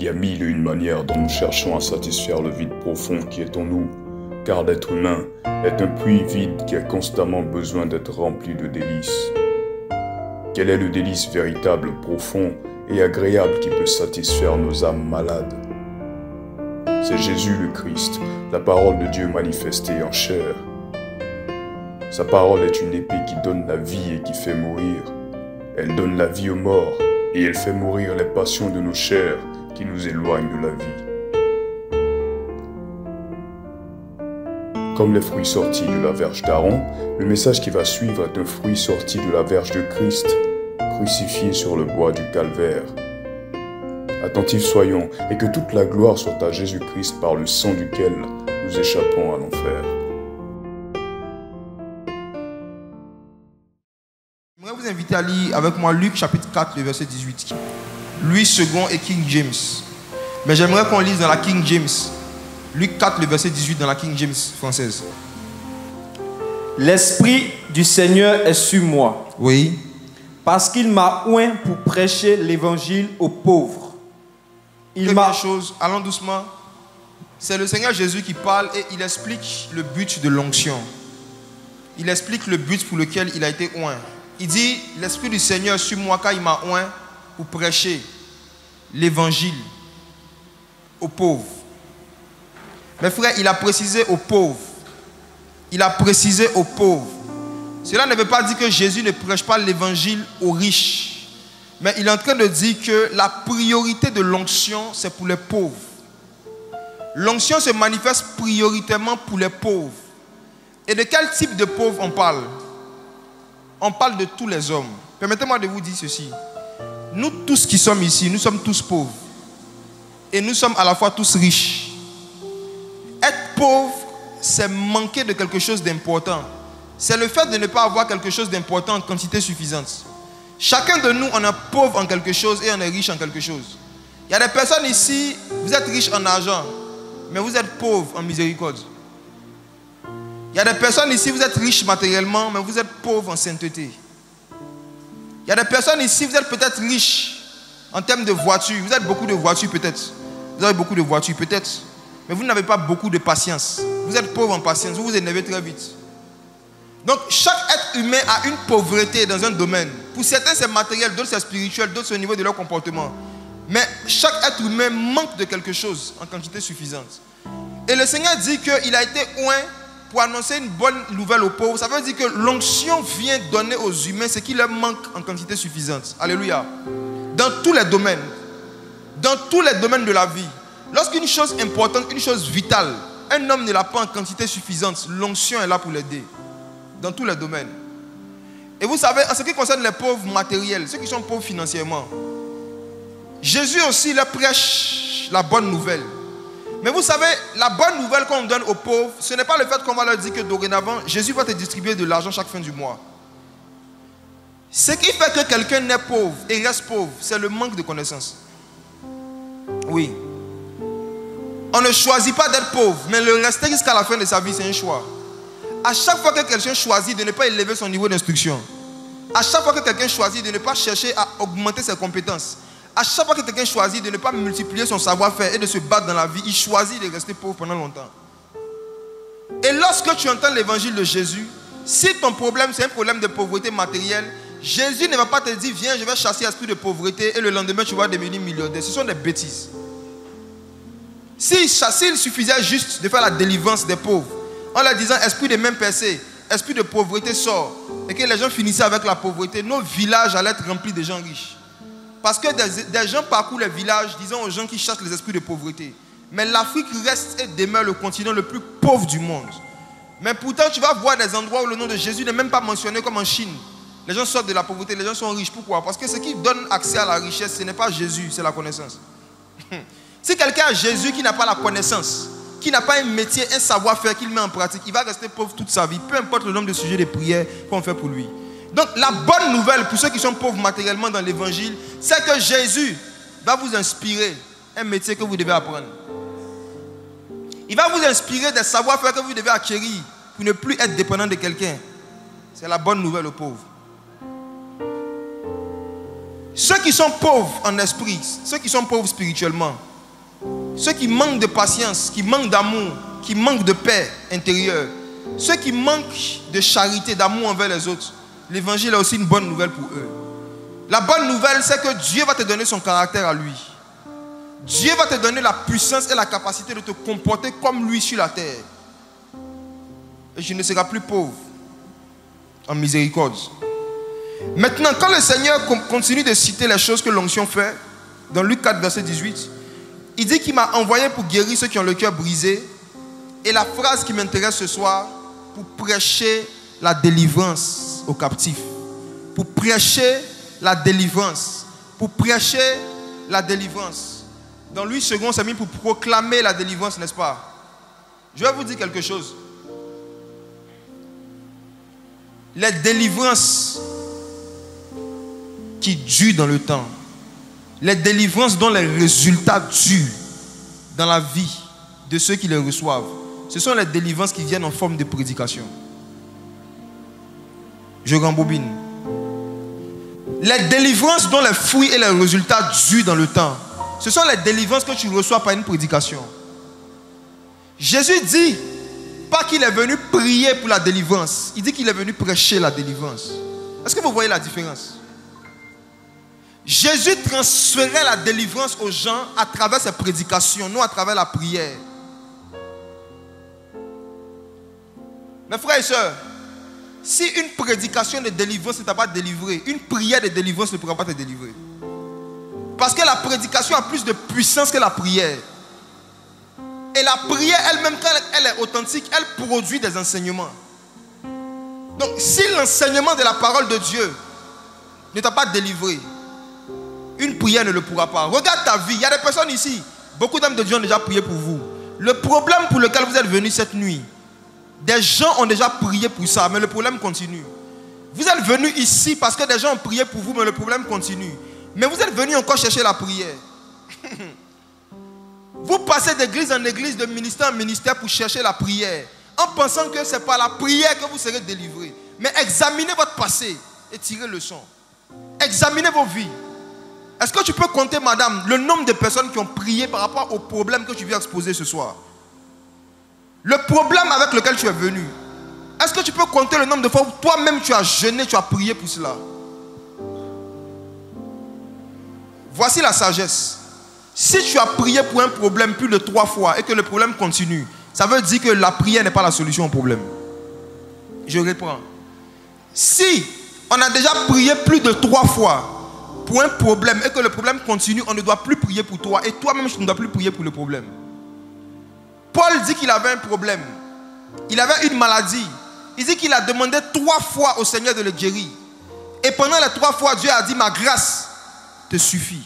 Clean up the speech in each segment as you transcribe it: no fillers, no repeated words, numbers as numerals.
Il y a mille et une manières dont nous cherchons à satisfaire le vide profond qui est en nous, car l'être humain est un puits vide qui a constamment besoin d'être rempli de délices. Quel est le délice véritable, profond et agréable qui peut satisfaire nos âmes malades? C'est Jésus le Christ, la parole de Dieu manifestée en chair. Sa parole est une épée qui donne la vie et qui fait mourir. Elle donne la vie aux morts et elle fait mourir les passions de nos chairs qui nous éloignent de la vie. Comme les fruits sortis de la verge d'Aaron, le message qui va suivre est un fruit sorti de la verge de Christ, crucifié sur le bois du Calvaire. Attentifs soyons, et que toute la gloire soit à Jésus-Christ par le sang duquel nous échappons à l'enfer. J'aimerais vous inviter à lire avec moi Luc chapitre 4, le verset 18. Louis II et King James. Mais j'aimerais qu'on lise dans la King James. Luc 4, le verset 18 dans la King James française. L'Esprit du Seigneur est sur moi. Oui. Parce qu'il m'a oint pour prêcher l'évangile aux pauvres. Première chose, allons doucement. C'est le Seigneur Jésus qui parle et il explique le but de l'onction. Il explique le but pour lequel il a été oint. Il dit, l'Esprit du Seigneur sur moi car il m'a oint pour prêcher l'évangile aux pauvres. Mes frères, il a précisé aux pauvres. Il a précisé aux pauvres. Cela ne veut pas dire que Jésus ne prêche pas l'évangile aux riches. Mais il est en train de dire que la priorité de l'onction, c'est pour les pauvres. L'onction se manifeste prioritairement pour les pauvres. Et de quel type de pauvres on parle? On parle de tous les hommes. Permettez-moi de vous dire ceci. Nous tous qui sommes ici, nous sommes tous pauvres. Et nous sommes à la fois tous riches. Être pauvre, c'est manquer de quelque chose d'important. C'est le fait de ne pas avoir quelque chose d'important en quantité suffisante. Chacun de nous, on est pauvre en quelque chose et on est riche en quelque chose. Il y a des personnes ici, vous êtes riches en argent, mais vous êtes pauvres en miséricorde. Il y a des personnes ici, vous êtes riches matériellement, mais vous êtes pauvres en sainteté. Il y a des personnes ici, vous êtes peut-être riches en termes de voitures. Vous avez beaucoup de voitures peut-être. Vous avez beaucoup de voitures peut-être, mais vous n'avez pas beaucoup de patience. Vous êtes pauvres en patience, vous vous énervez très vite. Donc chaque être humain a une pauvreté dans un domaine. Pour certains c'est matériel, d'autres c'est spirituel, d'autres c'est au niveau de leur comportement. Mais chaque être humain manque de quelque chose en quantité suffisante. Et le Seigneur dit qu'il a été oint pour annoncer une bonne nouvelle aux pauvres. Ça veut dire que l'onction vient donner aux humains ce qui leur manque en quantité suffisante. Alléluia. Dans tous les domaines. Dans tous les domaines de la vie. Lorsqu'une chose importante, une chose vitale, un homme ne l'a pas en quantité suffisante, l'onction est là pour l'aider. Dans tous les domaines. Et vous savez, en ce qui concerne les pauvres matériels, ceux qui sont pauvres financièrement, Jésus aussi leur prêche la bonne nouvelle. Mais vous savez, la bonne nouvelle qu'on donne aux pauvres, ce n'est pas le fait qu'on va leur dire que dorénavant, Jésus va te distribuer de l'argent chaque fin du mois. Ce qui fait que quelqu'un n'est pauvre et reste pauvre, c'est le manque de connaissances. Oui. On ne choisit pas d'être pauvre, mais le rester jusqu'à la fin de sa vie, c'est un choix. À chaque fois que quelqu'un choisit de ne pas élever son niveau d'instruction, à chaque fois que quelqu'un choisit de ne pas chercher à augmenter ses compétences, à chaque fois que quelqu'un choisit de ne pas multiplier son savoir-faire et de se battre dans la vie, il choisit de rester pauvre pendant longtemps. Et lorsque tu entends l'évangile de Jésus, si ton problème c'est un problème de pauvreté matérielle, Jésus ne va pas te dire viens je vais chasser l'esprit de pauvreté et le lendemain tu vas devenir millionnaire. Ce sont des bêtises. S'il suffisait juste de faire la délivrance des pauvres, en leur disant, esprit de main percée, esprit de pauvreté sort. Et que les gens finissaient avec la pauvreté. Nos villages allaient être remplis de gens riches. Parce que des gens parcourent les villages, disons aux gens qui cherchent les esprits de pauvreté. Mais l'Afrique reste et demeure le continent le plus pauvre du monde. Mais pourtant, tu vas voir des endroits où le nom de Jésus n'est même pas mentionné, comme en Chine. Les gens sortent de la pauvreté, les gens sont riches. Pourquoi? Parce que ce qui donne accès à la richesse, ce n'est pas Jésus, c'est la connaissance. Si quelqu'un a Jésus qui n'a pas la connaissance, qui n'a pas un métier, un savoir-faire qu'il met en pratique, il va rester pauvre toute sa vie, peu importe le nombre de sujets de prière qu'on fait pour lui. Donc la bonne nouvelle pour ceux qui sont pauvres matériellement dans l'évangile, c'est que Jésus va vous inspirer un métier que vous devez apprendre. Il va vous inspirer des savoir-faire que vous devez acquérir pour ne plus être dépendant de quelqu'un. C'est la bonne nouvelle aux pauvres. Ceux qui sont pauvres en esprit, ceux qui sont pauvres spirituellement, Ceux qui manquent de patience, qui manquent d'amour, qui manquent de paix intérieure, ceux qui manquent de charité, d'amour envers les autres, l'évangile est aussi une bonne nouvelle pour eux. La bonne nouvelle, c'est que Dieu va te donner son caractère à lui. Dieu va te donner la puissance et la capacité de te comporter comme lui sur la terre. Et je ne serai plus pauvre en miséricorde. Maintenant, quand le Seigneur continue de citer les choses que l'onction fait, dans Luc 4, verset 18, il dit qu'il m'a envoyé pour guérir ceux qui ont le cœur brisé. Et la phrase qui m'intéresse ce soir, pour prêcher la délivrance aux captifs. Pour prêcher la délivrance. Pour prêcher la délivrance. Dans Luc 2, on s'est mis pour proclamer la délivrance, n'est-ce pas? Je vais vous dire quelque chose. Les délivrances qui durent dans le temps, les délivrances dont les résultats durent dans la vie de ceux qui les reçoivent, ce sont les délivrances qui viennent en forme de prédication. Je rembobine. Les délivrances dont les fruits et les résultats durent dans le temps, ce sont les délivrances que tu reçois par une prédication. Jésus dit pas qu'il est venu prier pour la délivrance, il dit qu'il est venu prêcher la délivrance. Est-ce que vous voyez la différence? Jésus transférait la délivrance aux gens à travers ses prédications, non à travers la prière. Mes frères et sœurs, si une prédication de délivrance ne t'a pas délivré, une prière de délivrance ne pourra pas te délivrer. Parce que la prédication a plus de puissance que la prière. Et la prière elle-même, quand elle est authentique, elle produit des enseignements. Donc si l'enseignement de la parole de Dieu ne t'a pas délivré, une prière ne le pourra pas. Regarde ta vie. Il y a des personnes ici. Beaucoup d'hommes de Dieu ont déjà prié pour vous. Le problème pour lequel vous êtes venus cette nuit, des gens ont déjà prié pour ça, mais le problème continue. Vous êtes venus ici parce que des gens ont prié pour vous, mais le problème continue. Mais vous êtes venus encore chercher la prière. Vous passez d'église en église, de ministère en ministère pour chercher la prière, en pensant que c'est par la prière que vous serez délivrés. Mais examinez votre passé et tirez le son. Examinez vos vies. Est-ce que tu peux compter, madame, le nombre de personnes qui ont prié par rapport au problème que tu viens exposer ce soir? Le problème avec lequel tu es venu. Est-ce que tu peux compter le nombre de fois où toi-même tu as jeûné, tu as prié pour cela? Voici la sagesse. Si tu as prié pour un problème plus de 3 fois et que le problème continue, ça veut dire que la prière n'est pas la solution au problème. Je reprends. Si on a déjà prié plus de 3 fois pour un problème et que le problème continue, on ne doit plus prier pour toi et toi-même tu ne dois plus prier pour le problème. Paul dit qu'il avait un problème, il avait une maladie. Il dit qu'il a demandé 3 fois au Seigneur de le guérir et pendant les 3 fois Dieu a dit ma grâce te suffit.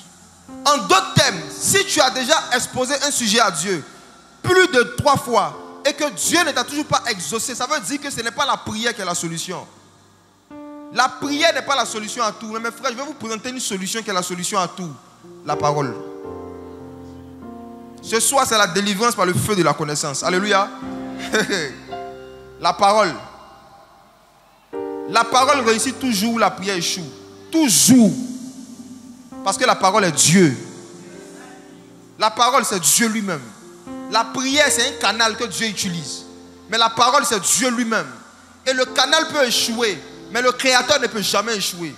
En d'autres termes, si tu as déjà exposé un sujet à Dieu plus de 3 fois et que Dieu ne t'a toujours pas exaucé, ça veut dire que ce n'est pas la prière qui est la solution. La prière n'est pas la solution à tout. Mais mes frères, je vais vous présenter une solution qui est la solution à tout. La parole. Ce soir, c'est la délivrance par le feu de la connaissance. Alléluia. La parole. La parole réussit toujours, la prière échoue. Toujours. Parce que la parole est Dieu. La parole, c'est Dieu lui-même. La prière, c'est un canal que Dieu utilise. Mais la parole, c'est Dieu lui-même. Et le canal peut échouer. Mais le Créateur ne peut jamais échouer.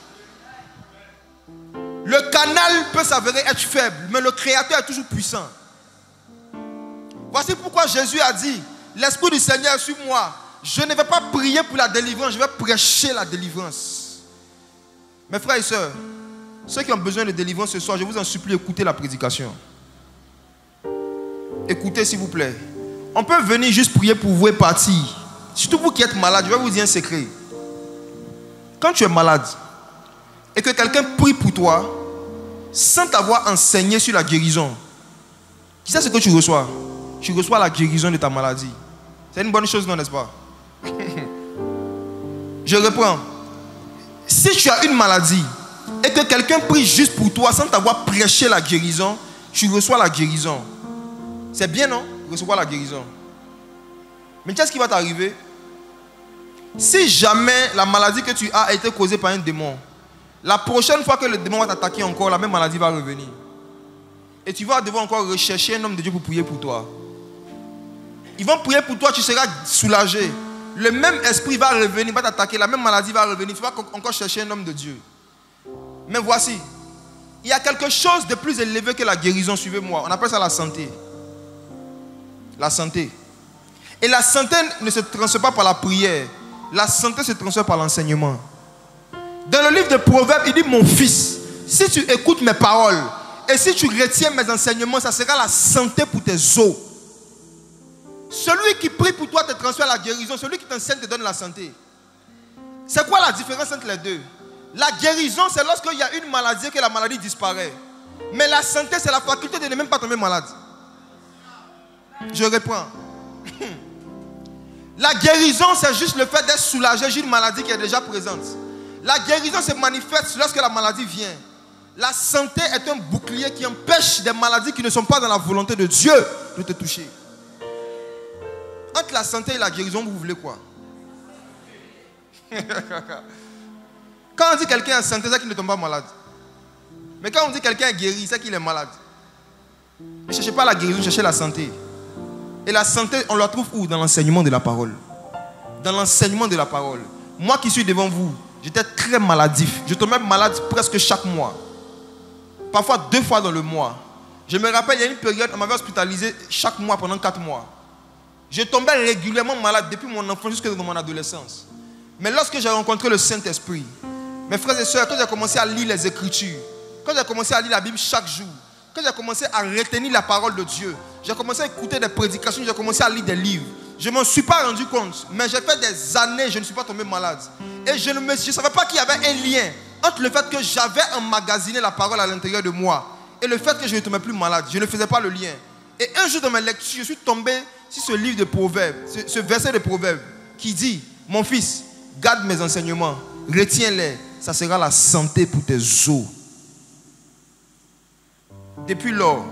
Le canal peut s'avérer être faible, mais le Créateur est toujours puissant. Voici pourquoi Jésus a dit, l'Esprit du Seigneur est sur moi. Je ne vais pas prier pour la délivrance, je vais prêcher la délivrance. Mes frères et sœurs, ceux qui ont besoin de délivrance ce soir, je vous en supplie, écoutez la prédication. Écoutez s'il vous plaît. On peut venir juste prier pour vous et partir. Surtout vous qui êtes malade, je vais vous dire un secret. Quand tu es malade et que quelqu'un prie pour toi sans t'avoir enseigné sur la guérison, tu sais ce que tu reçois? Tu reçois la guérison de ta maladie. C'est une bonne chose, non, n'est-ce pas? Je reprends. Si tu as une maladie et que quelqu'un prie juste pour toi sans t'avoir prêché la guérison, tu reçois la guérison. C'est bien, non? Recevoir la guérison. Mais qu'est-ce qui va t'arriver? Si jamais la maladie que tu as a été causée par un démon, la prochaine fois que le démon va t'attaquer encore, la même maladie va revenir. Et tu vas devoir encore rechercher un homme de Dieu pour prier pour toi. Ils vont prier pour toi, tu seras soulagé. Le même esprit va revenir, va t'attaquer, la même maladie va revenir. Tu vas encore chercher un homme de Dieu. Mais voici, il y a quelque chose de plus élevé que la guérison, suivez-moi. On appelle ça la santé. La santé. Et la santé ne se transfère pas par la prière. La santé se transfère par l'enseignement. Dans le livre de Proverbes, il dit, mon fils, si tu écoutes mes paroles et si tu retiens mes enseignements, ça sera la santé pour tes os. Celui qui prie pour toi te transfère la guérison. Celui qui t'enseigne te donne la santé. C'est quoi la différence entre les deux? La guérison, c'est lorsqu'il y a une maladie que la maladie disparaît. Mais la santé, c'est la faculté de ne même pas tomber malade. Je reprends. La guérison, c'est juste le fait d'être soulagé d'une maladie qui est déjà présente. La guérison se manifeste lorsque la maladie vient. La santé est un bouclier qui empêche des maladies qui ne sont pas dans la volonté de Dieu de te toucher. Entre la santé et la guérison, vous voulez quoi? Quand on dit quelqu'un est en santé, c'est qu'il ne tombe pas malade. Mais quand on dit quelqu'un est guéri, c'est qu'il est malade. Ne cherchez pas la guérison, cherchez la santé. Et la santé, on la trouve où? Dans l'enseignement de la parole. Dans l'enseignement de la parole. Moi qui suis devant vous, j'étais très maladif. Je tombais malade presque chaque mois. Parfois 2 fois dans le mois. Je me rappelle, il y a une période, on m'avait hospitalisé chaque mois pendant 4 mois. Je tombais régulièrement malade depuis mon enfance jusqu'à mon adolescence. Mais lorsque j'ai rencontré le Saint-Esprit, mes frères et sœurs, quand j'ai commencé à lire les Écritures, quand j'ai commencé à lire la Bible chaque jour, quand j'ai commencé à retenir la parole de Dieu, j'ai commencé à écouter des prédications, j'ai commencé à lire des livres. Je ne m'en suis pas rendu compte, mais j'ai fait des années, je ne suis pas tombé malade. Et je ne savais pas qu'il y avait un lien entre le fait que j'avais emmagasiné la parole à l'intérieur de moi et le fait que je ne tombais plus malade. Je ne faisais pas le lien. Et un jour dans ma lecture, je suis tombé sur ce livre de Proverbes, ce verset de Proverbes qui dit, mon fils, garde mes enseignements, retiens-les, ça sera la santé pour tes os. Depuis lors,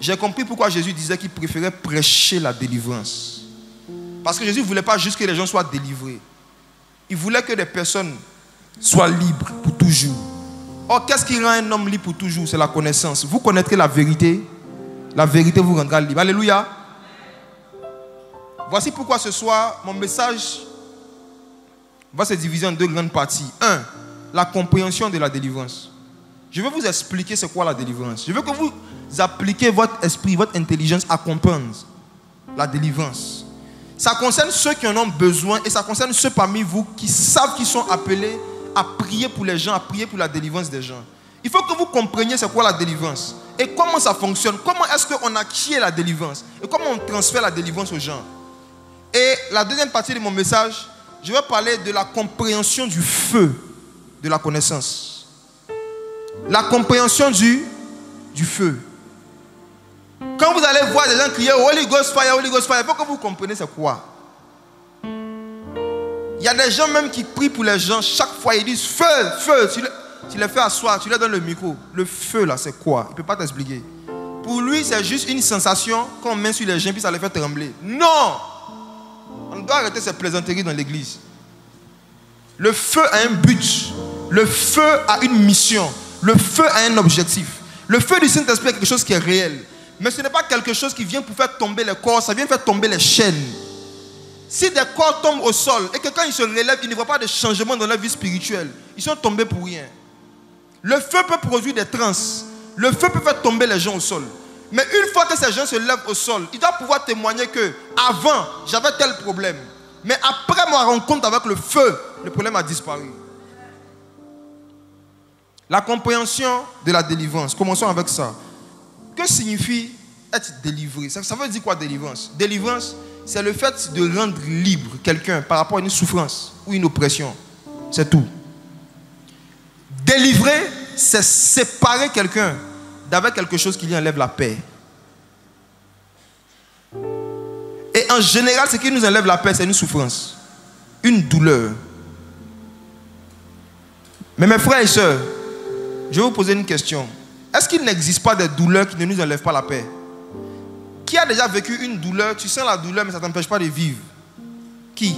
j'ai compris pourquoi Jésus disait qu'il préférait prêcher la délivrance. Parce que Jésus ne voulait pas juste que les gens soient délivrés. Il voulait que des personnes soient libres pour toujours. Or, qu'est-ce qui rend un homme libre pour toujours? C'est la connaissance. Vous connaîtrez la vérité. La vérité vous rendra libre. Alléluia. Voici pourquoi ce soir, mon message va se diviser en 2 grandes parties. 1. La compréhension de la délivrance. Je veux vous expliquer c'est quoi la délivrance. Je veux que vous appliquiez votre esprit, votre intelligence à comprendre la délivrance. Ça concerne ceux qui en ont besoin et ça concerne ceux parmi vous qui savent qu'ils sont appelés à prier pour les gens, à prier pour la délivrance des gens. Il faut que vous compreniez c'est quoi la délivrance et comment ça fonctionne, comment est-ce qu'on acquiert la délivrance et comment on transfère la délivrance aux gens. Et la deuxième partie de mon message, je vais parler de la compréhension du feu de la connaissance. La compréhension du feu. Quand vous allez voir des gens crier Holy Ghost Fire, Holy Ghost Fire, il faut que vous compreniez c'est quoi. Il y a des gens même qui prient pour les gens, chaque fois ils disent feu, feu. Tu les fais asseoir, tu leur donnes le micro. Le feu là c'est quoi? Il ne peut pas t'expliquer. Pour lui c'est juste une sensation qu'on met sur les gens puis ça les fait trembler. Non! On doit arrêter ces plaisanteries dans l'église. Le feu a un but. Le feu a une mission. Le feu a un objectif. Le feu du Saint-Esprit est quelque chose qui est réel. Mais ce n'est pas quelque chose qui vient pour faire tomber les corps, ça vient faire tomber les chaînes. Si des corps tombent au sol et que quand ils se relèvent, ils ne voient pas de changement dans leur vie spirituelle, ils sont tombés pour rien. Le feu peut produire des transes. Le feu peut faire tomber les gens au sol. Mais une fois que ces gens se lèvent au sol, ils doivent pouvoir témoigner que avant, j'avais tel problème. Mais après ma rencontre avec le feu, le problème a disparu. La compréhension de la délivrance. Commençons avec ça. Que signifie être délivré? Ça veut dire quoi délivrance? Délivrance, c'est le fait de rendre libre quelqu'un par rapport à une souffrance ou une oppression. C'est tout. Délivrer, c'est séparer quelqu'un d'avec quelque chose qui lui enlève la paix. Et en général, ce qui nous enlève la paix, c'est une souffrance, une douleur. Mais mes frères et sœurs, je vais vous poser une question. Est-ce qu'il n'existe pas des douleurs qui ne nous enlèvent pas la paix? Qui a déjà vécu une douleur? Tu sens la douleur, mais ça ne t'empêche pas de vivre. Qui,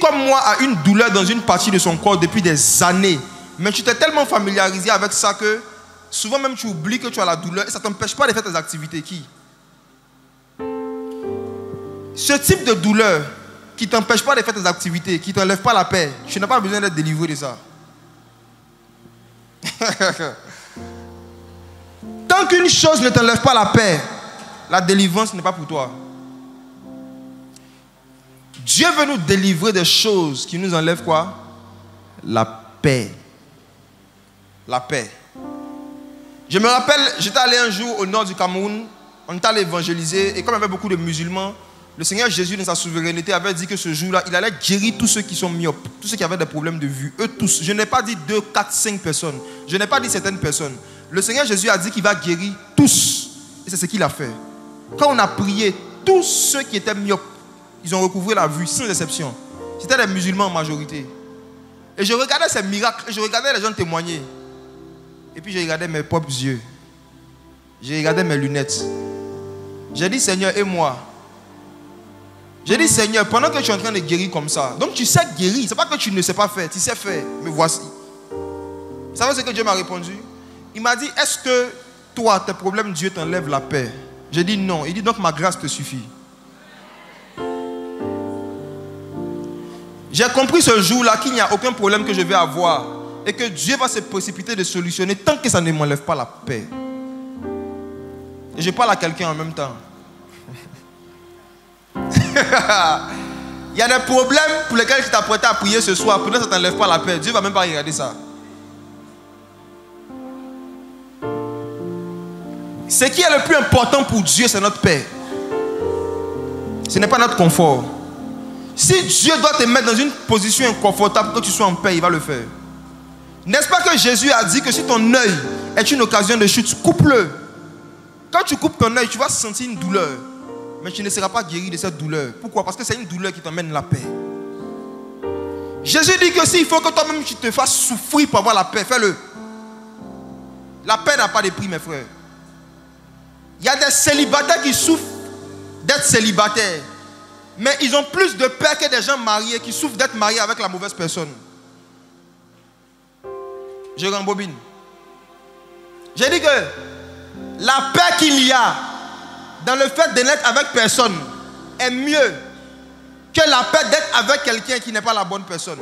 comme moi, a une douleur dans une partie de son corps depuis des années? Mais tu t'es tellement familiarisé avec ça que souvent même tu oublies que tu as la douleur et ça ne t'empêche pas de faire tes activités. Ce type de douleur qui ne t'empêche pas de faire tes activités, qui ne t'enlève pas la paix, tu n'as pas besoin d'être délivré de ça. Tant qu'une chose ne t'enlève pas la paix, la délivrance n'est pas pour toi. Dieu veut nous délivrer des choses qui nous enlèvent quoi? La paix. La paix. Je me rappelle, j'étais allé un jour au nord du Cameroun, on était allé évangéliser, et comme il y avait beaucoup de musulmans, le Seigneur Jésus, dans sa souveraineté, avait dit que ce jour-là, il allait guérir tous ceux qui sont myopes, tous ceux qui avaient des problèmes de vue, eux tous. Je n'ai pas dit 2, 4, 5 personnes. Je n'ai pas dit certaines personnes. Le Seigneur Jésus a dit qu'il va guérir tous. Et c'est ce qu'il a fait. Quand on a prié, tous ceux qui étaient myopes, ils ont recouvré la vue, sans exception. C'était des musulmans en majorité. Et je regardais ces miracles, et je regardais les gens témoigner. Et puis je regardais mes propres yeux. Je regardais mes lunettes. J'ai dit, Seigneur, et moi? J'ai dit, Seigneur, pendant que tu es en train de guérir comme ça, donc tu sais guérir, c'est pas que tu ne sais pas faire, tu sais faire, mais voici. Vous savez ce que Dieu m'a répondu? Il m'a dit, est-ce que toi, tes problèmes, Dieu t'enlève la paix? J'ai dit non. Il dit, donc ma grâce te suffit. J'ai compris ce jour-là qu'il n'y a aucun problème que je vais avoir et que Dieu va se précipiter de solutionner tant que ça ne m'enlève pas la paix. Et je parle à quelqu'un en même temps. Il y a des problèmes pour lesquels tu t'apprêtais à prier ce soir. Peut-être que ça ne t'enlève pas la paix. Dieu ne va même pas regarder ça. Ce qui est le plus important pour Dieu, c'est notre paix. Ce n'est pas notre confort. Si Dieu doit te mettre dans une position inconfortable pour que tu sois en paix, il va le faire. N'est-ce pas que Jésus a dit que si ton œil est une occasion de chute, coupe-le. Quand tu coupes ton œil, tu vas sentir une douleur. Mais tu ne seras pas guéri de cette douleur. Pourquoi? Parce que c'est une douleur qui t'emmène la paix. Jésus dit que s'il faut que toi-même tu te fasses souffrir pour avoir la paix, fais-le. La paix n'a pas de prix, mes frères. Il y a des célibataires qui souffrent d'être célibataires. Mais ils ont plus de paix que des gens mariés qui souffrent d'être mariés avec la mauvaise personne. Je rembobine. J'ai dit que la paix qu'il y a dans le fait de n'être avec personne est mieux que la paix d'être avec quelqu'un qui n'est pas la bonne personne.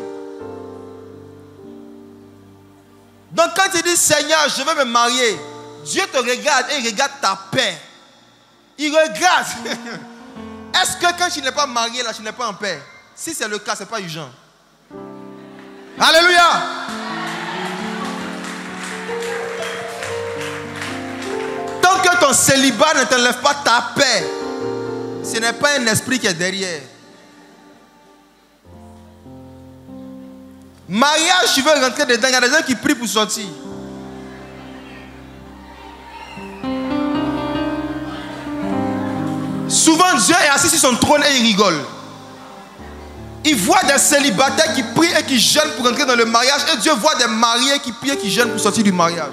Donc quand il dit Seigneur, je veux me marier, Dieu te regarde et il regarde ta paix. Il regarde. Est-ce que quand tu n'es pas marié, là, tu n'es pas en paix? Si c'est le cas, ce n'est pas urgent. Alléluia! Tant que ton célibat ne t'enlève pas ta paix, ce n'est pas un esprit qui est derrière. Mariage, tu veux rentrer dedans, il y a des gens qui prient pour sortir. Souvent, Dieu est assis sur son trône et il rigole. Il voit des célibataires qui prient et qui jeûnent pour entrer dans le mariage. Et Dieu voit des mariés qui prient et qui jeûnent pour sortir du mariage.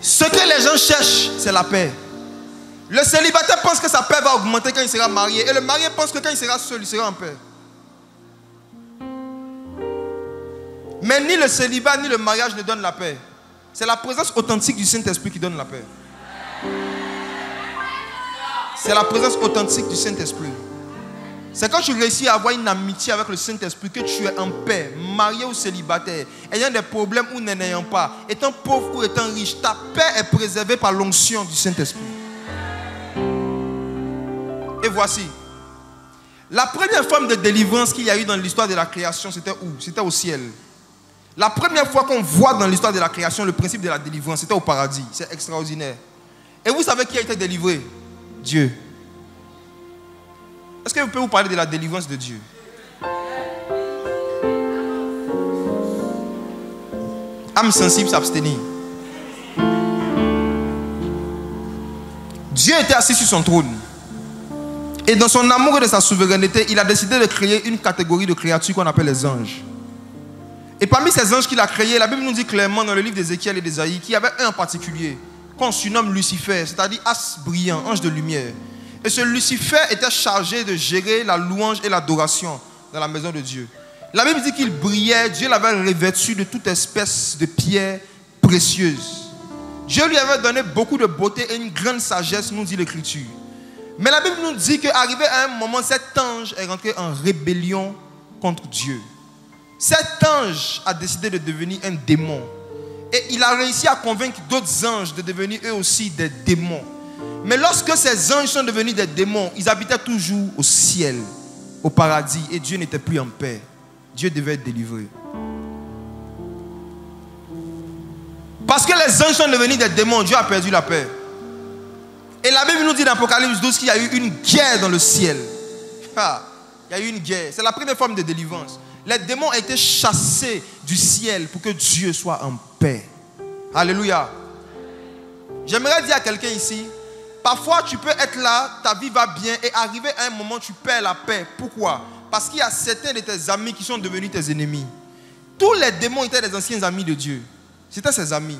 Ce que les gens cherchent, c'est la paix. Le célibataire pense que sa paix va augmenter quand il sera marié. Et le marié pense que quand il sera seul, il sera en paix. Mais ni le célibat, ni le mariage ne donnent la paix. C'est la présence authentique du Saint-Esprit qui donne la paix. C'est la présence authentique du Saint-Esprit. C'est quand tu réussis à avoir une amitié avec le Saint-Esprit que tu es en paix, marié ou célibataire, ayant des problèmes ou n'en ayant pas, étant pauvre ou étant riche, ta paix est préservée par l'onction du Saint-Esprit. Et voici. La première forme de délivrance qu'il y a eu dans l'histoire de la création, c'était où? C'était au ciel. La première fois qu'on voit dans l'histoire de la création le principe de la délivrance, c'était au paradis. C'est extraordinaire. Et vous savez qui a été délivré? Dieu. Est-ce que je peux vous parler de la délivrance de Dieu? Âme sensible s'abstenir. Dieu était assis sur son trône. Et dans son amour et de sa souveraineté, il a décidé de créer une catégorie de créatures qu'on appelle les anges. Et parmi ces anges qu'il a créés, la Bible nous dit clairement dans le livre d'Ézéchiel et d'Ésaïe qu'il y avait un en particulier, qu'on surnomme Lucifer, c'est-à-dire as brillant, ange de lumière. Et ce Lucifer était chargé de gérer la louange et l'adoration dans la maison de Dieu. La Bible dit qu'il brillait, Dieu l'avait revêtu de toute espèce de pierres précieuses. Dieu lui avait donné beaucoup de beauté et une grande sagesse, nous dit l'Écriture. Mais la Bible nous dit qu'arrivé à un moment, cet ange est rentré en rébellion contre Dieu. Cet ange a décidé de devenir un démon. Et il a réussi à convaincre d'autres anges de devenir eux aussi des démons. Mais lorsque ces anges sont devenus des démons, ils habitaient toujours au ciel, au paradis, et Dieu n'était plus en paix. Dieu devait être délivré. Parce que les anges sont devenus des démons, Dieu a perdu la paix. Et la Bible nous dit dans Apocalypse 12 qu'il y a eu une guerre dans le ciel. Ah, il y a eu une guerre. C'est la première forme de délivrance. Les démons ont été chassés du ciel pour que Dieu soit en paix. Alléluia. J'aimerais dire à quelqu'un ici, parfois tu peux être là, ta vie va bien et arriver à un moment tu perds la paix. Pourquoi? Parce qu'il y a certains de tes amis qui sont devenus tes ennemis. Tous les démons étaient des anciens amis de Dieu. C'était ses amis.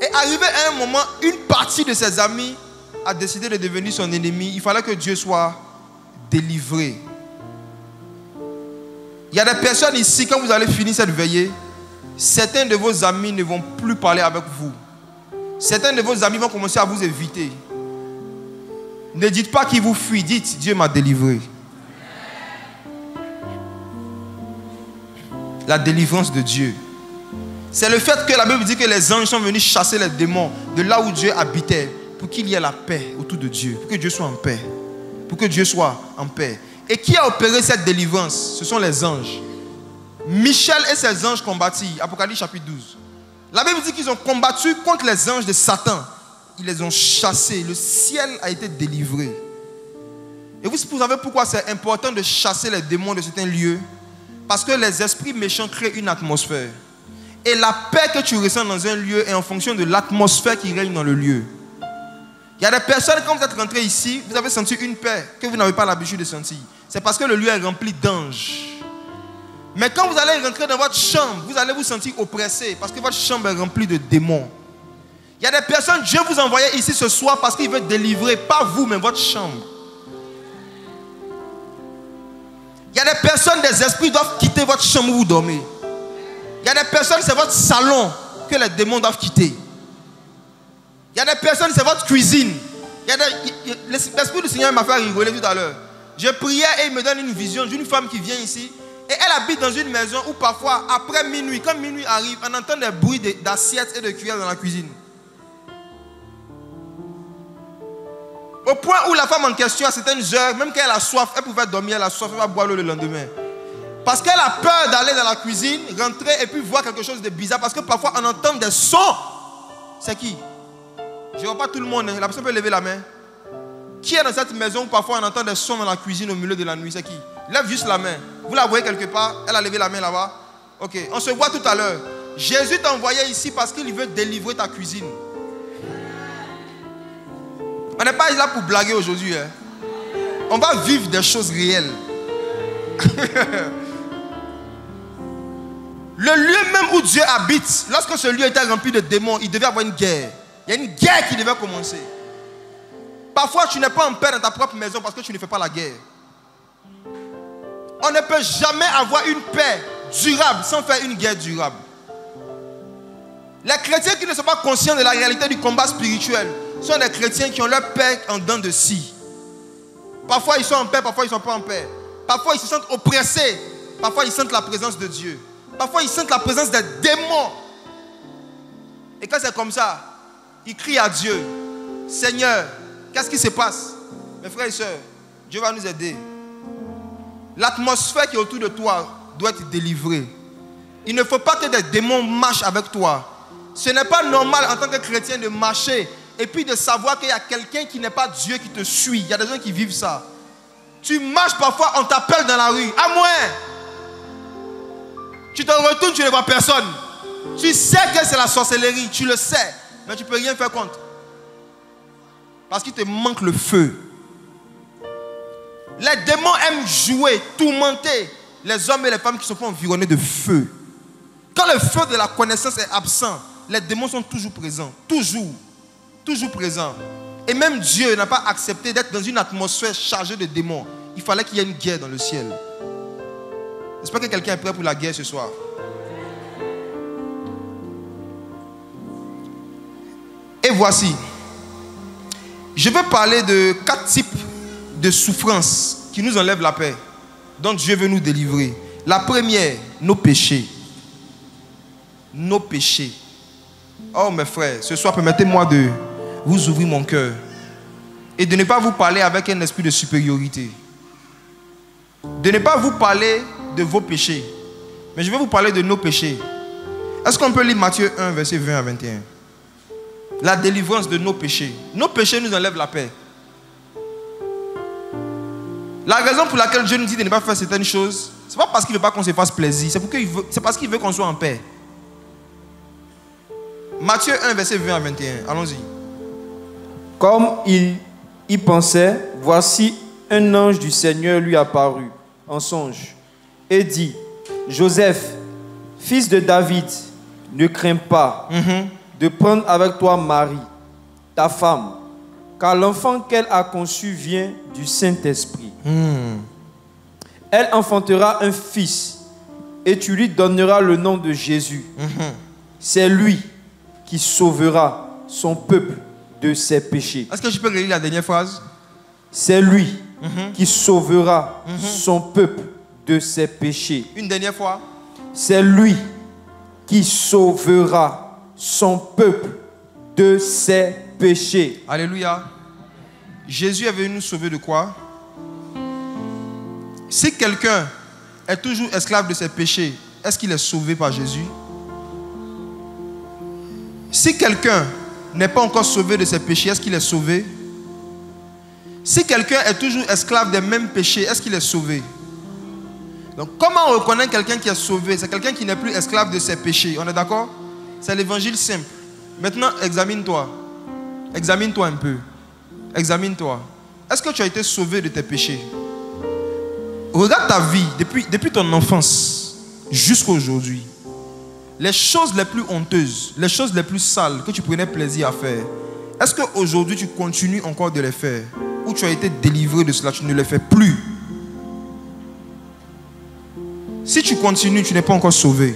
Et arrivé à un moment, une partie de ses amis a décidé de devenir son ennemi. Il fallait que Dieu soit délivré. Il y a des personnes ici, quand vous allez finir cette veillée, certains de vos amis ne vont plus parler avec vous. Certains de vos amis vont commencer à vous éviter. Ne dites pas qu'ils vous fuient, dites Dieu m'a délivré. La délivrance de Dieu. C'est le fait que la Bible dit que les anges sont venus chasser les démons de là où Dieu habitait pour qu'il y ait la paix autour de Dieu, pour que Dieu soit en paix. Pour que Dieu soit en paix. Et qui a opéré cette délivrance? Ce sont les anges. Michel et ses anges combattirent. Apocalypse chapitre 12. La Bible dit qu'ils ont combattu contre les anges de Satan. Ils les ont chassés. Le ciel a été délivré. Et vous savez pourquoi c'est important de chasser les démons de certains lieux? Parce que les esprits méchants créent une atmosphère. Et la paix que tu ressens dans un lieu est en fonction de l'atmosphère qui règne dans le lieu. Il y a des personnes, quand vous êtes rentrés ici, vous avez senti une paix que vous n'avez pas l'habitude de sentir. C'est parce que le lieu est rempli d'anges. Mais quand vous allez rentrer dans votre chambre, vous allez vous sentir oppressé parce que votre chambre est remplie de démons. Il y a des personnes, Dieu vous envoyait ici ce soir parce qu'il veut délivrer, pas vous, mais votre chambre. Il y a des personnes, des esprits doivent quitter votre chambre où vous dormez. Il y a des personnes, c'est votre salon que les démons doivent quitter. Il y a des personnes, c'est votre cuisine. L'esprit du Seigneur m'a fait rigoler tout à l'heure. Je priais et il me donne une vision d'une femme qui vient ici. Et elle habite dans une maison où parfois, après minuit, quand minuit arrive, on entend des bruits d'assiettes et de cuillères dans la cuisine. Au point où la femme en question, à certaines heures, même quand elle a soif, elle pouvait dormir, elle a soif, elle va boire l'eau le lendemain. Parce qu'elle a peur d'aller dans la cuisine, rentrer et puis voir quelque chose de bizarre. Parce que parfois, on entend des sons. C'est qui? Je ne vois pas tout le monde. Hein. La personne peut lever la main. Qui est dans cette maison où parfois on entend des sons dans la cuisine au milieu de la nuit? C'est qui? Lève juste la main. Vous la voyez quelque part? Elle a levé la main là-bas. Ok, on se voit tout à l'heure. Jésus t'a envoyé ici parce qu'il veut délivrer ta cuisine. On n'est pas là pour blaguer aujourd'hui. Hein. On va vivre des choses réelles. Le lieu même où Dieu habite, lorsque ce lieu était rempli de démons, il devait avoir une guerre. Il y a une guerre qui devait commencer. Parfois, tu n'es pas en paix dans ta propre maison parce que tu ne fais pas la guerre. On ne peut jamais avoir une paix durable sans faire une guerre durable. Les chrétiens qui ne sont pas conscients de la réalité du combat spirituel sont des chrétiens qui ont leur paix en dents de scie. Parfois ils sont en paix, parfois ils ne sont pas en paix. Parfois ils se sentent oppressés, parfois ils sentent la présence de Dieu. Parfois ils sentent la présence des démons. Et quand c'est comme ça, ils crient à Dieu. Seigneur, qu'est-ce qui se passe? Mes frères et sœurs, Dieu va nous aider. L'atmosphère qui est autour de toi doit être délivrée. Il ne faut pas que des démons marchent avec toi. Ce n'est pas normal en tant que chrétien de marcher et puis de savoir qu'il y a quelqu'un qui n'est pas Dieu qui te suit. Il y a des gens qui vivent ça. Tu marches parfois, on t'appelle dans la rue. À moins. Tu te retournes, tu ne vois personne. Tu sais que c'est la sorcellerie, tu le sais. Mais tu ne peux rien faire contre. Parce qu'il te manque le feu. Les démons aiment jouer, tourmenter les hommes et les femmes qui se font environner de feu. Quand le feu de la connaissance est absent, les démons sont toujours présents. Toujours. Toujours présent. Et même Dieu n'a pas accepté d'être dans une atmosphère chargée de démons. Il fallait qu'il y ait une guerre dans le ciel. J'espère que quelqu'un est prêt pour la guerre ce soir. Et voici, je veux parler de 4 types de souffrances qui nous enlèvent la paix, dont Dieu veut nous délivrer. La première, nos péchés. Nos péchés. Oh mes frères, ce soir permettez-moi de vous ouvrir mon cœur et de ne pas vous parler avec un esprit de supériorité, de ne pas vous parler de vos péchés, mais je vais vous parler de nos péchés. Est-ce qu'on peut lire Matthieu 1, verset 20 à 21? La délivrance de nos péchés. Nos péchés nous enlèvent la paix. La raison pour laquelle Dieu nous dit de ne pas faire certaines choses, c'est pas parce qu'il ne veut pas qu'on se fasse plaisir, c'est parce qu'il veut qu'on soit en paix. Matthieu 1, verset 20 à 21. Allons-y. Comme il y pensait, voici un ange du Seigneur lui apparut en songe et dit, Joseph, fils de David, ne crains pas de prendre avec toi Marie, ta femme, car l'enfant qu'elle a conçu vient du Saint-Esprit. Elle enfantera un fils, et tu lui donneras le nom de Jésus. C'est lui qui sauvera son peuple de ses péchés. Est-ce que je peux relire la dernière phrase? C'est lui qui sauvera son peuple de ses péchés. Une dernière fois. C'est lui qui sauvera son peuple de ses péchés. Alléluia. Jésus est venu nous sauver de quoi? Si quelqu'un est toujours esclave de ses péchés, est-ce qu'il est sauvé par Jésus? Si quelqu'un n'est pas encore sauvé de ses péchés, est-ce qu'il est sauvé? Si quelqu'un est toujours esclave des mêmes péchés, est-ce qu'il est sauvé? Donc comment on reconnaît quelqu'un qui est sauvé? C'est quelqu'un qui n'est plus esclave de ses péchés. On est d'accord? C'est l'évangile simple. Maintenant, examine-toi. Examine-toi un peu. Examine-toi. Est-ce que tu as été sauvé de tes péchés? Regarde ta vie depuis ton enfance jusqu'à aujourd'hui. Les choses les plus honteuses, les choses les plus sales que tu prenais plaisir à faire, est-ce qu'aujourd'hui tu continues encore de les faire? Ou tu as été délivré de cela, tu ne les fais plus? Si tu continues, tu n'es pas encore sauvé.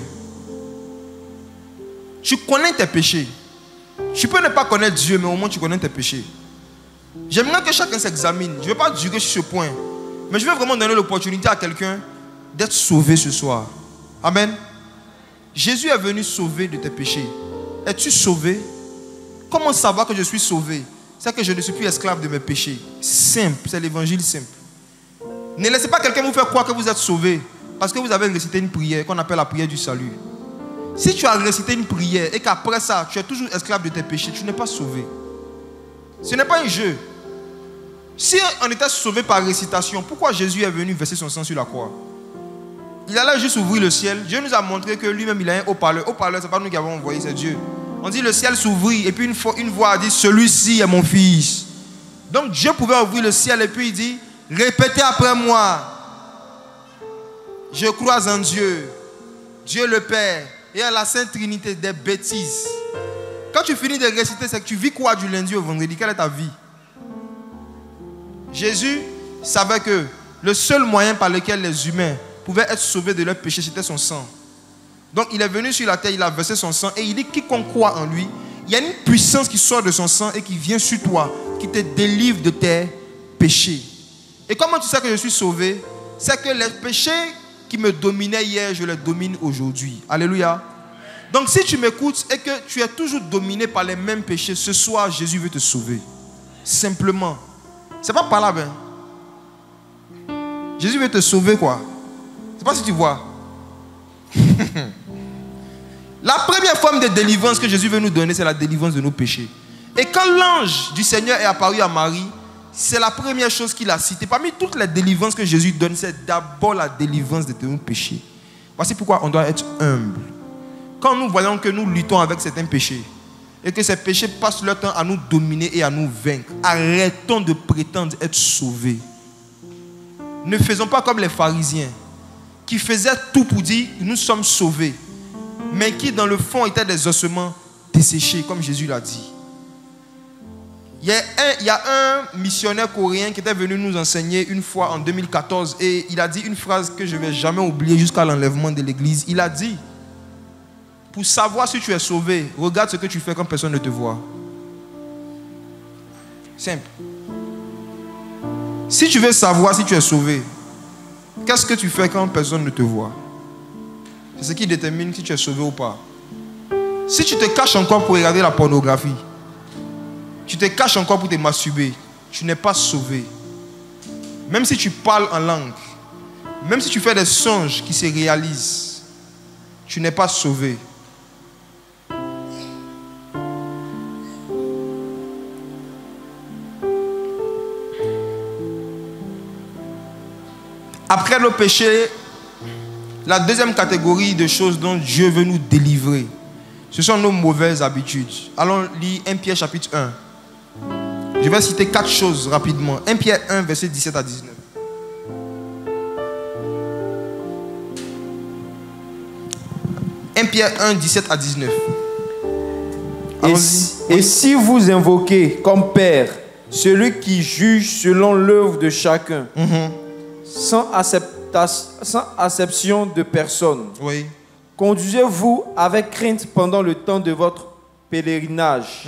Tu connais tes péchés. Tu peux ne pas connaître Dieu, mais au moins tu connais tes péchés. J'aimerais que chacun s'examine. Je ne veux pas durer sur ce point, mais je veux vraiment donner l'opportunité à quelqu'un d'être sauvé ce soir. Amen. Jésus est venu sauver de tes péchés. Es-tu sauvé? Comment savoir que je suis sauvé? C'est que je ne suis plus esclave de mes péchés. Simple, c'est l'évangile simple. Ne laissez pas quelqu'un vous faire croire que vous êtes sauvé parce que vous avez récité une prière qu'on appelle la prière du salut. Si tu as récité une prière et qu'après ça, tu es toujours esclave de tes péchés, tu n'es pas sauvé. Ce n'est pas un jeu. Si on était sauvé par récitation, pourquoi Jésus est venu verser son sang sur la croix? Il allait juste ouvrir le ciel. Dieu nous a montré que lui-même, il a un haut-parleur. Haut-parleur, ce n'est pas nous qui avons envoyé, c'est Dieu. On dit le ciel s'ouvrit et puis une voix a dit, celui-ci est mon fils. Donc Dieu pouvait ouvrir le ciel et puis il dit, répétez après moi. Je crois en Dieu, Dieu le Père, et à la Sainte Trinité. Des bêtises. Quand tu finis de réciter, c'est que tu vis quoi du lundi au vendredi? Quelle est ta vie? Jésus savait que le seul moyen par lequel les humains pouvaient être sauvés de leurs péchés, c'était son sang. Donc il est venu sur la terre, il a versé son sang, et il dit quiconque croit en lui, il y a une puissance qui sort de son sang et qui vient sur toi, qui te délivre de tes péchés. Et comment tu sais que je suis sauvé? C'est que les péchés qui me dominait hier, je les domine aujourd'hui. Alléluia. Donc si tu m'écoutes et que tu es toujours dominé par les mêmes péchés, ce soir Jésus veut te sauver. Simplement. C'est pas par là, ben. Jésus veut te sauver, quoi. C'est pas si tu vois. La première forme de délivrance que Jésus veut nous donner, c'est la délivrance de nos péchés. Et quand l'ange du Seigneur est apparu à Marie, c'est la première chose qu'il a citée. Parmi toutes les délivrances que Jésus donne, c'est d'abord la délivrance de nos péchés. Voici pourquoi on doit être humble. Quand nous voyons que nous luttons avec certains péchés et que ces péchés passent leur temps à nous dominer et à nous vaincre, arrêtons de prétendre être sauvés. Ne faisons pas comme les pharisiens qui faisaient tout pour dire nous sommes sauvés, mais qui dans le fond étaient des ossements desséchés, comme Jésus l'a dit. Il y a un missionnaire coréen qui était venu nous enseigner une fois en 2014 et il a dit une phrase que je ne vais jamais oublier jusqu'à l'enlèvement de l'église. Il a dit, pour savoir si tu es sauvé, regarde ce que tu fais quand personne ne te voit. Simple. Si tu veux savoir si tu es sauvé, qu'est-ce que tu fais quand personne ne te voit? C'est ce qui détermine si tu es sauvé ou pas. Si tu te caches encore pour regarder la pornographie, tu te caches encore pour te masturber, tu n'es pas sauvé. Même si tu parles en langue, même si tu fais des songes qui se réalisent, tu n'es pas sauvé. Après le péché, la deuxième catégorie de choses dont Dieu veut nous délivrer, ce sont nos mauvaises habitudes. Allons lire 1 Pierre chapitre 1. Je vais citer 4 choses rapidement. 1 Pierre 1, versets 17 à 19. Et si vous invoquez comme Père celui qui juge selon l'œuvre de chacun, sans acception de personne. Oui. Conduisez-vous avec crainte pendant le temps de votre pèlerinage,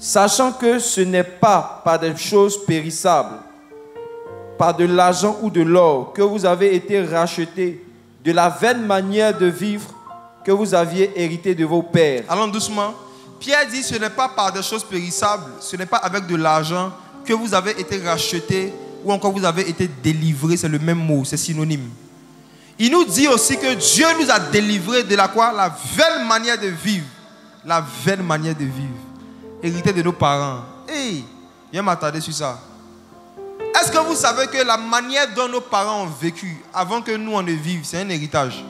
sachant que ce n'est pas par des choses périssables, par de l'argent ou de l'or, que vous avez été rachetés de la vaine manière de vivre que vous aviez hérité de vos pères. Allons doucement. Pierre dit, ce n'est pas par des choses périssables, ce n'est pas avec de l'argent que vous avez été rachetés ou encore vous avez été délivrés, c'est le même mot, c'est synonyme. Il nous dit aussi que Dieu nous a délivrés de la quoi? La vaine manière de vivre. La vaine manière de vivre. Hérité de nos parents. Hey, viens m'attarder sur ça. Est-ce que vous savez que la manière dont nos parents ont vécu avant que nous on ne vive, c'est un héritage?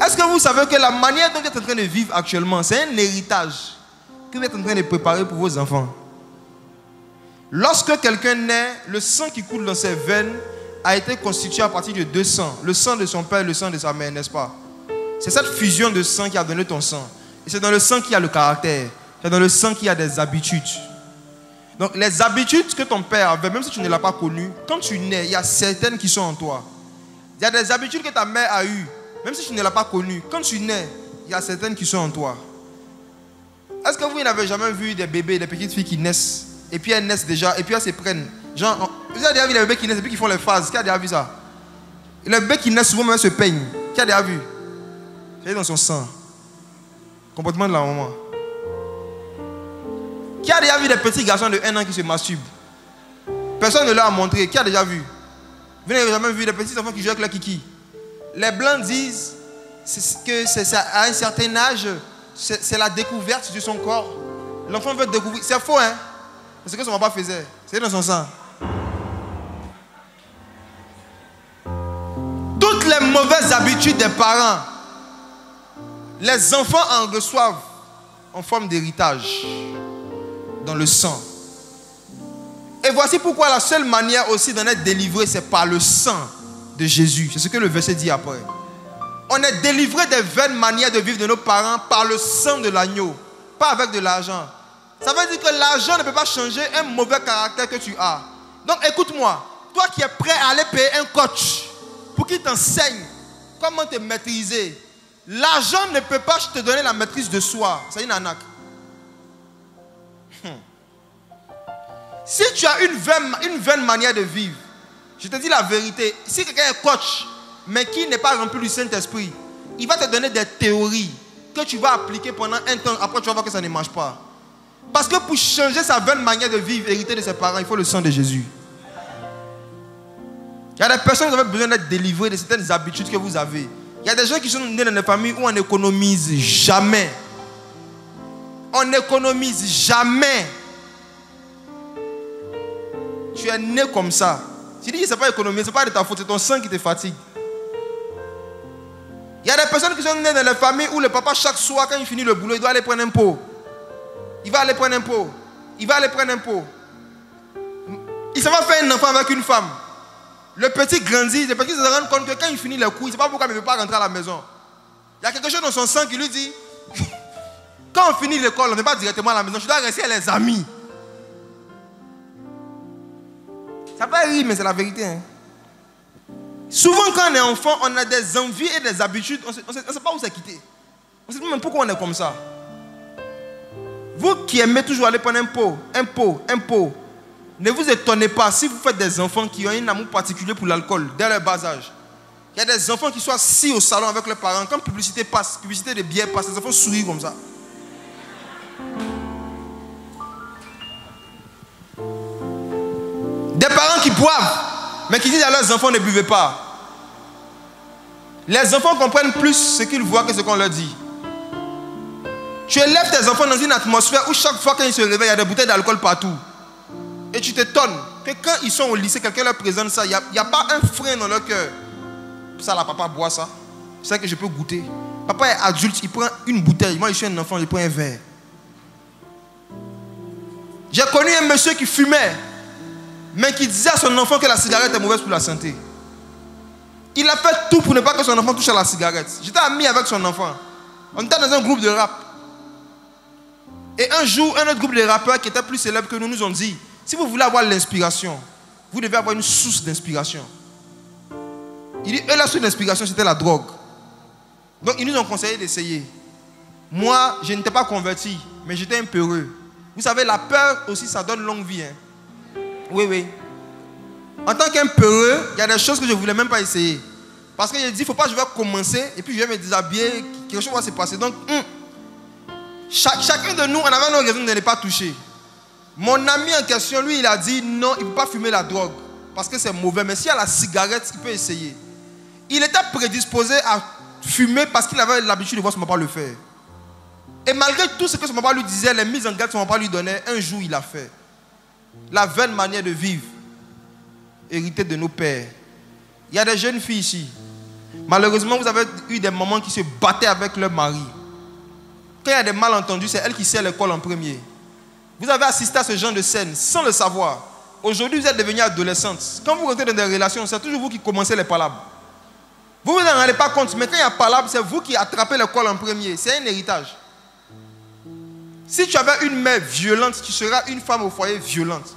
Est-ce que vous savez que la manière dont vous êtes en train de vivre actuellement, c'est un héritage que vous êtes en train de préparer pour vos enfants? Lorsque quelqu'un naît, le sang qui coule dans ses veines a été constitué à partir de 2 sangs. Le sang de son père et le sang de sa mère, n'est-ce pas? C'est cette fusion de sang qui a donné ton sang. Et c'est dans le sang qu'il y a le caractère. C'est dans le sang qu'il y a des habitudes. Donc les habitudes que ton père avait, même si tu ne l'as pas connu, quand tu nais, il y a certaines qui sont en toi. Il y a des habitudes que ta mère a eues, même si tu ne l'as pas connu. Quand tu nais, il y a certaines qui sont en toi. Est-ce que vous n'avez jamais vu des bébés, des petites filles qui naissent? Et puis elles naissent déjà, et puis elles se prennent. Genre, vous avez déjà vu les bébés qui naissent et puis qui font les phases? Qui a déjà vu ça? Les bébés qui naissent souvent même se peignent. Qui a déjà vu? C'est dans son sang. Comportement de la maman. Qui a déjà vu des petits garçons de 1 an qui se masturbent? Personne ne leur a montré. Qui a déjà vu? Vous n'avez jamais vu des petits enfants qui jouent avec la kiki? Les blancs disent que c'est à un certain âge, c'est la découverte de son corps. L'enfant veut découvrir. C'est faux, hein? C'est ce que son papa faisait. C'est dans son sang. Toutes les mauvaises habitudes des parents, les enfants en reçoivent en forme d'héritage dans le sang. Et voici pourquoi la seule manière aussi d'en être délivré, c'est par le sang de Jésus. C'est ce que le verset dit après. On est délivré des vaines manières de vivre de nos parents par le sang de l'agneau, pas avec de l'argent. Ça veut dire que l'argent ne peut pas changer un mauvais caractère que tu as. Donc écoute-moi, toi qui es prêt à aller payer un coach pour qu'il t'enseigne comment te maîtriser, l'argent ne peut pas te donner la maîtrise de soi. C'est une arnaque. Si tu as une vaine manière de vivre, je te dis la vérité, si quelqu'un est coach mais qui n'est pas rempli du Saint-Esprit, il va te donner des théories que tu vas appliquer pendant un temps, après tu vas voir que ça ne marche pas. Parce que pour changer sa bonne manière de vivre, hériter de ses parents, il faut le sang de Jésus. Il y a des personnes qui ont besoin d'être délivrées de certaines habitudes que vous avez. Il y a des gens qui sont nés dans des familles où on n'économise jamais. On n'économise jamais. Tu es né comme ça. Tu dis que ce n'est pas économiser, ce n'est pas de ta faute, c'est ton sang qui te fatigue. Il y a des personnes qui sont nées dans des familles où le papa, chaque soir, quand il finit le boulot, il doit aller prendre un pot. Il va aller prendre un pot. Il va aller prendre un pot. Il s'en va faire un enfant avec une femme. Le petit grandit. Le petit se rend compte que quand il finit les cours, il ne sait pas pourquoi il ne veut pas rentrer à la maison. Il y a quelque chose dans son sang qui lui dit, quand on finit l'école, on ne va pas directement à la maison. Je dois rester avec les amis. Ça peut rire, mais c'est la vérité. Hein. Souvent, quand on est enfant, on a des envies et des habitudes. On ne sait pas où s'acquitter. On se dit même pourquoi on est comme ça. Vous qui aimez toujours aller prendre un pot, ne vous étonnez pas si vous faites des enfants qui ont un amour particulier pour l'alcool dès leur bas âge. Il y a des enfants qui sont assis au salon avec leurs parents. Quand publicité passe, publicité de bière passe, les enfants sourient comme ça. Des parents qui boivent, mais qui disent à leurs enfants ne buvez pas. Les enfants comprennent plus ce qu'ils voient que ce qu'on leur dit. Tu élèves tes enfants dans une atmosphère où chaque fois qu'ils se réveillent, il y a des bouteilles d'alcool partout. Et tu t'étonnes que quand ils sont au lycée, quelqu'un leur présente ça, il n'y a pas un frein dans leur cœur. Ça, là, papa boit ça. C'est ça que je peux goûter. Papa est adulte, il prend une bouteille. Moi, je suis un enfant, je prends un verre. J'ai connu un monsieur qui fumait, mais qui disait à son enfant que la cigarette est mauvaise pour la santé. Il a fait tout pour ne pas que son enfant touche à la cigarette. J'étais ami avec son enfant. On était dans un groupe de rap. Et un jour, un autre groupe de rappeurs qui était plus célèbre que nous, nous ont dit, si vous voulez avoir l'inspiration, vous devez avoir une source d'inspiration. Il dit, eux, la source d'inspiration, c'était la drogue. Donc, ils nous ont conseillé d'essayer. Moi, je n'étais pas converti, mais j'étais un peu heureux. Vous savez, la peur aussi, ça donne longue vie. Hein? Oui, oui. En tant qu'un peureux, il y a des choses que je ne voulais même pas essayer. Parce que je dis, il ne faut pas, je vais commencer, et puis je vais me déshabiller, quelque chose va se passer. Donc, Chacun de nous, on avait nos raisons de ne pas toucher. Mon ami en question, lui, il a dit non, il ne peut pas fumer la drogue parce que c'est mauvais. Mais s'il y a la cigarette, il peut essayer. Il était prédisposé à fumer parce qu'il avait l'habitude de voir son papa le faire. Et malgré tout ce que son papa lui disait, les mises en garde que son papa lui donnait, un jour, il l'a fait. La vaine manière de vivre, héritée de nos pères. Il y a des jeunes filles ici. Malheureusement, vous avez eu des mamans qui se battaient avec leur mari. Quand il y a des malentendus, c'est elle qui sert l'école en premier. Vous avez assisté à ce genre de scène sans le savoir. Aujourd'hui, vous êtes devenue adolescente. Quand vous rentrez dans des relations, c'est toujours vous qui commencez les palabres. Vous ne vous en rendez pas compte, mais quand il y a palabres, c'est vous qui attrapez l'école en premier. C'est un héritage. Si tu avais une mère violente, tu seras une femme au foyer violente.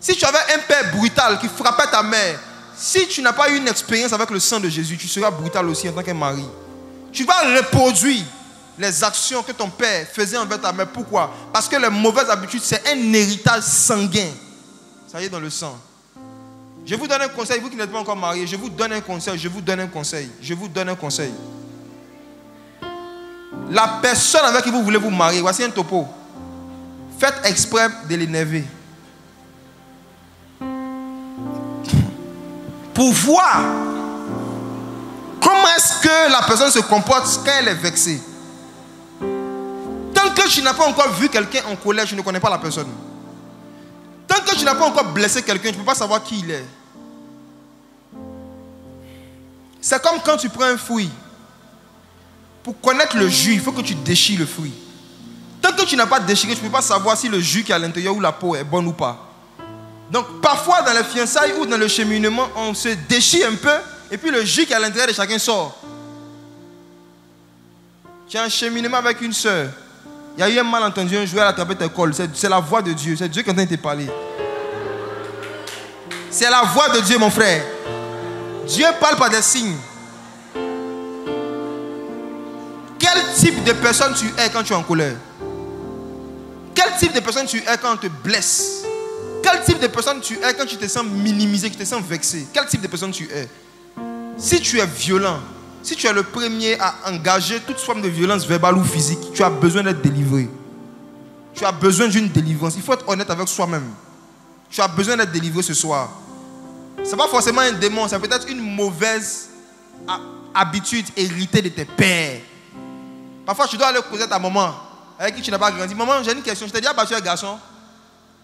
Si tu avais un père brutal qui frappait ta mère, si tu n'as pas eu une expérience avec le sang de Jésus, tu seras brutal aussi en tant que mari. Tu vas reproduire les actions que ton père faisait envers ta mère. Pourquoi? Parce que les mauvaises habitudes, c'est un héritage sanguin. Ça y est dans le sang. Je vous donne un conseil, vous qui n'êtes pas encore mariés, je vous donne un conseil. La personne avec qui vous voulez vous marier, voici un topo. Faites exprès de l'énerver. Pour voir comment est-ce que la personne se comporte quand elle est vexée. Tant que tu n'as pas encore vu quelqu'un en colère, tu ne connais pas la personne. Tant que tu n'as pas encore blessé quelqu'un, tu ne peux pas savoir qui il est. C'est comme quand tu prends un fruit. Pour connaître le jus, il faut que tu déchires le fruit. Tant que tu n'as pas déchiré, tu ne peux pas savoir si le jus qui est à l'intérieur ou la peau est bonne ou pas. Donc parfois dans les fiançailles ou dans le cheminement, on se déchire un peu et puis le jus qui est à l'intérieur de chacun sort. Tu as un cheminement avec une soeur. Il y a eu un malentendu, un jour elle a attrapé ta colle. C'est la voix de Dieu. C'est Dieu qui est en train de te parler. C'est la voix de Dieu, mon frère. Dieu parle par des signes. Quel type de personne tu es quand tu es en colère? Quel type de personne tu es quand on te blesse? Quel type de personne tu es quand tu te sens minimisé, tu te sens vexé? Quel type de personne tu es? Si tu es violent, si tu es le premier à engager toute forme de violence verbale ou physique, tu as besoin d'être délivré. Tu as besoin d'une délivrance. Il faut être honnête avec soi-même. Tu as besoin d'être délivré ce soir. Ce n'est pas forcément un démon, ça peut être une mauvaise habitude héritée de tes pères. Parfois, tu dois aller causer ta maman avec qui tu n'as pas grandi. Maman, j'ai une question. Je t'ai déjà battu un garçon.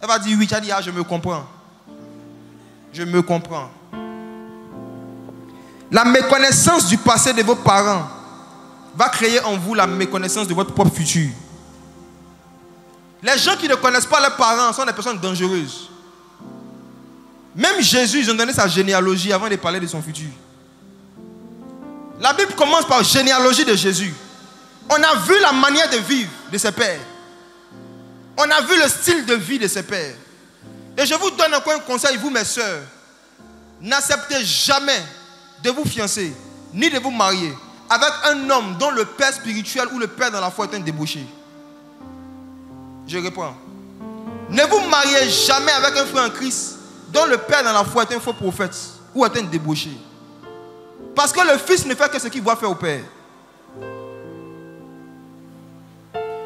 Elle va dire oui. Tu as dit, ah, je me comprends. Je me comprends. La méconnaissance du passé de vos parents va créer en vous la méconnaissance de votre propre futur. Les gens qui ne connaissent pas leurs parents sont des personnes dangereuses. Même Jésus, ils ont donné sa généalogie avant de parler de son futur. La Bible commence par généalogie de Jésus. On a vu la manière de vivre de ses pères. On a vu le style de vie de ses pères. Et je vous donne encore un conseil, vous mes soeurs. N'acceptez jamais de vous fiancer, ni de vous marier avec un homme dont le père spirituel ou le père dans la foi est un débauché. Je reprends. Ne vous mariez jamais avec un frère en Christ dont le père dans la foi est un faux prophète ou est un débauché. Parce que le fils ne fait que ce qu'il voit faire au père.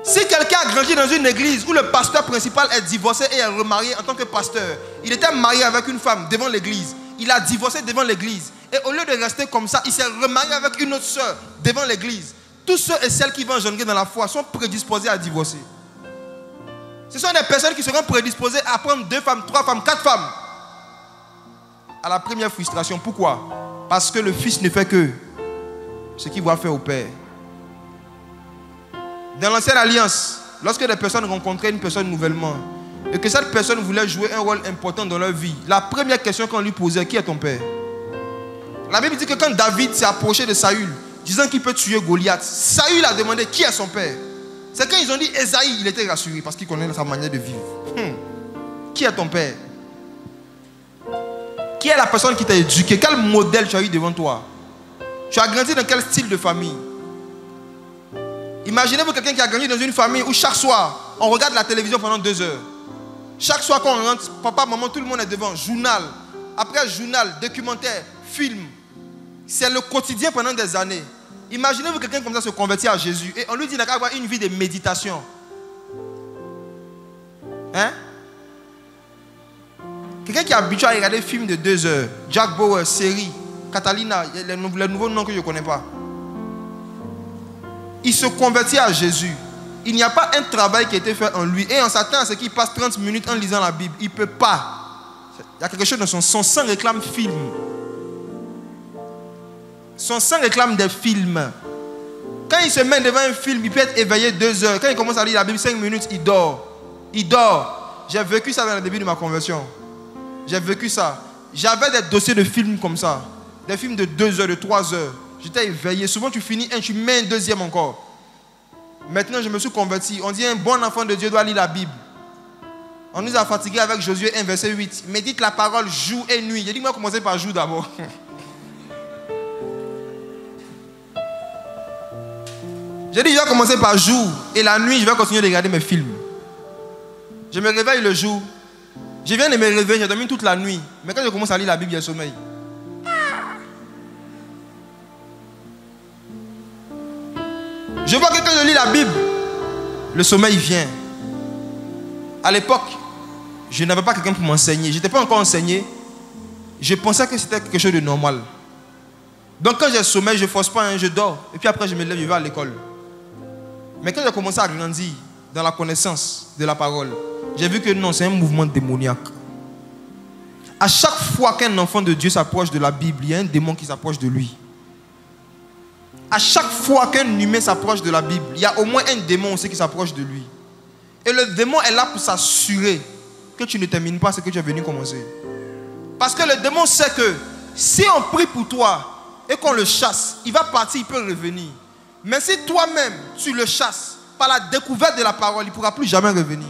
Si quelqu'un a grandi dans une église où le pasteur principal est divorcé et est remarié en tant que pasteur, il était marié avec une femme devant l'église, il a divorcé devant l'église, et au lieu de rester comme ça, il s'est remarié avec une autre sœur devant l'église. Tous ceux et celles qui vont engendrer dans la foi sont prédisposés à divorcer. Ce sont des personnes qui seront prédisposées à prendre 2 femmes, 3 femmes, 4 femmes. À la première frustration. Pourquoi? Parce que le fils ne fait que ce qu'il voit faire au père. Dans l'ancienne alliance, lorsque des personnes rencontraient une personne nouvellement et que cette personne voulait jouer un rôle important dans leur vie, la première question qu'on lui posait, qui est ton père? La Bible dit que quand David s'est approché de Saül, disant qu'il peut tuer Goliath, Saül a demandé qui est son père. C'est quand ils ont dit Esaïe, il était rassuré parce qu'il connaît sa manière de vivre. Qui est ton père? Qui est la personne qui t'a éduqué? Quel modèle tu as eu devant toi? Tu as grandi dans quel style de famille? Imaginez-vous quelqu'un qui a grandi dans une famille où chaque soir, on regarde la télévision pendant 2 heures. Chaque soir quand on rentre, papa, maman, tout le monde est devant. Journal, après journal, documentaire, film. C'est le quotidien pendant des années. Imaginez-vous quelqu'un comme ça se convertir à Jésus et on lui dit qu'il n'a qu'à avoir une vie de méditation. Hein? Quelqu'un qui est habitué à regarder des films de 2 heures, Jack Bauer, série, Catalina, les nouveaux noms que je ne connais pas. Il se convertit à Jésus. Il n'y a pas un travail qui a été fait en lui. Et on s'attend à ce qu'il passe 30 minutes en lisant la Bible. Il ne peut pas. Il y a quelque chose dans son sang. Son sang réclame film. Son sang réclame des films. Quand il se met devant un film, il peut être éveillé 2 heures. Quand il commence à lire la Bible 5 minutes, il dort. Il dort. J'ai vécu ça dans le début de ma conversion. J'ai vécu ça. J'avais des dossiers de films comme ça. Des films de 2 heures, de 3 heures. J'étais éveillé. Souvent tu finis un, tu mets un deuxième encore. Maintenant je me suis converti. On dit un bon enfant de Dieu doit lire la Bible. On nous a fatigués avec Josué 1 verset 8. Médite la parole jour et nuit. J'ai dit moi commencer par jour d'abord. J'ai dit je vais commencer par jour. Et la nuit je vais continuer de regarder mes films. Je me réveille le jour. Je viens de me réveiller, j'ai dormi toute la nuit. Mais quand je commence à lire la Bible, il y a sommeil. Je vois que quand je lis la Bible, le sommeil vient. À l'époque, je n'avais pas quelqu'un pour m'enseigner. Je n'étais pas encore enseigné. Je pensais que c'était quelque chose de normal. Donc quand j'ai sommeil, je ne force pas, hein, je dors. Et puis après, je me lève, je vais à l'école. Mais quand j'ai commencé à grandir dans la connaissance de la parole, j'ai vu que non, c'est un mouvement démoniaque. À chaque fois qu'un enfant de Dieu s'approche de la Bible, il y a un démon qui s'approche de lui. À chaque fois qu'un humain s'approche de la Bible, il y a au moins un démon aussi qui s'approche de lui. Et le démon est là pour s'assurer que tu ne termines pas ce que tu es venu commencer. Parce que le démon sait que si on prie pour toi et qu'on le chasse, il va partir, il peut revenir. Mais si toi-même, tu le chasses par la découverte de la parole, il ne pourra plus jamais revenir.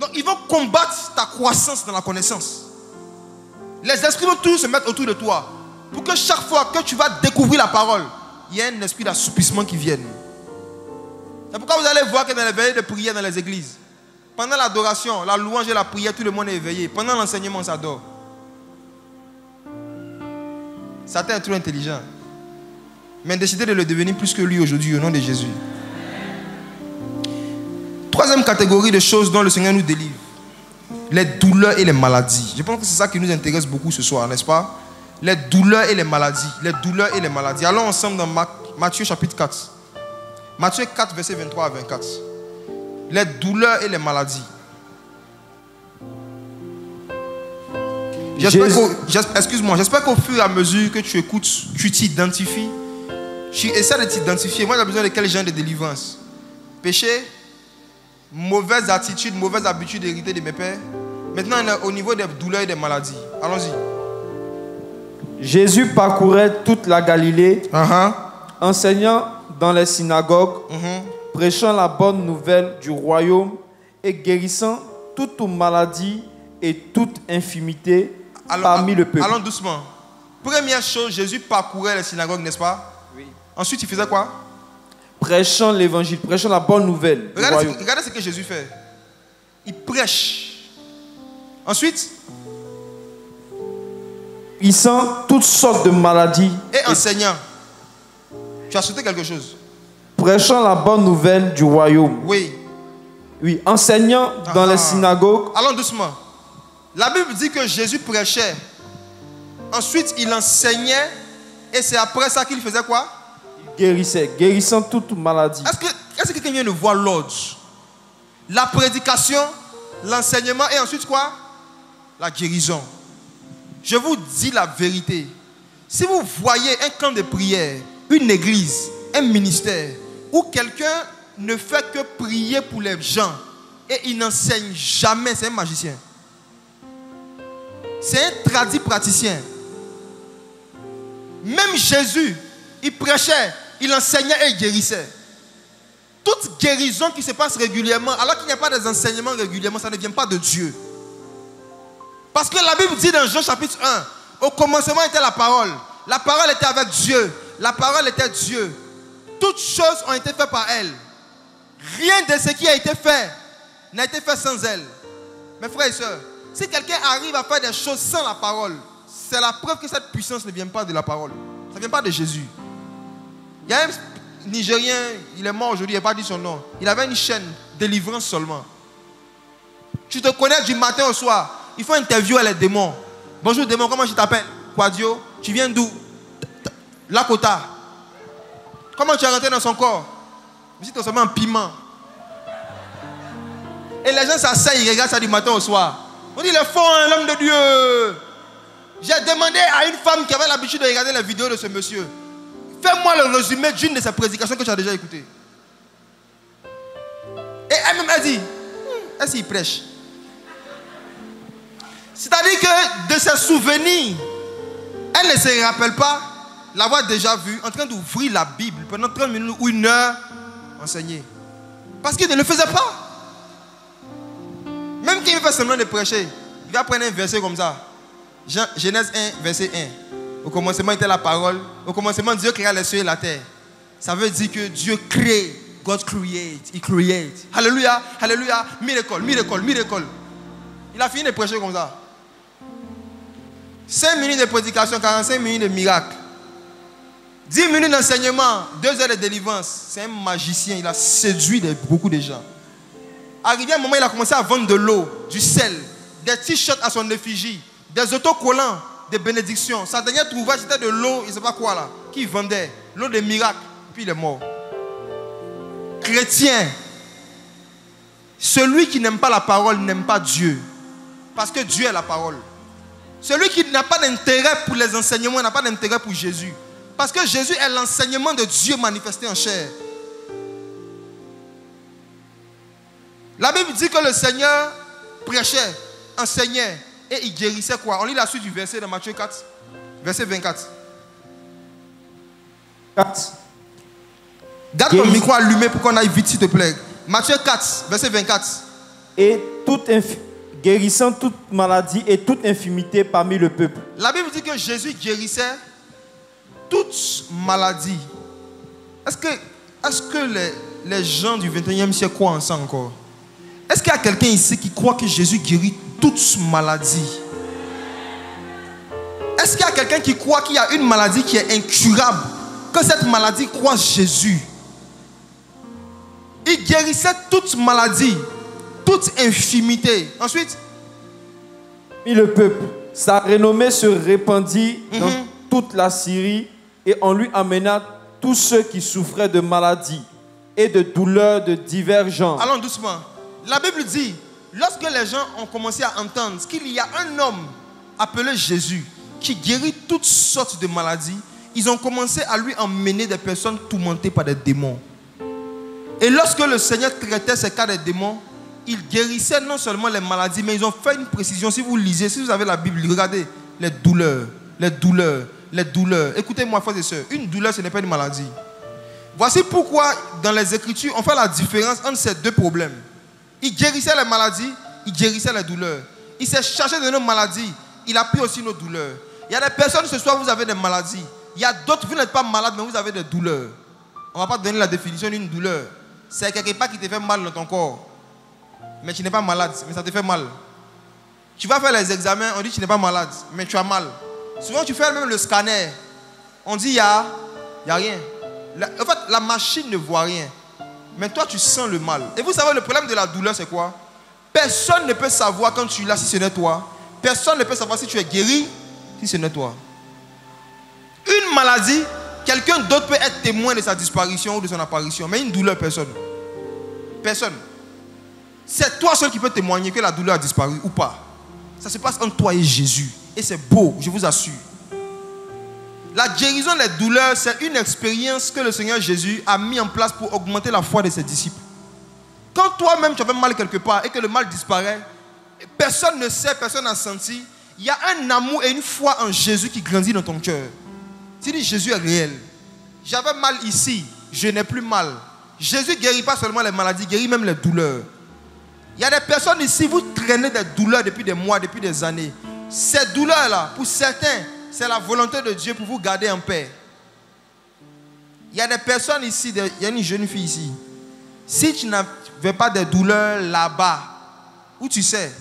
Donc ils vont combattre ta croissance dans la connaissance. Les esprits vont toujours se mettre autour de toi pour que chaque fois que tu vas découvrir la parole, il y a un esprit d'assoupissement qui vienne. C'est pourquoi vous allez voir que dans les veillées de prière dans les églises, pendant l'adoration, la louange et la prière, tout le monde est éveillé. Pendant l'enseignement, ça dort. Satan est trop intelligent, mais décidez de le devenir plus que lui aujourd'hui au nom de Jésus. Troisième catégorie de choses dont le Seigneur nous délivre, les douleurs et les maladies. Je pense que c'est ça qui nous intéresse beaucoup ce soir, n'est-ce pas? Les douleurs et les maladies. Les douleurs et les maladies. Allons ensemble dans Matthieu chapitre 4. Matthieu 4, verset 23 à 24. Les douleurs et les maladies. J'espère qu'au fur et à mesure que tu écoutes, tu t'identifies. Tu essaies de t'identifier. Moi, j'ai besoin de quel genre de délivrance? Péché? Mauvaise attitude, mauvaise habitude héritée de mes pères. Maintenant, on est au niveau des douleurs et des maladies. Allons-y. Jésus parcourait toute la Galilée, enseignant dans les synagogues, prêchant la bonne nouvelle du royaume et guérissant toute maladie et toute infimité parmi le peuple. Allons doucement. Première chose, Jésus parcourait les synagogues, n'est-ce pas? Oui. Ensuite, il faisait quoi? Prêchant l'évangile, prêchant la bonne nouvelle. Regardez ce que Jésus fait. Il prêche. Ensuite, il sent toutes sortes de maladies. Et enseignant. Tu as sauté quelque chose. Prêchant la bonne nouvelle du royaume. Oui. Oui, enseignant dans les synagogues. Allons doucement. La Bible dit que Jésus prêchait. Ensuite, il enseignait. Et c'est après ça qu'il faisait quoi? Il guérissait. Guérissant toute maladie. Est-ce que quelqu'un vient de voir l'ordre? La prédication, l'enseignement et ensuite quoi? La guérison. Je vous dis la vérité. Si vous voyez un camp de prière, une église, un ministère, où quelqu'un ne fait que prier pour les gens et il n'enseigne jamais, c'est un magicien. C'est un tradit praticien. Même Jésus, il prêchait, il enseignait et il guérissait. Toute guérison qui se passe régulièrement, alors qu'il n'y a pas des enseignements régulièrement, ça ne vient pas de Dieu. Parce que la Bible dit dans Jean chapitre 1, au commencement était la parole était avec Dieu, la parole était Dieu. Toutes choses ont été faites par elle. Rien de ce qui a été fait n'a été fait sans elle. Mes frères et sœurs, si quelqu'un arrive à faire des choses sans la parole, c'est la preuve que cette puissance ne vient pas de la parole. Ça ne vient pas de Jésus. Il y a un Nigérien, il est mort aujourd'hui, il n'a pas dit son nom. Il avait une chaîne, délivrance seulement. Tu te connais du matin au soir. Il faut interviewer les démons. Bonjour démon, comment je t'appelle? Quadio, tu viens d'où? Lakota. Comment tu es rentré dans son corps? Mais c'est seulement un piment. Et les gens s'asseyent, ils regardent ça du matin au soir. On dit, il est fort, hein, l'homme de Dieu. J'ai demandé à une femme qui avait l'habitude de regarder les vidéos de ce monsieur. Fais-moi le résumé d'une de ses prédications que tu as déjà écoutées. Et elle-même a dit, est-ce qu'il prêche? C'est-à-dire que de ses souvenirs, elle ne se rappelle pas l'avoir déjà vu en train d'ouvrir la Bible pendant 30 minutes ou une heure enseigner. Parce qu'il ne le faisait pas. Même qu'il fait semblant de prêcher, il va prendre un verset comme ça. Genèse 1, verset 1. Au commencement était la parole. Au commencement, Dieu créa les cieux et la terre. Ça veut dire que Dieu crée. God creates. Il create. Alléluia, alléluia. Miracle, miracle, miracle. Il a fini de prêcher comme ça. 5 minutes de prédication, 45 minutes de miracle. 10 minutes d'enseignement, 2 heures de délivrance. C'est un magicien, il a séduit beaucoup de gens. Arrivé à un moment, il a commencé à vendre de l'eau, du sel, des t-shirts à son effigie, des autocollants, des bénédictions. Sa dernière trouvaille, c'était de l'eau, il ne sait pas quoi là, qui vendait. L'eau de miracle, puis il est mort. Chrétien, celui qui n'aime pas la parole n'aime pas Dieu. Parce que Dieu est la parole. Celui qui n'a pas d'intérêt pour les enseignements n'a pas d'intérêt pour Jésus. Parce que Jésus est l'enseignement de Dieu manifesté en chair. La Bible dit que le Seigneur prêchait, enseignait et il guérissait quoi? On lit la suite du verset de Matthieu 4, verset 24. 4. Garde ton micro allumé pour qu'on aille vite, s'il te plaît. Matthieu 4, verset 24. Et toute guérissant toute maladie et toute infimité parmi le peuple. La Bible dit que Jésus guérissait toute maladie. Est-ce que les gens du 21e siècle croient en ça encore? Est-ce qu'il y a quelqu'un ici qui croit que Jésus guérit toute maladie? Est-ce qu'il y a quelqu'un qui croit qu'il y a une maladie qui est incurable? Que cette maladie croit Jésus? Il guérissait toute maladie, toute infimité. Ensuite, et le peuple, sa renommée se répandit dans toute la Syrie et on lui amena tous ceux qui souffraient de maladies et de douleurs de divers genres. Allons doucement. La Bible dit, lorsque les gens ont commencé à entendre qu'il y a un homme appelé Jésus qui guérit toutes sortes de maladies, ils ont commencé à lui emmener des personnes tourmentées par des démons. Et lorsque le Seigneur traitait ces cas de démons, il guérissait non seulement les maladies, mais ils ont fait une précision. Si vous lisez, si vous avez la Bible, regardez les douleurs, les douleurs, les douleurs. Écoutez-moi, frères et sœurs, une douleur, ce n'est pas une maladie. Voici pourquoi, dans les Écritures, on fait la différence entre ces deux problèmes. Il guérissait les maladies il guérissait les douleurs. Il s'est chargé de nos maladies. Il a pris aussi nos douleurs. Il y a des personnes ce soir, vous avez des maladies. Il y a d'autres, vous n'êtes pas malade, mais vous avez des douleurs. On ne va pas donner la définition d'une douleur. C'est quelque part qui te fait mal dans ton corps. Mais tu n'es pas malade, mais ça te fait mal. Tu vas faire les examens, on dit que tu n'es pas malade, mais tu as mal. Souvent, tu fais même le scanner. On dit, il n'y a rien. En fait, la machine ne voit rien. Mais toi, tu sens le mal. Et vous savez, le problème de la douleur, c'est quoi? Personne ne peut savoir quand tu l'as si ce n'est toi. Personne ne peut savoir si tu es guéri si ce n'est toi. Une maladie, quelqu'un d'autre peut être témoin de sa disparition ou de son apparition. Mais une douleur, personne. Personne. C'est toi seul qui peut témoigner que la douleur a disparu ou pas. Ça se passe entre toi et Jésus. Et c'est beau, je vous assure. La guérison des douleurs, c'est une expérience que le Seigneur Jésus a mis en place pour augmenter la foi de ses disciples. Quand toi-même tu avais mal quelque part et que le mal disparaît, personne ne sait, personne n'a senti, il y a un amour et une foi en Jésus qui grandit dans ton cœur. Tu dis Jésus est réel. J'avais mal ici, je n'ai plus mal. Jésus ne guérit pas seulement les maladies, il guérit même les douleurs. Il y a des personnes ici, vous traînez des douleurs depuis des mois, depuis des années. Ces douleurs-là, pour certains, c'est la volonté de Dieu pour vous garder en paix. Il y a des personnes ici, il y a une jeune fille ici. Si tu n'avais pas de douleurs là-bas, où tu sais,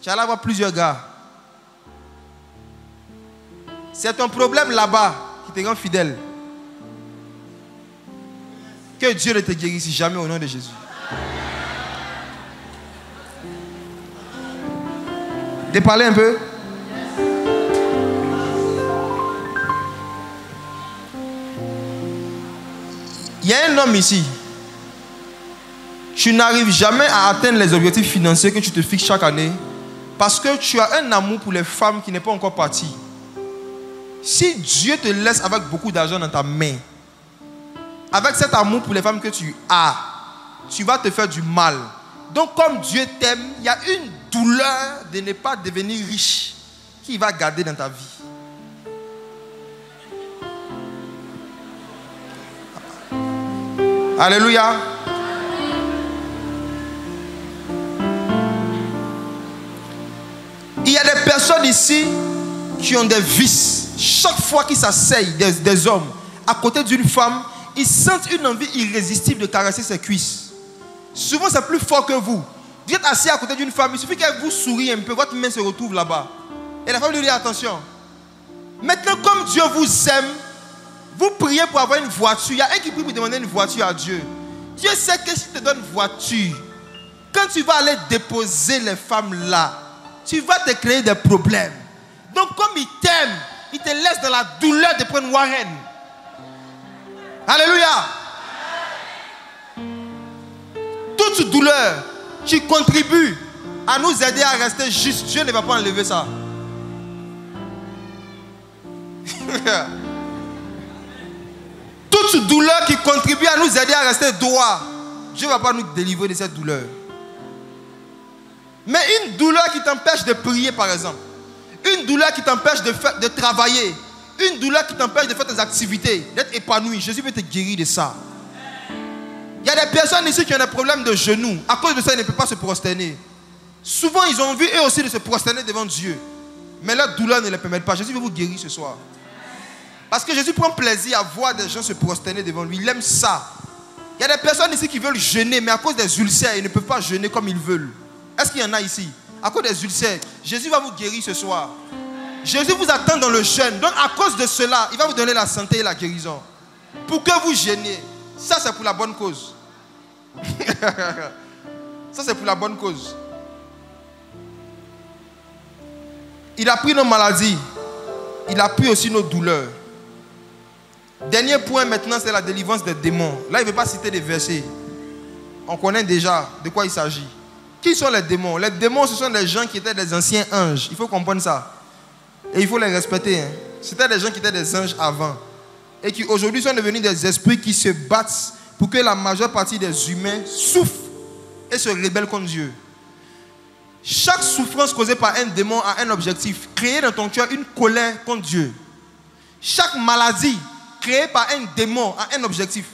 tu allais avoir plusieurs gars. C'est ton problème là-bas qui te rend fidèle. Que Dieu ne te guérisse jamais au nom de Jésus. De parler un peu. Il y a un homme ici. Tu n'arrives jamais à atteindre les objectifs financiers que tu te fixes chaque année parce que tu as un amour pour les femmes qui n'est pas encore parti. Si Dieu te laisse avec beaucoup d'argent dans ta main, avec cet amour pour les femmes que tu as, tu vas te faire du mal. Donc comme Dieu t'aime, il y a une douleur de ne pas devenir riche qui va garder dans ta vie. Alléluia. Il y a des personnes ici qui ont des vices. Chaque fois qu'ils s'asseyent des hommes à côté d'une femme, ils sentent une envie irrésistible de caresser ses cuisses. Souvent c'est plus fort que vous. Vous êtes assis à côté d'une femme, il suffit qu'elle vous sourie un peu, votre main se retrouve là-bas. Et la femme lui dit attention. Maintenant, comme Dieu vous aime, vous priez pour avoir une voiture. Il y a un qui prie pour demander une voiture à Dieu. Dieu sait que si tu te donnes une voiture, quand tu vas aller déposer les femmes là, tu vas te créer des problèmes. Donc, comme il t'aime, il te laisse dans la douleur de prendre Warren. Alléluia. Toute douleur, tu contribues à nous aider à rester justes. Dieu ne va pas enlever ça. Toute douleur qui contribue à nous aider à rester droit, Dieu ne va pas nous délivrer de cette douleur. Mais une douleur qui t'empêche de prier, par exemple, une douleur qui t'empêche de travailler, une douleur qui t'empêche de faire tes activités, d'être épanoui, Jésus veut te guérir de ça. Il y a des personnes ici qui ont des problèmes de genoux. À cause de ça, ils ne peuvent pas se prosterner. Souvent, ils ont envie eux aussi de se prosterner devant Dieu. Mais leur douleur ne les permet pas. Jésus veut vous guérir ce soir. Parce que Jésus prend plaisir à voir des gens se prosterner devant lui. Il aime ça. Il y a des personnes ici qui veulent jeûner, mais à cause des ulcères, ils ne peuvent pas jeûner comme ils veulent. Est-ce qu'il y en a ici? À cause des ulcères, Jésus va vous guérir ce soir. Jésus vous attend dans le jeûne. Donc, à cause de cela, il va vous donner la santé et la guérison. Pour que vous jeûniez. Ça, c'est pour la bonne cause. Ça, c'est pour la bonne cause. Il a pris nos maladies. Il a pris aussi nos douleurs. Dernier point maintenant, c'est la délivrance des démons. Là, il ne veut pas citer des versets. On connaît déjà de quoi il s'agit. Qui sont les démons? Les démons, ce sont des gens qui étaient des anciens anges. Il faut comprendre ça. Et il faut les respecter. Hein. C'était des gens qui étaient des anges avant. Et qui aujourd'hui sont devenus des esprits qui se battent pour que la majeure partie des humains souffrent et se rébellent contre Dieu. Chaque souffrance causée par un démon a un objectif. Créer dans ton cœur une colère contre Dieu. Chaque maladie créée par un démon a un objectif.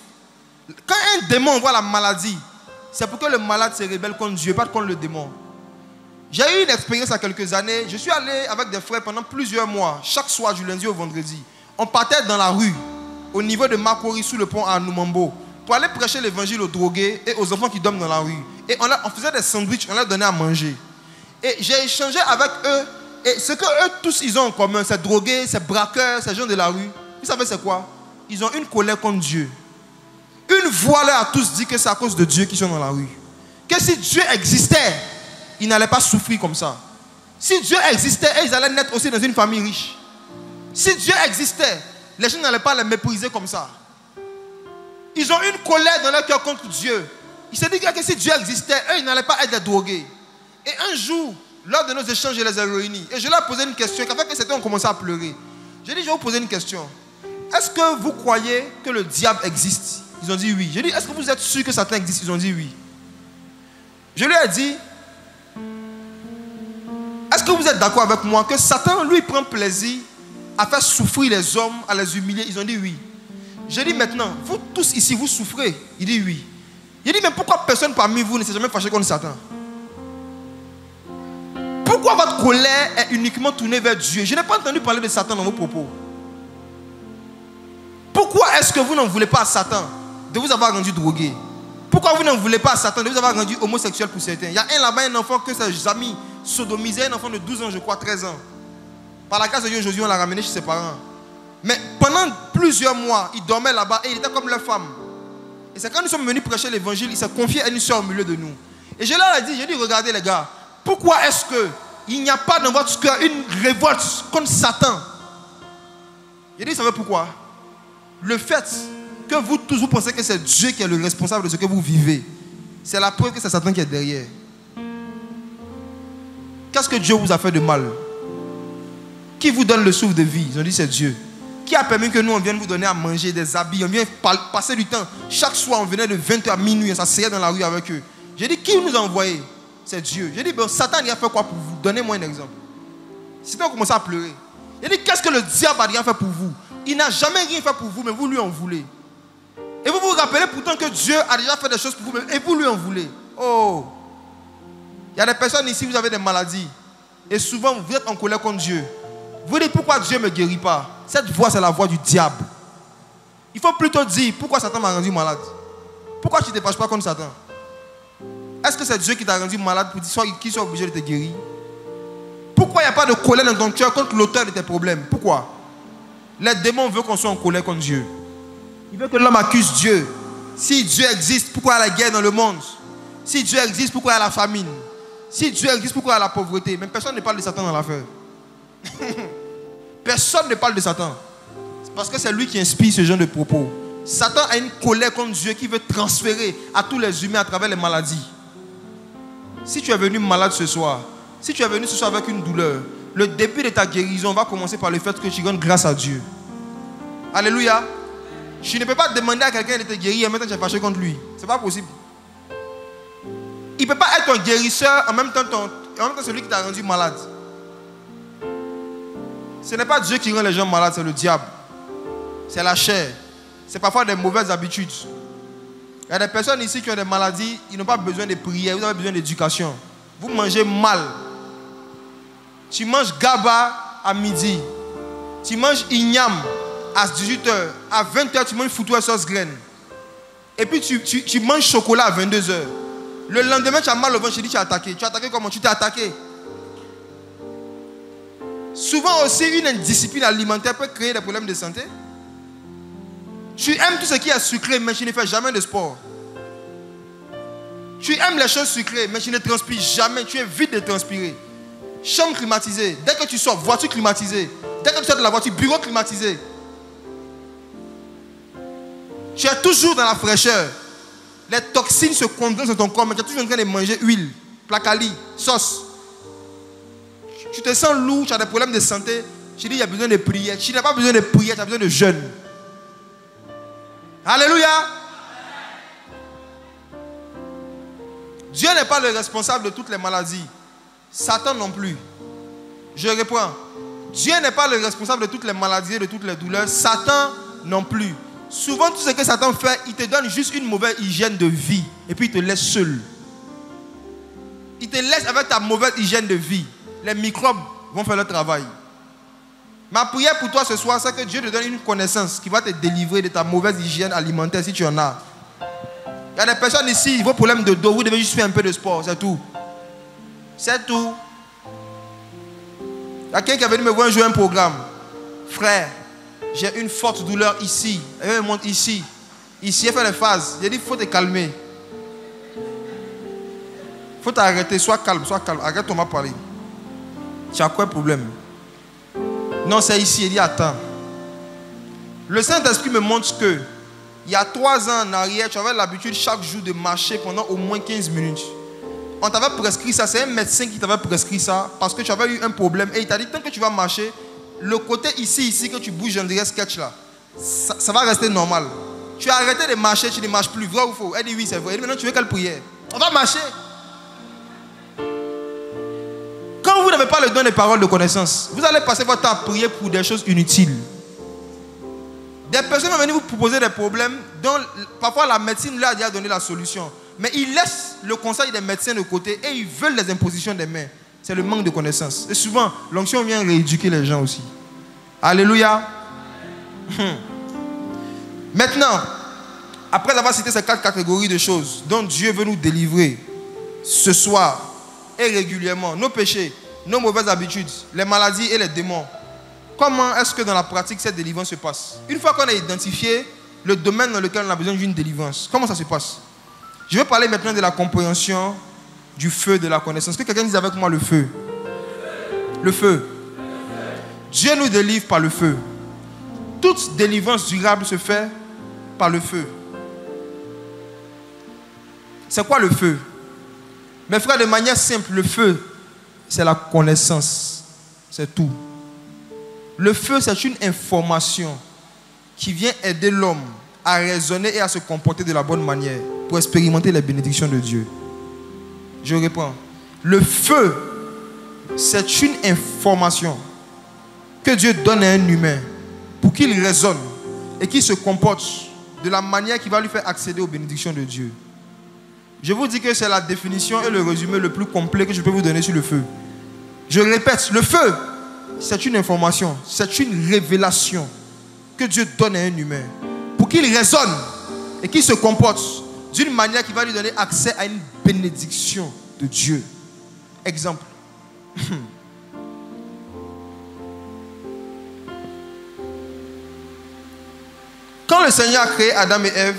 Quand un démon voit la maladie, c'est pour que le malade se rébelle contre Dieu, pas contre le démon. J'ai eu une expérience il y a quelques années. Je suis allé avec des frères pendant plusieurs mois. Chaque soir, du lundi au vendredi. On partait dans la rue, au niveau de Makori, sous le pont à Noumambo, pour aller prêcher l'évangile aux drogués et aux enfants qui dorment dans la rue. Et on faisait des sandwichs, on leur donnait à manger. Et j'ai échangé avec eux. Et ce que eux tous, ils ont en commun, ces drogués, ces braqueurs, ces gens de la rue, vous savez c'est quoi? Ils ont une colère contre Dieu. Une voix leur a tous dit que c'est à cause de Dieu qu'ils sont dans la rue. Que si Dieu existait, ils n'allaient pas souffrir comme ça. Si Dieu existait, ils allaient naître aussi dans une famille riche. Si Dieu existait, les gens n'allaient pas les mépriser comme ça. Ils ont une colère dans leur cœur contre Dieu. Ils se disent que si Dieu existait, eux, ils n'allaient pas être des drogués. Et un jour, lors de nos échanges, je les ai réunis. Et je leur ai posé une question. Quand certains ont commencé à pleurer, j'ai dit, je vais vous poser une question. Est-ce que vous croyez que le diable existe? Ils ont dit oui. J'ai dit, est-ce que vous êtes sûr que Satan existe? Ils ont dit oui. Je leur ai dit, est-ce que vous êtes d'accord avec moi que Satan, lui, prend plaisir à faire souffrir les hommes, à les humilier? Ils ont dit oui. J'ai dit, maintenant, vous tous ici, vous souffrez? Il dit oui. J'ai dit, mais pourquoi personne parmi vous ne s'est jamais fâché contre Satan? Pourquoi votre colère est uniquement tournée vers Dieu? Je n'ai pas entendu parler de Satan dans vos propos. Pourquoi est-ce que vous n'en voulez pas à Satan de vous avoir rendu drogué? Pourquoi vous n'en voulez pas à Satan de vous avoir rendu homosexuel pour certains? Il y a un là-bas, un enfant que ses amis sodomisaient, un enfant de 12 ans, je crois, 13 ans. Par la grâce de Dieu, aujourd'hui, on l'a ramené chez ses parents. Mais pendant plusieurs mois, il dormait là-bas et il était comme leur femme. Et c'est quand nous sommes venus prêcher l'évangile, il s'est confié à une soeur au milieu de nous. Et je leur ai dit, regardez les gars, pourquoi est-ce qu'il n'y a pas dans votre cœur une révolte contre Satan? J'ai dit, vous savez pourquoi? Le fait que vous tous vous pensez que c'est Dieu qui est le responsable de ce que vous vivez, c'est la preuve que c'est Satan qui est derrière. Qu'est-ce que Dieu vous a fait de mal? Qui vous donne le souffle de vie? Ils ont dit, c'est Dieu. Qui a permis que nous, on vienne vous donner à manger, des habits, on vient passer du temps. Chaque soir, on venait de 20h à minuit, on s'asseyait dans la rue avec eux. J'ai dit, qui nous a envoyé? C'est Dieu. J'ai dit, bon, Satan, il a fait quoi pour vous? Donnez-moi un exemple. Satan commençait à pleurer. J'ai dit, qu'est-ce que le diable a rien fait pour vous? Il n'a jamais rien fait pour vous, mais vous lui en voulez. Et vous vous rappelez pourtant que Dieu a déjà fait des choses pour vous, mais vous lui en voulez. Oh! Il y a des personnes ici, vous avez des maladies. Et souvent, vous êtes en colère contre Dieu. Vous dites, pourquoi Dieu ne me guérit pas? Cette voix, c'est la voix du diable. Il faut plutôt dire, pourquoi Satan m'a rendu malade? Pourquoi tu ne te dépenses pas contre Satan? Est-ce que c'est Dieu qui t'a rendu malade pour qu'il soit obligé de te guérir? Pourquoi il n'y a pas de colère dans ton cœur contre l'auteur de tes problèmes? Pourquoi? Les démons veulent qu'on soit en colère contre Dieu. Ils veulent que l'homme accuse Dieu. Si Dieu existe, pourquoi il y a la guerre dans le monde? Si Dieu existe, pourquoi il y a la famine? Si Dieu existe, pourquoi il y a la pauvreté? Mais personne ne parle de Satan dans l'affaire. Personne ne parle de Satan. C'est parce que c'est lui qui inspire ce genre de propos. Satan a une colère contre Dieu qui veut transférer à tous les humains à travers les maladies. Si tu es venu malade ce soir, si tu es venu ce soir avec une douleur, le début de ta guérison va commencer par le fait que tu donnes grâce à Dieu. Alléluia. Tu ne peux pas demander à quelqu'un de te guérir et maintenant tu es fâché contre lui. Ce n'est pas possible. Il ne peut pas être ton guérisseur en même temps celui qui t'a rendu malade. Ce n'est pas Dieu qui rend les gens malades, c'est le diable. C'est la chair. C'est parfois des mauvaises habitudes. Il y a des personnes ici qui ont des maladies, ils n'ont pas besoin de prière, ils ont besoin d'éducation. Vous mangez mal. Tu manges gaba à midi. Tu manges igname à 18h. À 20h, tu manges foutoua sauce graine. Et puis tu manges chocolat à 22h. Le lendemain, tu as mal au ventre, tu dis tu es attaqué. Tu as attaqué comment? Tu t'es attaqué. Souvent aussi, une indiscipline alimentaire peut créer des problèmes de santé. Tu aimes tout ce qui est sucré, mais tu ne fais jamais de sport. Tu aimes les choses sucrées, mais tu ne transpires jamais. Tu évites de transpirer. Chambre climatisée. Dès que tu sors, voiture climatisée. Dès que tu sors de la voiture, bureau climatisé. Tu es toujours dans la fraîcheur. Les toxines se condensent dans ton corps, mais tu es toujours en train de manger huile, placali, sauce. Tu te sens lourd, tu as des problèmes de santé. Tu dis, il y a besoin de prière. Tu n'as pas besoin de prière, tu as besoin de jeûne. Alléluia. Dieu n'est pas le responsable de toutes les maladies. Satan non plus. Je reprends. Dieu n'est pas le responsable de toutes les maladies, de toutes les douleurs. Satan non plus. Souvent, tout ce que Satan fait, il te donne juste une mauvaise hygiène de vie. Et puis, il te laisse seul. Il te laisse avec ta mauvaise hygiène de vie. Les microbes vont faire leur travail. Ma prière pour toi ce soir, c'est que Dieu te donne une connaissance qui va te délivrer de ta mauvaise hygiène alimentaire si tu en as. Il y a des personnes ici, vos problèmes de dos, vous devez juste faire un peu de sport, c'est tout. C'est tout. Il y a quelqu'un qui est venu me voir jouer un programme. Frère, j'ai une forte douleur ici. Elle me montre ici. Ici, elle fait les phases. J'ai dit, il faut te calmer. Il faut t'arrêter. Sois calme, sois calme. Arrête, on m'a parlé. Tu as quoi le problème? Non, c'est ici. Il dit, attends. Le Saint-Esprit me montre que il y a 3 ans en arrière, tu avais l'habitude chaque jour de marcher pendant au moins 15 minutes. On t'avait prescrit ça. C'est un médecin qui t'avait prescrit ça parce que tu avais eu un problème. Et il t'a dit, tant que tu vas marcher, le côté ici que tu bouges, on dirait sketch là, ça va rester normal. Tu as arrêté de marcher, tu ne marches plus. Vrai ou faux? Elle dit oui, c'est vrai. Elle dit maintenant, tu veux quelle prière? On va marcher. Quand vous n'avez pas le don des paroles de connaissance, vous allez passer votre temps à prier pour des choses inutiles. Des personnes vont venir vous proposer des problèmes dont parfois la médecine leur a déjà donné la solution. Mais ils laissent le conseil des médecins de côté et ils veulent les impositions des mains. C'est le manque de connaissance. Et souvent, l'onction vient rééduquer les gens aussi. Alléluia. Maintenant, après avoir cité ces 4 catégories de choses dont Dieu veut nous délivrer ce soir et régulièrement, nos péchés, nos mauvaises habitudes, les maladies et les démons, comment est-ce que dans la pratique cette délivrance se passe? Une fois qu'on a identifié le domaine dans lequel on a besoin d'une délivrance, comment ça se passe? Je vais parler maintenant de la compréhension du feu de la connaissance. Que quelqu'un dise avec moi le feu. Le feu. Dieu nous délivre par le feu. Toute délivrance durable se fait par le feu. C'est quoi le feu? Mes frères, de manière simple, le feu, c'est la connaissance. C'est tout. Le feu, c'est une information qui vient aider l'homme à raisonner et à se comporter de la bonne manière pour expérimenter les bénédictions de Dieu. Je reprends. Le feu, c'est une information que Dieu donne à un humain pour qu'il raisonne et qu'il se comporte de la manière qui va lui faire accéder aux bénédictions de Dieu. Je vous dis que c'est la définition et le résumé le plus complet que je peux vous donner sur le feu. Je répète, le feu, c'est une information, c'est une révélation que Dieu donne à un humain pour qu'il raisonne et qu'il se comporte d'une manière qui va lui donner accès à une bénédiction de Dieu. Exemple. Quand le Seigneur a créé Adam et Ève,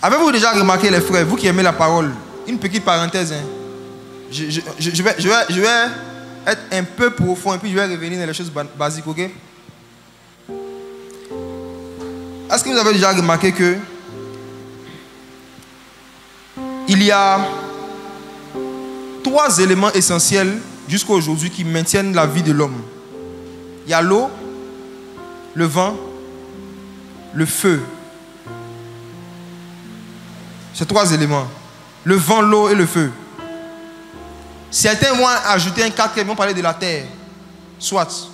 avez-vous déjà remarqué, les frères, vous qui aimez la parole, une petite parenthèse, hein? Je vais être un peu profond et puis je vais revenir dans les choses basiques, ok? Est-ce que vous avez déjà remarqué que il y a 3 éléments essentiels jusqu'à aujourd'hui qui maintiennent la vie de l'homme? Il y a l'eau, le vent, le feu. Ces 3 éléments. Le vent, l'eau et le feu. Certains vont ajouter un 4, ils vont parler de la terre. Soit.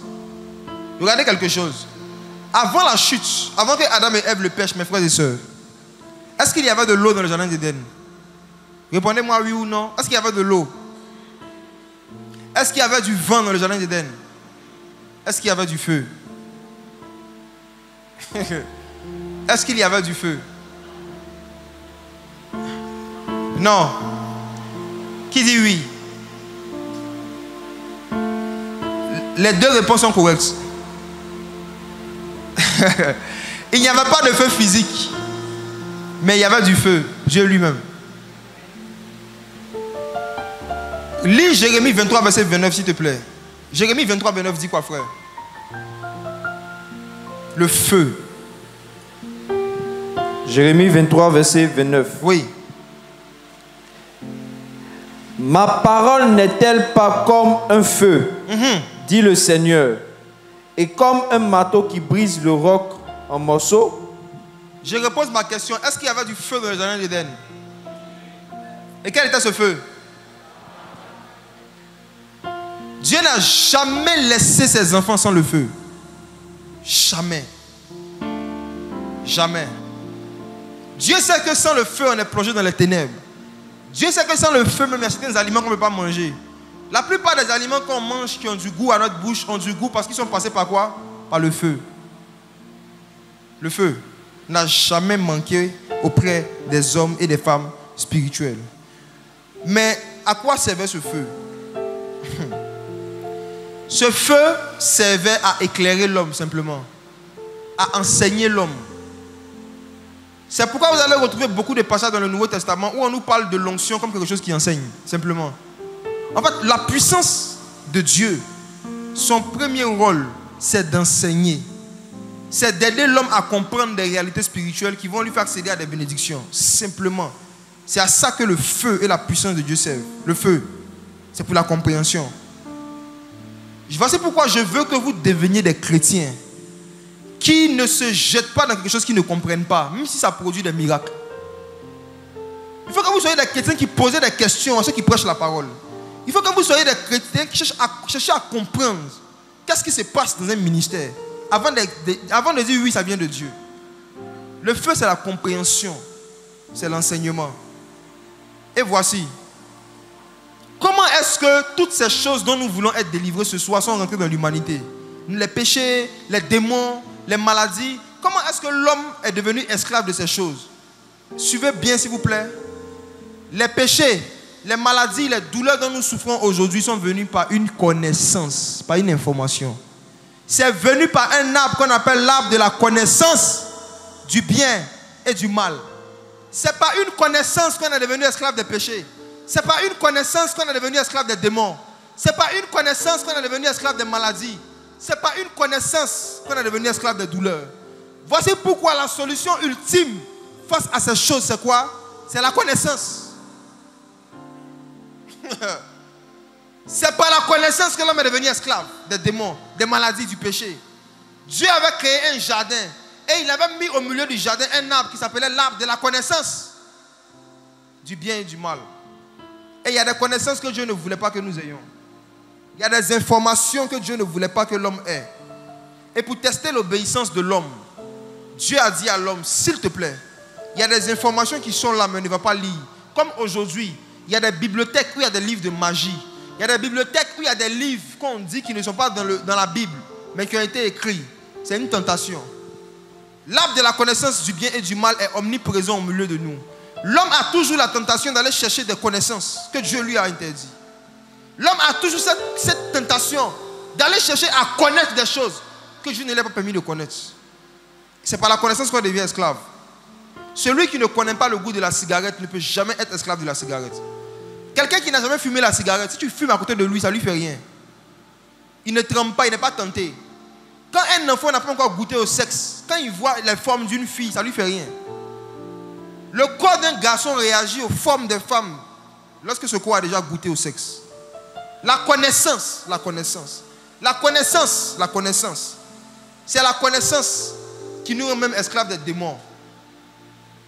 Regardez quelque chose. Avant la chute, avant que Adam et Ève le pêchent, mes frères et sœurs, est-ce qu'il y avait de l'eau dans le jardin d'Éden? Répondez-moi oui ou non. Est-ce qu'il y avait de l'eau? Est-ce qu'il y avait du vent dans le jardin d'Éden? Est-ce qu'il y avait du feu? Est-ce qu'il y avait du feu? Non. Qui dit oui? Les 2 réponses sont correctes. Il n'y avait pas de feu physique, mais il y avait du feu, Dieu lui-même. Lis Jérémie 23, verset 29, s'il te plaît. Jérémie 23, 29 dit quoi, frère? Le feu. Jérémie 23, verset 29. Oui. Ma parole n'est-elle pas comme un feu, dit le Seigneur, et comme un marteau qui brise le roc en morceaux? Je repose ma question. Est-ce qu'il y avait du feu dans le jardin d'Éden? Et quel était ce feu? Dieu n'a jamais laissé ses enfants sans le feu. Jamais. Jamais. Dieu sait que sans le feu, on est plongé dans les ténèbres. Dieu sait que sans le feu, même il y a certains aliments qu'on ne peut pas manger. La plupart des aliments qu'on mange qui ont du goût à notre bouche ont du goût parce qu'ils sont passés par quoi? Par le feu. Le feu n'a jamais manqué auprès des hommes et des femmes spirituels. Mais à quoi servait ce feu? Ce feu servait à éclairer l'homme simplement, à enseigner l'homme. C'est pourquoi vous allez retrouver beaucoup de passages dans le Nouveau Testament où on nous parle de l'onction comme quelque chose qui enseigne, simplement. En fait, la puissance de Dieu, son premier rôle, c'est d'enseigner. C'est d'aider l'homme à comprendre des réalités spirituelles qui vont lui faire accéder à des bénédictions, simplement. C'est à ça que le feu et la puissance de Dieu servent. Le feu, c'est pour la compréhension. Voici pourquoi je veux que vous deveniez des chrétiens qui ne se jettent pas dans quelque chose qu'ils ne comprennent pas, même si ça produit des miracles. Il faut que vous soyez des chrétiens qui posent des questions à ceux qui prêchent la parole. Il faut que vous soyez des chrétiens qui cherchent à comprendre qu'est-ce qui se passe dans un ministère avant de dire oui, ça vient de Dieu. Le feu, c'est la compréhension, c'est l'enseignement. Et voici, comment est-ce que toutes ces choses dont nous voulons être délivrés ce soir sont rentrées dans l'humanité? Les péchés, les démons, les maladies. Comment est-ce que l'homme est devenu esclave de ces choses? Suivez bien s'il vous plaît. Les péchés, les maladies, les douleurs dont nous souffrons aujourd'hui sont venues par une connaissance, par une information. C'est venu par un arbre qu'on appelle l'arbre de la connaissance du bien et du mal. C'est par une connaissance qu'on est devenu esclave des péchés. C'est par une connaissance qu'on est devenu esclave des démons. C'est par une connaissance qu'on est devenu esclave des maladies. C'est par une connaissance qu'on est devenu esclave des douleurs. Voici pourquoi la solution ultime face à ces choses, c'est quoi? C'est la connaissance. C'est par la connaissance que l'homme est devenu esclave des démons, des maladies, du péché. Dieu avait créé un jardin et il avait mis au milieu du jardin un arbre qui s'appelait l'arbre de la connaissance du bien et du mal. Et il y a des connaissances que Dieu ne voulait pas que nous ayons. Il y a des informations que Dieu ne voulait pas que l'homme ait. Et pour tester l'obéissance de l'homme, Dieu a dit à l'homme, s'il te plaît, il y a des informations qui sont là, mais on ne va pas lire. Comme aujourd'hui, il y a des bibliothèques où il y a des livres de magie. Il y a des bibliothèques où il y a des livres qu'on dit qui ne sont pas dans la Bible, mais qui ont été écrits. C'est une tentation. L'arbre de la connaissance du bien et du mal est omniprésent au milieu de nous. L'homme a toujours la tentation d'aller chercher des connaissances que Dieu lui a interdites. L'homme a toujours cette tentation d'aller chercher à connaître des choses que Dieu ne lui a pas permis de connaître. C'est par la connaissance qu'on devient esclave. Celui qui ne connaît pas le goût de la cigarette ne peut jamais être esclave de la cigarette. Quelqu'un qui n'a jamais fumé la cigarette, si tu fumes à côté de lui, ça ne lui fait rien. Il ne tremble pas, il n'est pas tenté. Quand un enfant n'a pas encore goûté au sexe, quand il voit les formes d'une fille, ça ne lui fait rien. Le corps d'un garçon réagit aux formes des femmes lorsque ce corps a déjà goûté au sexe. La connaissance, la connaissance, la connaissance, la connaissance. C'est la connaissance qui nous rend même esclaves des démons.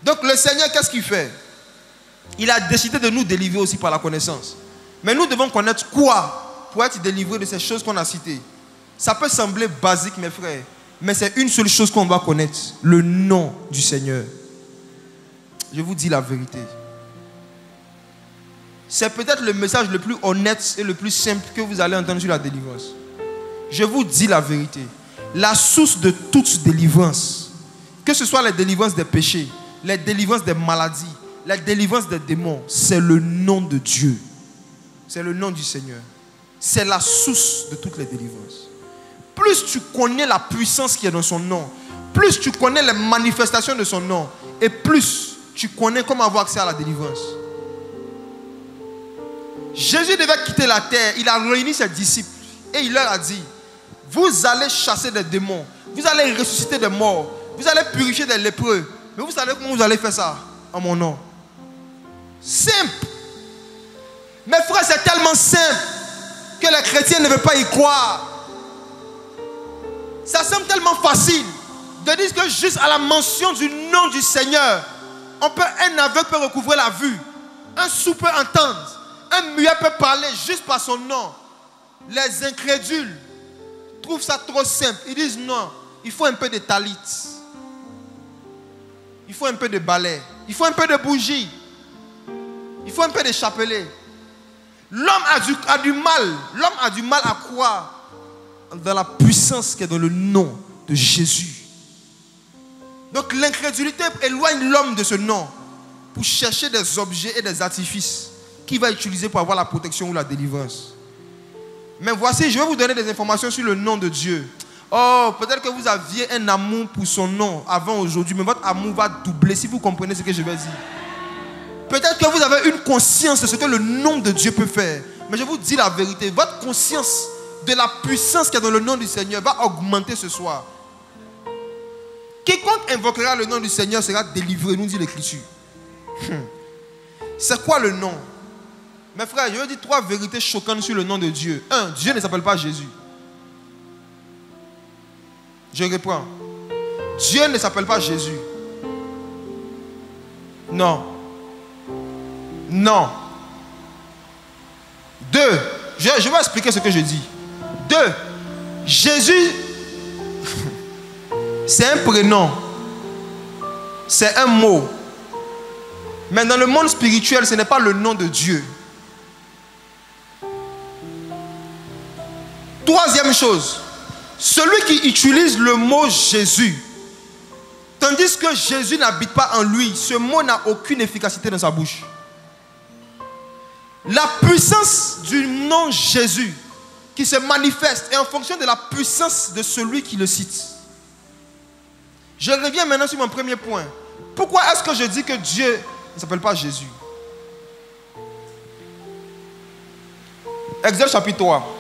Donc le Seigneur, qu'est-ce qu'il fait? Il a décidé de nous délivrer aussi par la connaissance. Mais nous devons connaître quoi pour être délivrés de ces choses qu'on a citées? Ça peut sembler basique, mes frères, mais c'est une seule chose qu'on va connaître, le nom du Seigneur. Je vous dis la vérité. C'est peut-être le message le plus honnête et le plus simple que vous allez entendre sur la délivrance. Je vous dis la vérité. La source de toute délivrance, que ce soit la délivrance des péchés, la délivrance des maladies, la délivrance des démons, c'est le nom de Dieu. C'est le nom du Seigneur. C'est la source de toutes les délivrances. Plus tu connais la puissance qui est dans son nom, plus tu connais les manifestations de son nom, et plus tu connais comment avoir accès à la délivrance. Jésus devait quitter la terre. Il a réuni ses disciples et il leur a dit, vous allez chasser des démons, vous allez ressusciter des morts, vous allez purifier des lépreux. Mais vous savez comment vous allez faire ça? En mon nom. Simple. Mes frères, c'est tellement simple que les chrétiens ne veulent pas y croire. Ça semble tellement facile de dire que juste à la mention du nom du Seigneur, un aveugle peut recouvrir la vue, un sourd peut entendre, un muet peut parler juste par son nom. Les incrédules trouvent ça trop simple. Ils disent non, il faut un peu de talit. il faut un peu de balai, il faut un peu de bougie, il faut un peu de chapelet. L'homme a du mal, l'homme a du mal à croire dans la puissance qui est dans le nom de Jésus. Donc l'incrédulité éloigne l'homme de ce nom pour chercher des objets et des artifices qu'il va utiliser pour avoir la protection ou la délivrance. Mais voici, je vais vous donner des informations sur le nom de Dieu. Oh, peut-être que vous aviez un amour pour son nom avant aujourd'hui, mais votre amour va doubler si vous comprenez ce que je vais dire. Peut-être que vous avez une conscience de ce que le nom de Dieu peut faire. Mais je vous dis la vérité, votre conscience de la puissance qui est dans le nom du Seigneur va augmenter ce soir. Quiconque invoquera le nom du Seigneur sera délivré, nous dit l'Écriture. C'est quoi le nom? Mes frères, je veux dire trois vérités choquantes sur le nom de Dieu. 1. Dieu ne s'appelle pas Jésus. Je reprends. Dieu ne s'appelle pas Jésus. Non. Non. 2. Je vais expliquer ce que je dis. 2. Jésus, c'est un prénom. C'est un mot. Mais dans le monde spirituel, ce n'est pas le nom de Dieu. Troisième chose, celui qui utilise le mot Jésus, tandis que Jésus n'habite pas en lui, ce mot n'a aucune efficacité dans sa bouche. La puissance du nom Jésus qui se manifeste est en fonction de la puissance de celui qui le cite. Je reviens maintenant sur mon premier point. Pourquoi est-ce que je dis que Dieu ne s'appelle pas Jésus? Exode chapitre 3.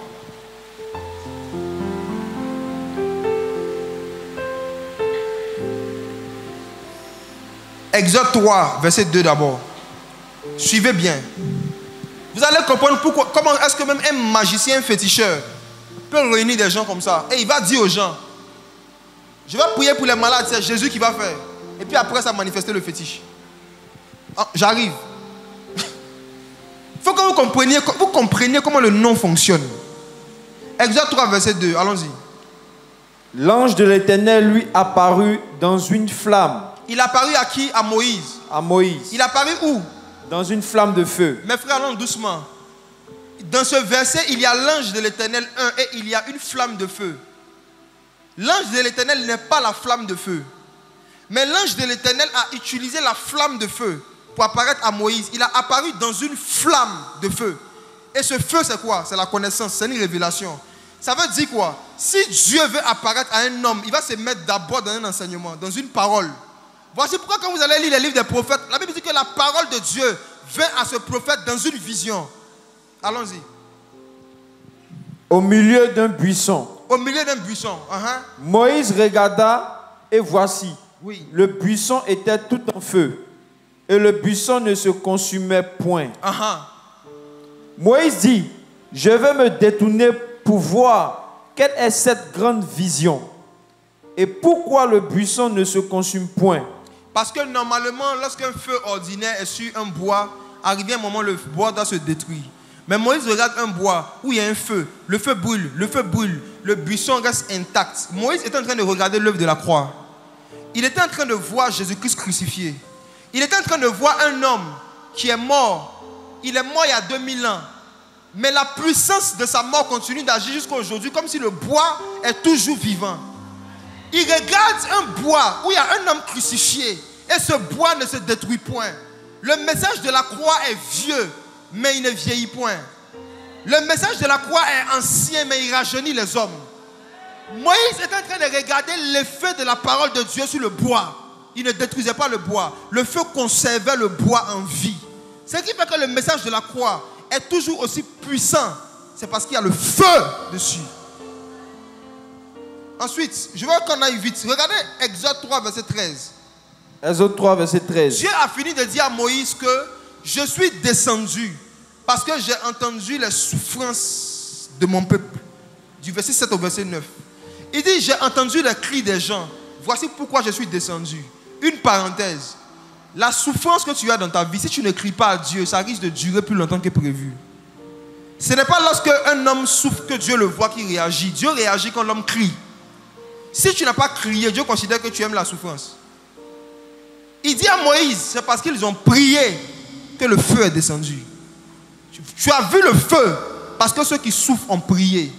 Exode 3, verset 2 d'abord. Suivez bien. Vous allez comprendre pourquoi, comment est-ce que même un magicien, un féticheur peut réunir des gens comme ça. Et il va dire aux gens, je vais prier pour les malades, c'est Jésus qui va faire. Et puis après, ça manifester le fétiche. Ah, j'arrive. Il faut que vous compreniez comment le nom fonctionne. Exode 3, verset 2, allons-y. L'ange de l'Éternel lui apparut dans une flamme. Il apparut à qui? À Moïse. À Moïse. Il apparut où? Dans une flamme de feu. Mes frères, allons doucement. Dans ce verset, il y a l'ange de l'Éternel 1 et il y a une flamme de feu. L'ange de l'Éternel n'est pas la flamme de feu. Mais l'ange de l'Éternel a utilisé la flamme de feu pour apparaître à Moïse. Il a apparu dans une flamme de feu. Et ce feu, c'est quoi? C'est la connaissance, c'est une révélation. Ça veut dire quoi? Si Dieu veut apparaître à un homme, il va se mettre d'abord dans un enseignement, dans une parole. Voici pourquoi quand vous allez lire les livres des prophètes, la Bible dit que la parole de Dieu vint à ce prophète dans une vision. Allons-y. Au milieu d'un buisson. Au milieu d'un buisson. Moïse regarda et voici. Oui. Le buisson était tout en feu et le buisson ne se consumait point. Moïse dit, je vais me détourner pour voir quelle est cette grande vision. Et pourquoi le buisson ne se consume point? Parce que normalement, lorsqu'un feu ordinaire est sur un bois, arrivé un moment, le bois doit se détruire. Mais Moïse regarde un bois où il y a un feu. Le feu brûle, le feu brûle. Le buisson reste intact. Moïse était en train de regarder l'œuvre de la croix. Il était en train de voir Jésus-Christ crucifié. Il était en train de voir un homme qui est mort. Il est mort il y a 2000 ans. Mais la puissance de sa mort continue d'agir jusqu'à aujourd'hui, comme si le bois est toujours vivant. Il regarde un bois où il y a un homme crucifié et ce bois ne se détruit point. Le message de la croix est vieux, mais il ne vieillit point. Le message de la croix est ancien, mais il rajeunit les hommes. Moïse est en train de regarder l'effet de la parole de Dieu sur le bois. Il ne détruisait pas le bois. Le feu conservait le bois en vie. Ce qui fait que le message de la croix est toujours aussi puissant. C'est parce qu'il y a le feu dessus. Ensuite, je veux qu'on aille vite. Regardez Exode 3, verset 13. Exode 3, verset 13. Dieu a fini de dire à Moïse que je suis descendu parce que j'ai entendu les souffrances de mon peuple. Du verset 7 au verset 9. Il dit, j'ai entendu les cris des gens. Voici pourquoi je suis descendu. Une parenthèse. La souffrance que tu as dans ta vie, si tu ne cries pas à Dieu, ça risque de durer plus longtemps que prévu. Ce n'est pas lorsque un homme souffre que Dieu le voit qu'il réagit. Dieu réagit quand l'homme crie. Si tu n'as pas crié, Dieu considère que tu aimes la souffrance. Il dit à Moïse, c'est parce qu'ils ont prié que le feu est descendu. Tu as vu le feu parce que ceux qui souffrent ont prié.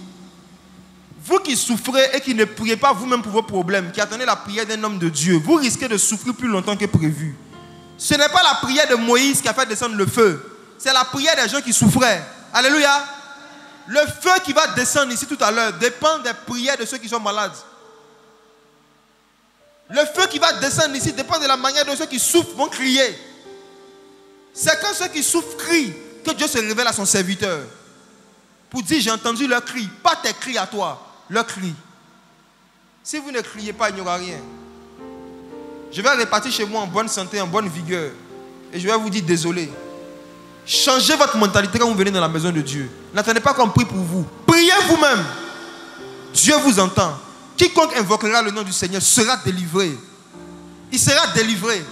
Vous qui souffrez et qui ne priez pas vous-même pour vos problèmes, qui attendez la prière d'un homme de Dieu, vous risquez de souffrir plus longtemps que prévu. Ce n'est pas la prière de Moïse qui a fait descendre le feu. C'est la prière des gens qui souffraient. Alléluia. Le feu qui va descendre ici tout à l'heure dépend des prières de ceux qui sont malades. Le feu qui va descendre ici dépend de la manière dont ceux qui souffrent vont crier. C'est quand ceux qui souffrent crient que Dieu se révèle à son serviteur. Pour dire, j'ai entendu leur cri. Pas tes cris à toi, leur cri. Si vous ne criez pas, il n'y aura rien. Je vais repartir chez moi en bonne santé, en bonne vigueur. Et je vais vous dire, désolé. Changez votre mentalité quand vous venez dans la maison de Dieu. N'attendez pas qu'on prie pour vous. Priez vous-même. Dieu vous entend. Quiconque invoquera le nom du Seigneur sera délivré. Il sera délivré.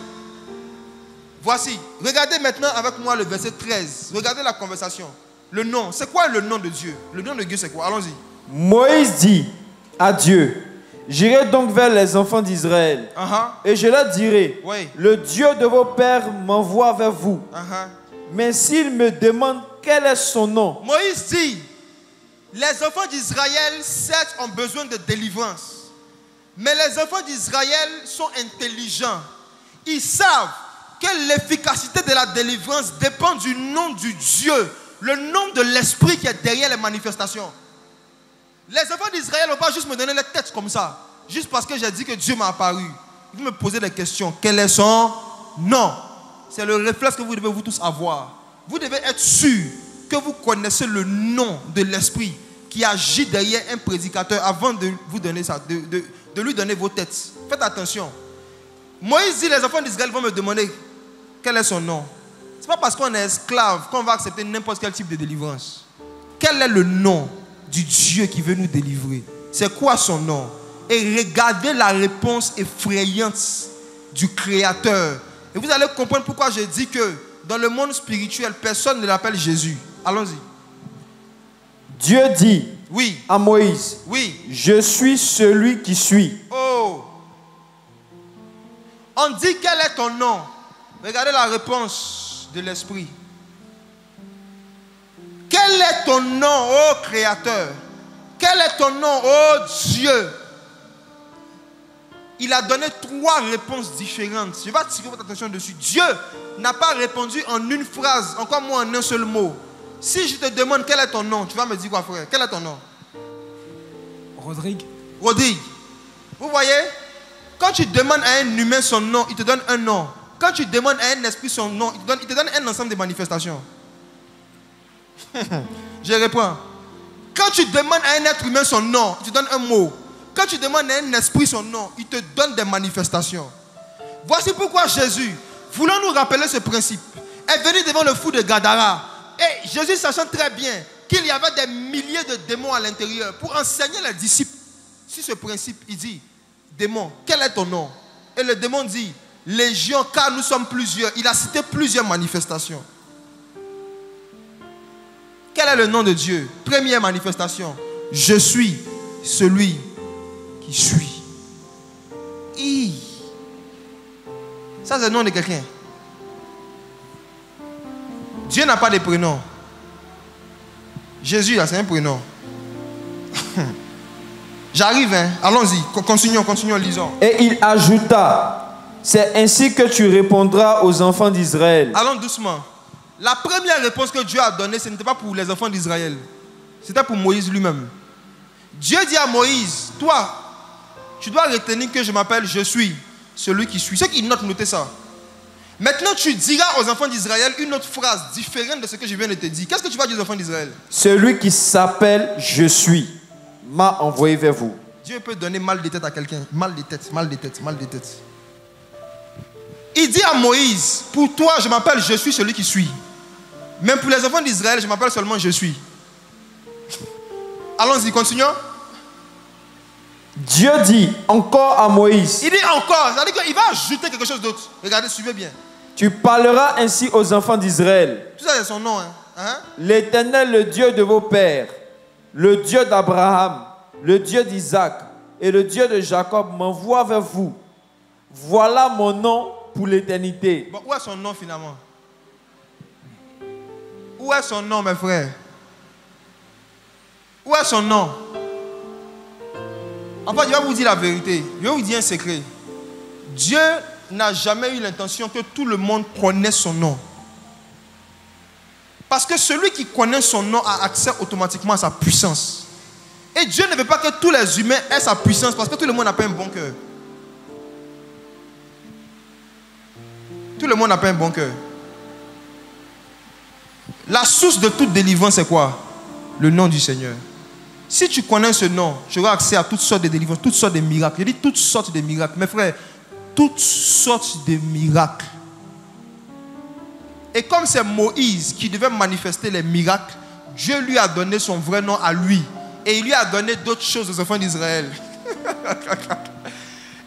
Voici. Regardez maintenant avec moi le verset 13. Regardez la conversation. Le nom. C'est quoi le nom de Dieu? Le nom de Dieu, c'est quoi? Allons-y. Moïse dit à Dieu, j'irai donc vers les enfants d'Israël et je leur dirai, oui, le Dieu de vos pères m'envoie vers vous. Mais s'il me demande quel est son nom. Moïse dit, les enfants d'Israël, certes, ont besoin de délivrance. Mais les enfants d'Israël sont intelligents. Ils savent que l'efficacité de la délivrance dépend du nom du Dieu, le nom de l'esprit qui est derrière les manifestations. Les enfants d'Israël ne vont pas juste me donner les têtes comme ça, juste parce que j'ai dit que Dieu m'a apparu. Ils vont me poser des questions. Quel est son nom? C'est le réflexe que vous devez vous tous avoir. Vous devez être sûr que vous connaissez le nom de l'esprit qui agit derrière un prédicateur avant de vous donner ça, de lui donner vos têtes. Faites attention. Moïse dit, les enfants d'Israël vont me demander quel est son nom. Ce n'est pas parce qu'on est esclave qu'on va accepter n'importe quel type de délivrance. Quel est le nom du Dieu qui veut nous délivrer? C'est quoi son nom? Et regardez la réponse effrayante du Créateur. Et vous allez comprendre pourquoi je dis que dans le monde spirituel, personne ne l'appelle Jésus. Allons-y. Dieu dit, oui, à Moïse, oui, je suis celui qui suis. Oh! On dit, quel est ton nom? Regardez la réponse de l'esprit. Quel est ton nom, ô Créateur? Quel est ton nom, ô Dieu? Il a donné trois réponses différentes. Je vais attirer votre attention dessus. Dieu n'a pas répondu en une phrase, encore moins en un seul mot. Si je te demande quel est ton nom, tu vas me dire quoi, frère? Quel est ton nom? Rodrigue. Rodrigue. Vous voyez? Quand tu demandes à un humain son nom, il te donne un nom. Quand tu demandes à un esprit son nom, il te donne un ensemble de manifestations. Je réponds. Quand tu demandes à un être humain son nom, il te donne un mot. Quand tu demandes à un esprit son nom, il te donne des manifestations. Voici pourquoi Jésus, voulant nous rappeler ce principe, est venu devant le fou de Gadara. Et Jésus, sachant très bien qu'il y avait des milliers de démons à l'intérieur, pour enseigner les disciples sur ce principe, il dit, démon, quel est ton nom? Et le démon dit, légion, car nous sommes plusieurs. Il a cité plusieurs manifestations. Quel est le nom de Dieu? Première manifestation, je suis celui qui suis. I. Ça c'est le nom de quelqu'un. Dieu n'a pas de prénom. Jésus là c'est un prénom. J'arrive hein, allons-y, continuons, lisons. Et il ajouta, c'est ainsi que tu répondras aux enfants d'Israël. Allons doucement. La première réponse que Dieu a donnée, ce n'était pas pour les enfants d'Israël. C'était pour Moïse lui-même. Dieu dit à Moïse, toi, tu dois retenir que je m'appelle, je suis celui qui suis. Ceux qui notent, notez ça. Maintenant, tu diras aux enfants d'Israël une autre phrase différente de ce que je viens de te dire. Qu'est-ce que tu vas dire aux enfants d'Israël? Celui qui s'appelle, je suis, m'a envoyé vers vous. Dieu peut donner mal de tête à quelqu'un. Mal de tête. Il dit à Moïse, pour toi, je m'appelle, je suis celui qui suis. Même pour les enfants d'Israël, je m'appelle seulement je suis. Allons-y, continuons. Dieu dit encore à Moïse. Il dit encore, c'est-à-dire qu'il va ajouter quelque chose d'autre. Regardez, suivez bien. Tu parleras ainsi aux enfants d'Israël. Tout ça, c'est son nom. L'Éternel, le Dieu de vos pères, le Dieu d'Abraham, le Dieu d'Isaac et le Dieu de Jacob m'envoie vers vous. Voilà mon nom pour l'éternité. Bon, où est son nom finalement? Où est son nom, mes frères? Où est son nom? En fait, je vais vous dire la vérité. Je vais vous dire un secret. Dieu n'a jamais eu l'intention que tout le monde connaisse son nom. Parce que celui qui connaît son nom a accès automatiquement à sa puissance. Et Dieu ne veut pas que tous les humains aient sa puissance parce que tout le monde n'a pas un bon cœur. Tout le monde n'a pas un bon cœur. La source de toute délivrance, c'est quoi? Le nom du Seigneur. Si tu connais ce nom, tu auras accès à toutes sortes de délivrances, toutes sortes de miracles. Je dis toutes sortes de miracles. Mes frères, toutes sortes de miracles. Et comme c'est Moïse qui devait manifester les miracles, Dieu lui a donné son vrai nom à lui. Et il lui a donné d'autres choses aux enfants d'Israël.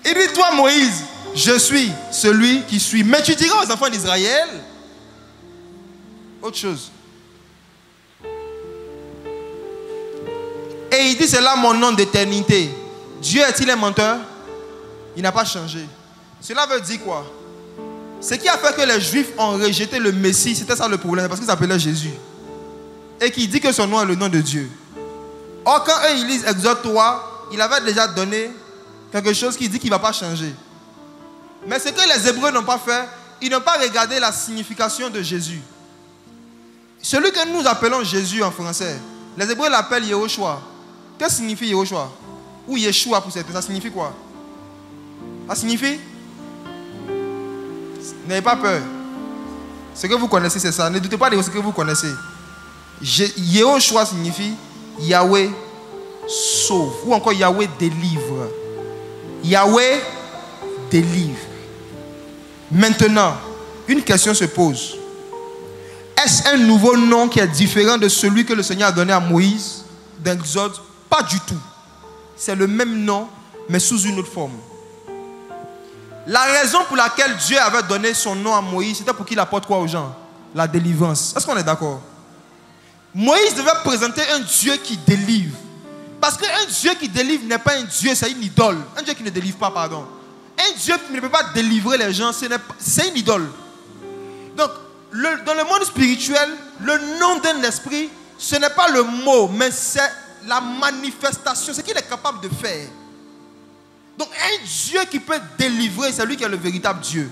Il dit, toi Moïse, je suis celui qui suis. Mais tu diras aux enfants d'Israël autre chose. Et il dit, c'est là mon nom d'éternité. Dieu est-il un menteur? Il n'a pas changé. Cela veut dire quoi? Ce qui a fait que les Juifs ont rejeté le Messie, c'était ça le problème, parce qu'ils s'appelaient Jésus. Et qui dit que son nom est le nom de Dieu. Or, quand eux, ils lisent Exode 3, il avait déjà donné quelque chose qui dit qu'il ne va pas changer. Mais ce que les Hébreux n'ont pas fait, ils n'ont pas regardé la signification de Jésus. Celui que nous appelons Jésus en français, les Hébreux l'appellent Yeshua. Que signifie Yeshua? Ou Yeshua pour certains, ça signifie quoi? Ça signifie? N'ayez pas peur. Ce que vous connaissez, c'est ça. Ne doutez pas de ce que vous connaissez. Yehoshua signifie Yahweh sauve. Ou encore Yahweh délivre. Yahweh délivre. Maintenant, une question se pose. Est-ce un nouveau nom qui est différent de celui que le Seigneur a donné à Moïse dans l'Exode? Pas du tout. C'est le même nom, mais sous une autre forme. La raison pour laquelle Dieu avait donné son nom à Moïse, c'était pour qu'il apporte quoi aux gens? La délivrance. Est-ce qu'on est d'accord? Moïse devait présenter un Dieu qui délivre. Parce qu'un Dieu qui délivre n'est pas un Dieu, c'est une idole. Un Dieu qui ne délivre pas, pardon. Un Dieu qui ne peut pas délivrer les gens, c'est une idole. Donc, dans le monde spirituel, le nom d'un esprit, ce n'est pas le mot, mais c'est la manifestation, ce qu'il est capable de faire. Donc un Dieu qui peut délivrer, c'est lui qui est le véritable Dieu.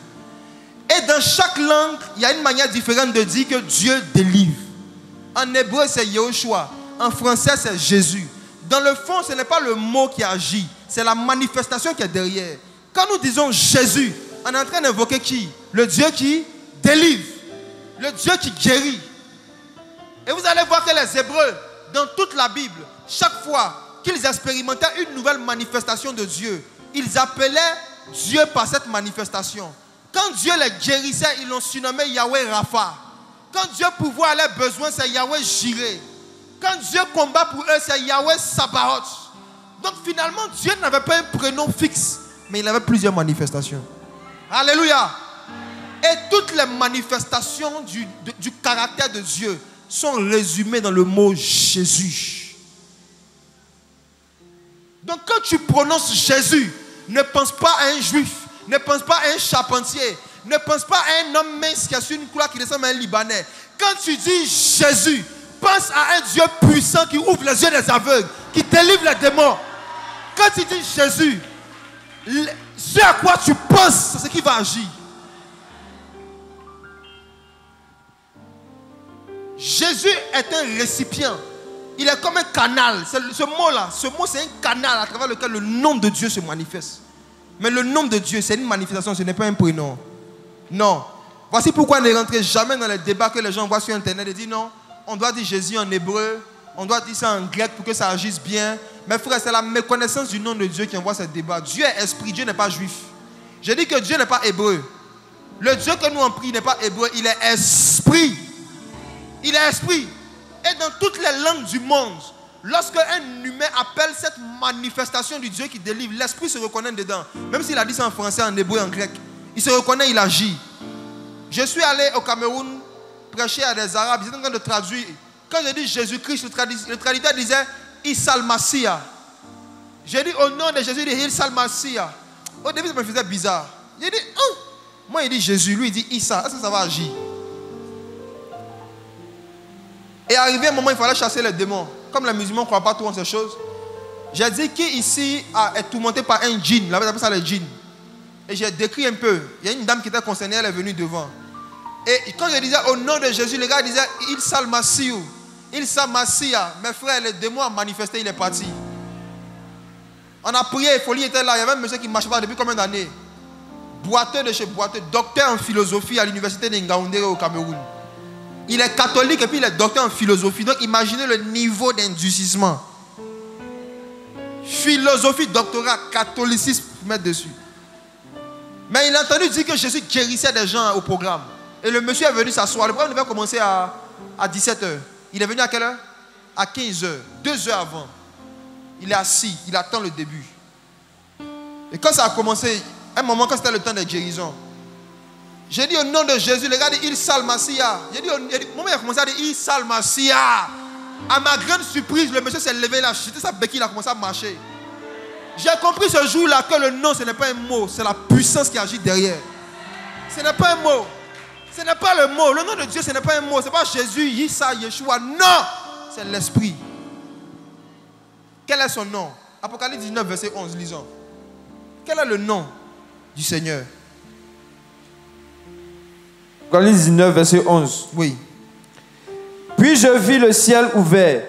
Et dans chaque langue, il y a une manière différente de dire que Dieu délivre. En hébreu, c'est Yeshua. En français, c'est Jésus. Dans le fond, ce n'est pas le mot qui agit, c'est la manifestation qui est derrière. Quand nous disons Jésus, on est en train d'invoquer qui? Le Dieu qui délivre. Le Dieu qui guérit. Et vous allez voir que les Hébreux, dans toute la Bible, chaque fois qu'ils expérimentaient une nouvelle manifestation de Dieu, ils appelaient Dieu par cette manifestation. Quand Dieu les guérissait, ils l'ont surnommé Yahweh Rapha. Quand Dieu pourvoit à leurs besoins, c'est Yahweh Jireh. Quand Dieu combat pour eux, c'est Yahweh Sabaoth. Donc finalement, Dieu n'avait pas un prénom fixe, mais il avait plusieurs manifestations. Alléluia. Et toutes les manifestations du caractère de Dieu sont résumées dans le mot Jésus. Donc quand tu prononces Jésus, ne pense pas à un juif, ne pense pas à un charpentier, ne pense pas à un homme mince qui a sur une croix qui ressemble à un Libanais. Quand tu dis Jésus, pense à un Dieu puissant qui ouvre les yeux des aveugles, qui délivre les démons. Quand tu dis Jésus, ce à quoi tu penses, c'est ce qui va agir. Jésus est un récipient. Il est comme un canal. Ce mot-là, ce mot, c'est un canal à travers lequel le nom de Dieu se manifeste. Mais le nom de Dieu, c'est une manifestation, ce n'est pas un prénom. Non. Voici pourquoi ne rentrez jamais dans les débats que les gens voient sur Internet et disent non, on doit dire Jésus en hébreu, on doit dire ça en grec pour que ça agisse bien. Mes frères, c'est la méconnaissance du nom de Dieu qui envoie ces débats. Dieu est esprit, Dieu n'est pas juif. Je dis que Dieu n'est pas hébreu. Le Dieu que nous on prie n'est pas hébreu, il est esprit. Il est esprit. Et dans toutes les langues du monde, lorsque un humain appelle cette manifestation du Dieu qui délivre, l'esprit se reconnaît dedans. Même s'il a dit ça en français, en hébreu, en grec, il se reconnaît, il agit. Je suis allé au Cameroun prêcher à des Arabes, ils étaient en train de traduire. Quand je dis Jésus-Christ, le traducteur disait Issalmassia. J'ai dit au nom de Jésus, il dit Issalmassia. Au début, ça me faisait bizarre. J'ai dit, oh, Moi, il dit Jésus, lui, il dit Issa. Est-ce que ça va agir? Et arrivé un moment, il fallait chasser les démons. Comme les musulmans ne croient pas tout en ces choses, j'ai dit qui ici est tourmenté par un djinn. Là-bas, ils appellent ça les djinns. Et j'ai décrit un peu. Il y a une dame qui était concernée, elle est venue devant. Et quand je disais au nom de Jésus, les gars disaient Issalmassia. Mes frères, le démon a manifesté, il est parti. On a prié, Folie était là. Il y avait un monsieur qui ne marchait pas depuis combien d'années? Boiteux de chez boiteux, docteur en philosophie à l'université d'Ingaoundéré au Cameroun. Il est catholique et puis il est docteur en philosophie. Donc imaginez le niveau d'indurcissement. Philosophie, doctorat, catholicisme, mettre dessus. Mais il a entendu dire que Jésus guérissait des gens au programme. Et le monsieur est venu s'asseoir. Le programme devait commencer à 17h. Il est venu à quelle heure? À 15h. 2 heures avant. Il est assis. Il attend le début. Et quand ça a commencé, à un moment, quand c'était le temps de guérison, j'ai dit au nom de Jésus, les gars, Issalmassia. J'ai dit, mon mère a commencé à dire Issalmassia. À ma grande surprise, le monsieur s'est levé là, jeté sa béquille, il a commencé à marcher. J'ai compris ce jour-là que le nom, ce n'est pas un mot, c'est la puissance qui agit derrière. Ce n'est pas un mot. Ce n'est pas le mot. Le nom de Dieu, ce n'est pas un mot. Ce n'est pas Jésus, Issa, Yeshua. Non! C'est l'Esprit. Quel est son nom? Apocalypse 19, verset 11, lisons. Quel est le nom du Seigneur? Apocalypse 19, verset 11. Oui. Puis je vis le ciel ouvert,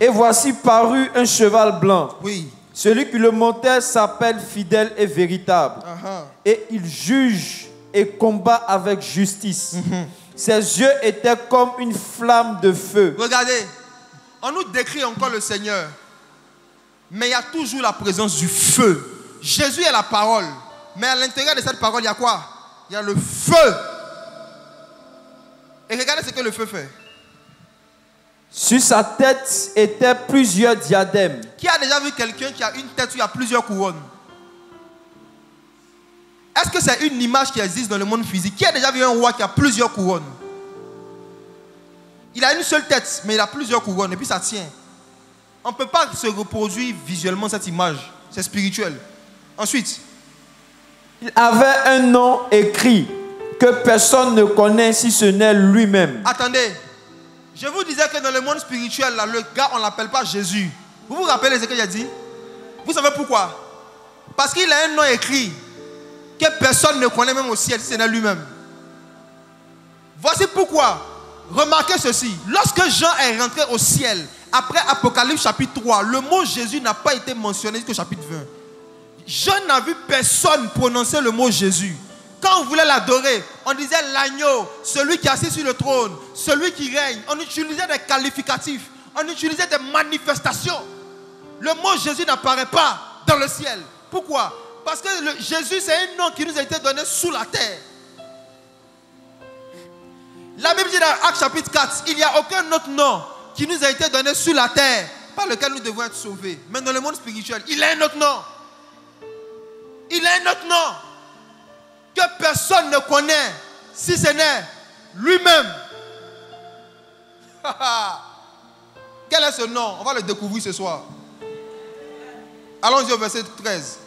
et voici parut un cheval blanc. Oui. Celui qui le montait s'appelle fidèle et véritable, et il juge et combat avec justice. Ses yeux étaient comme une flamme de feu. Regardez, on nous décrit encore le Seigneur, mais il y a toujours la présence du feu. Jésus est la parole, mais à l'intérieur de cette parole, il y a quoi? Il y a le feu. Et regardez ce que le feu fait. Sur sa tête étaient plusieurs diadèmes. Qui a déjà vu quelqu'un qui a une tête où il y a plusieurs couronnes? Est-ce que c'est une image qui existe dans le monde physique? Qui a déjà vu un roi qui a plusieurs couronnes? Il a une seule tête, mais il a plusieurs couronnes, et puis ça tient. On ne peut pas se reproduire visuellement cette image. C'est spirituel. Ensuite, il avait un nom écrit que personne ne connaît si ce n'est lui-même. Attendez. Je vous disais que dans le monde spirituel, là, le gars, on ne l'appelle pas Jésus. Vous vous rappelez ce que j'ai dit? Vous savez pourquoi? Parce qu'il a un nom écrit que personne ne connaît même au ciel, si ce n'est lui-même. Voici pourquoi. Remarquez ceci. Lorsque Jean est rentré au ciel, après Apocalypse chapitre 3, le mot Jésus n'a pas été mentionné jusqu'au chapitre 20. Jean n'a vu personne prononcer le mot Jésus. Quand on voulait l'adorer, on disait l'agneau, celui qui est assis sur le trône, celui qui règne. On utilisait des qualificatifs, on utilisait des manifestations. Le mot Jésus n'apparaît pas dans le ciel. Pourquoi? Parce que Jésus, c'est un nom qui nous a été donné sous la terre. La Bible dit dans Actes chapitre 4, il n'y a aucun autre nom qui nous a été donné sous la terre par lequel nous devons être sauvés. Mais dans le monde spirituel, il a un autre nom. Il a un autre nom que personne ne connaît si ce n'est lui-même. Quel est ce nom? On va le découvrir ce soir. Allons-y au verset 13.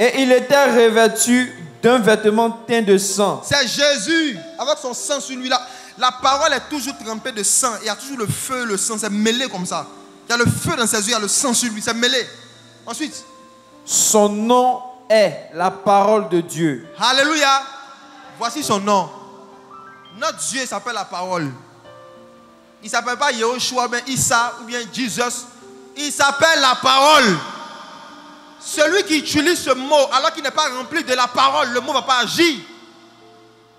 Et il était revêtu d'un vêtement teint de sang. C'est Jésus avec son sang sur lui là. La parole est toujours trempée de sang. Il y a toujours le feu, le sang, c'est mêlé comme ça. Il y a le feu dans ses yeux, il y a le sang sur lui, c'est mêlé. Ensuite, son nom est la parole de Dieu. Alléluia. Voici son nom. Notre Dieu s'appelle la parole. Il ne s'appelle pas Yeshua, mais Issa ou bien Jésus. Il s'appelle la parole. Celui qui utilise ce mot alors qu'il n'est pas rempli de la parole, le mot ne va pas agir.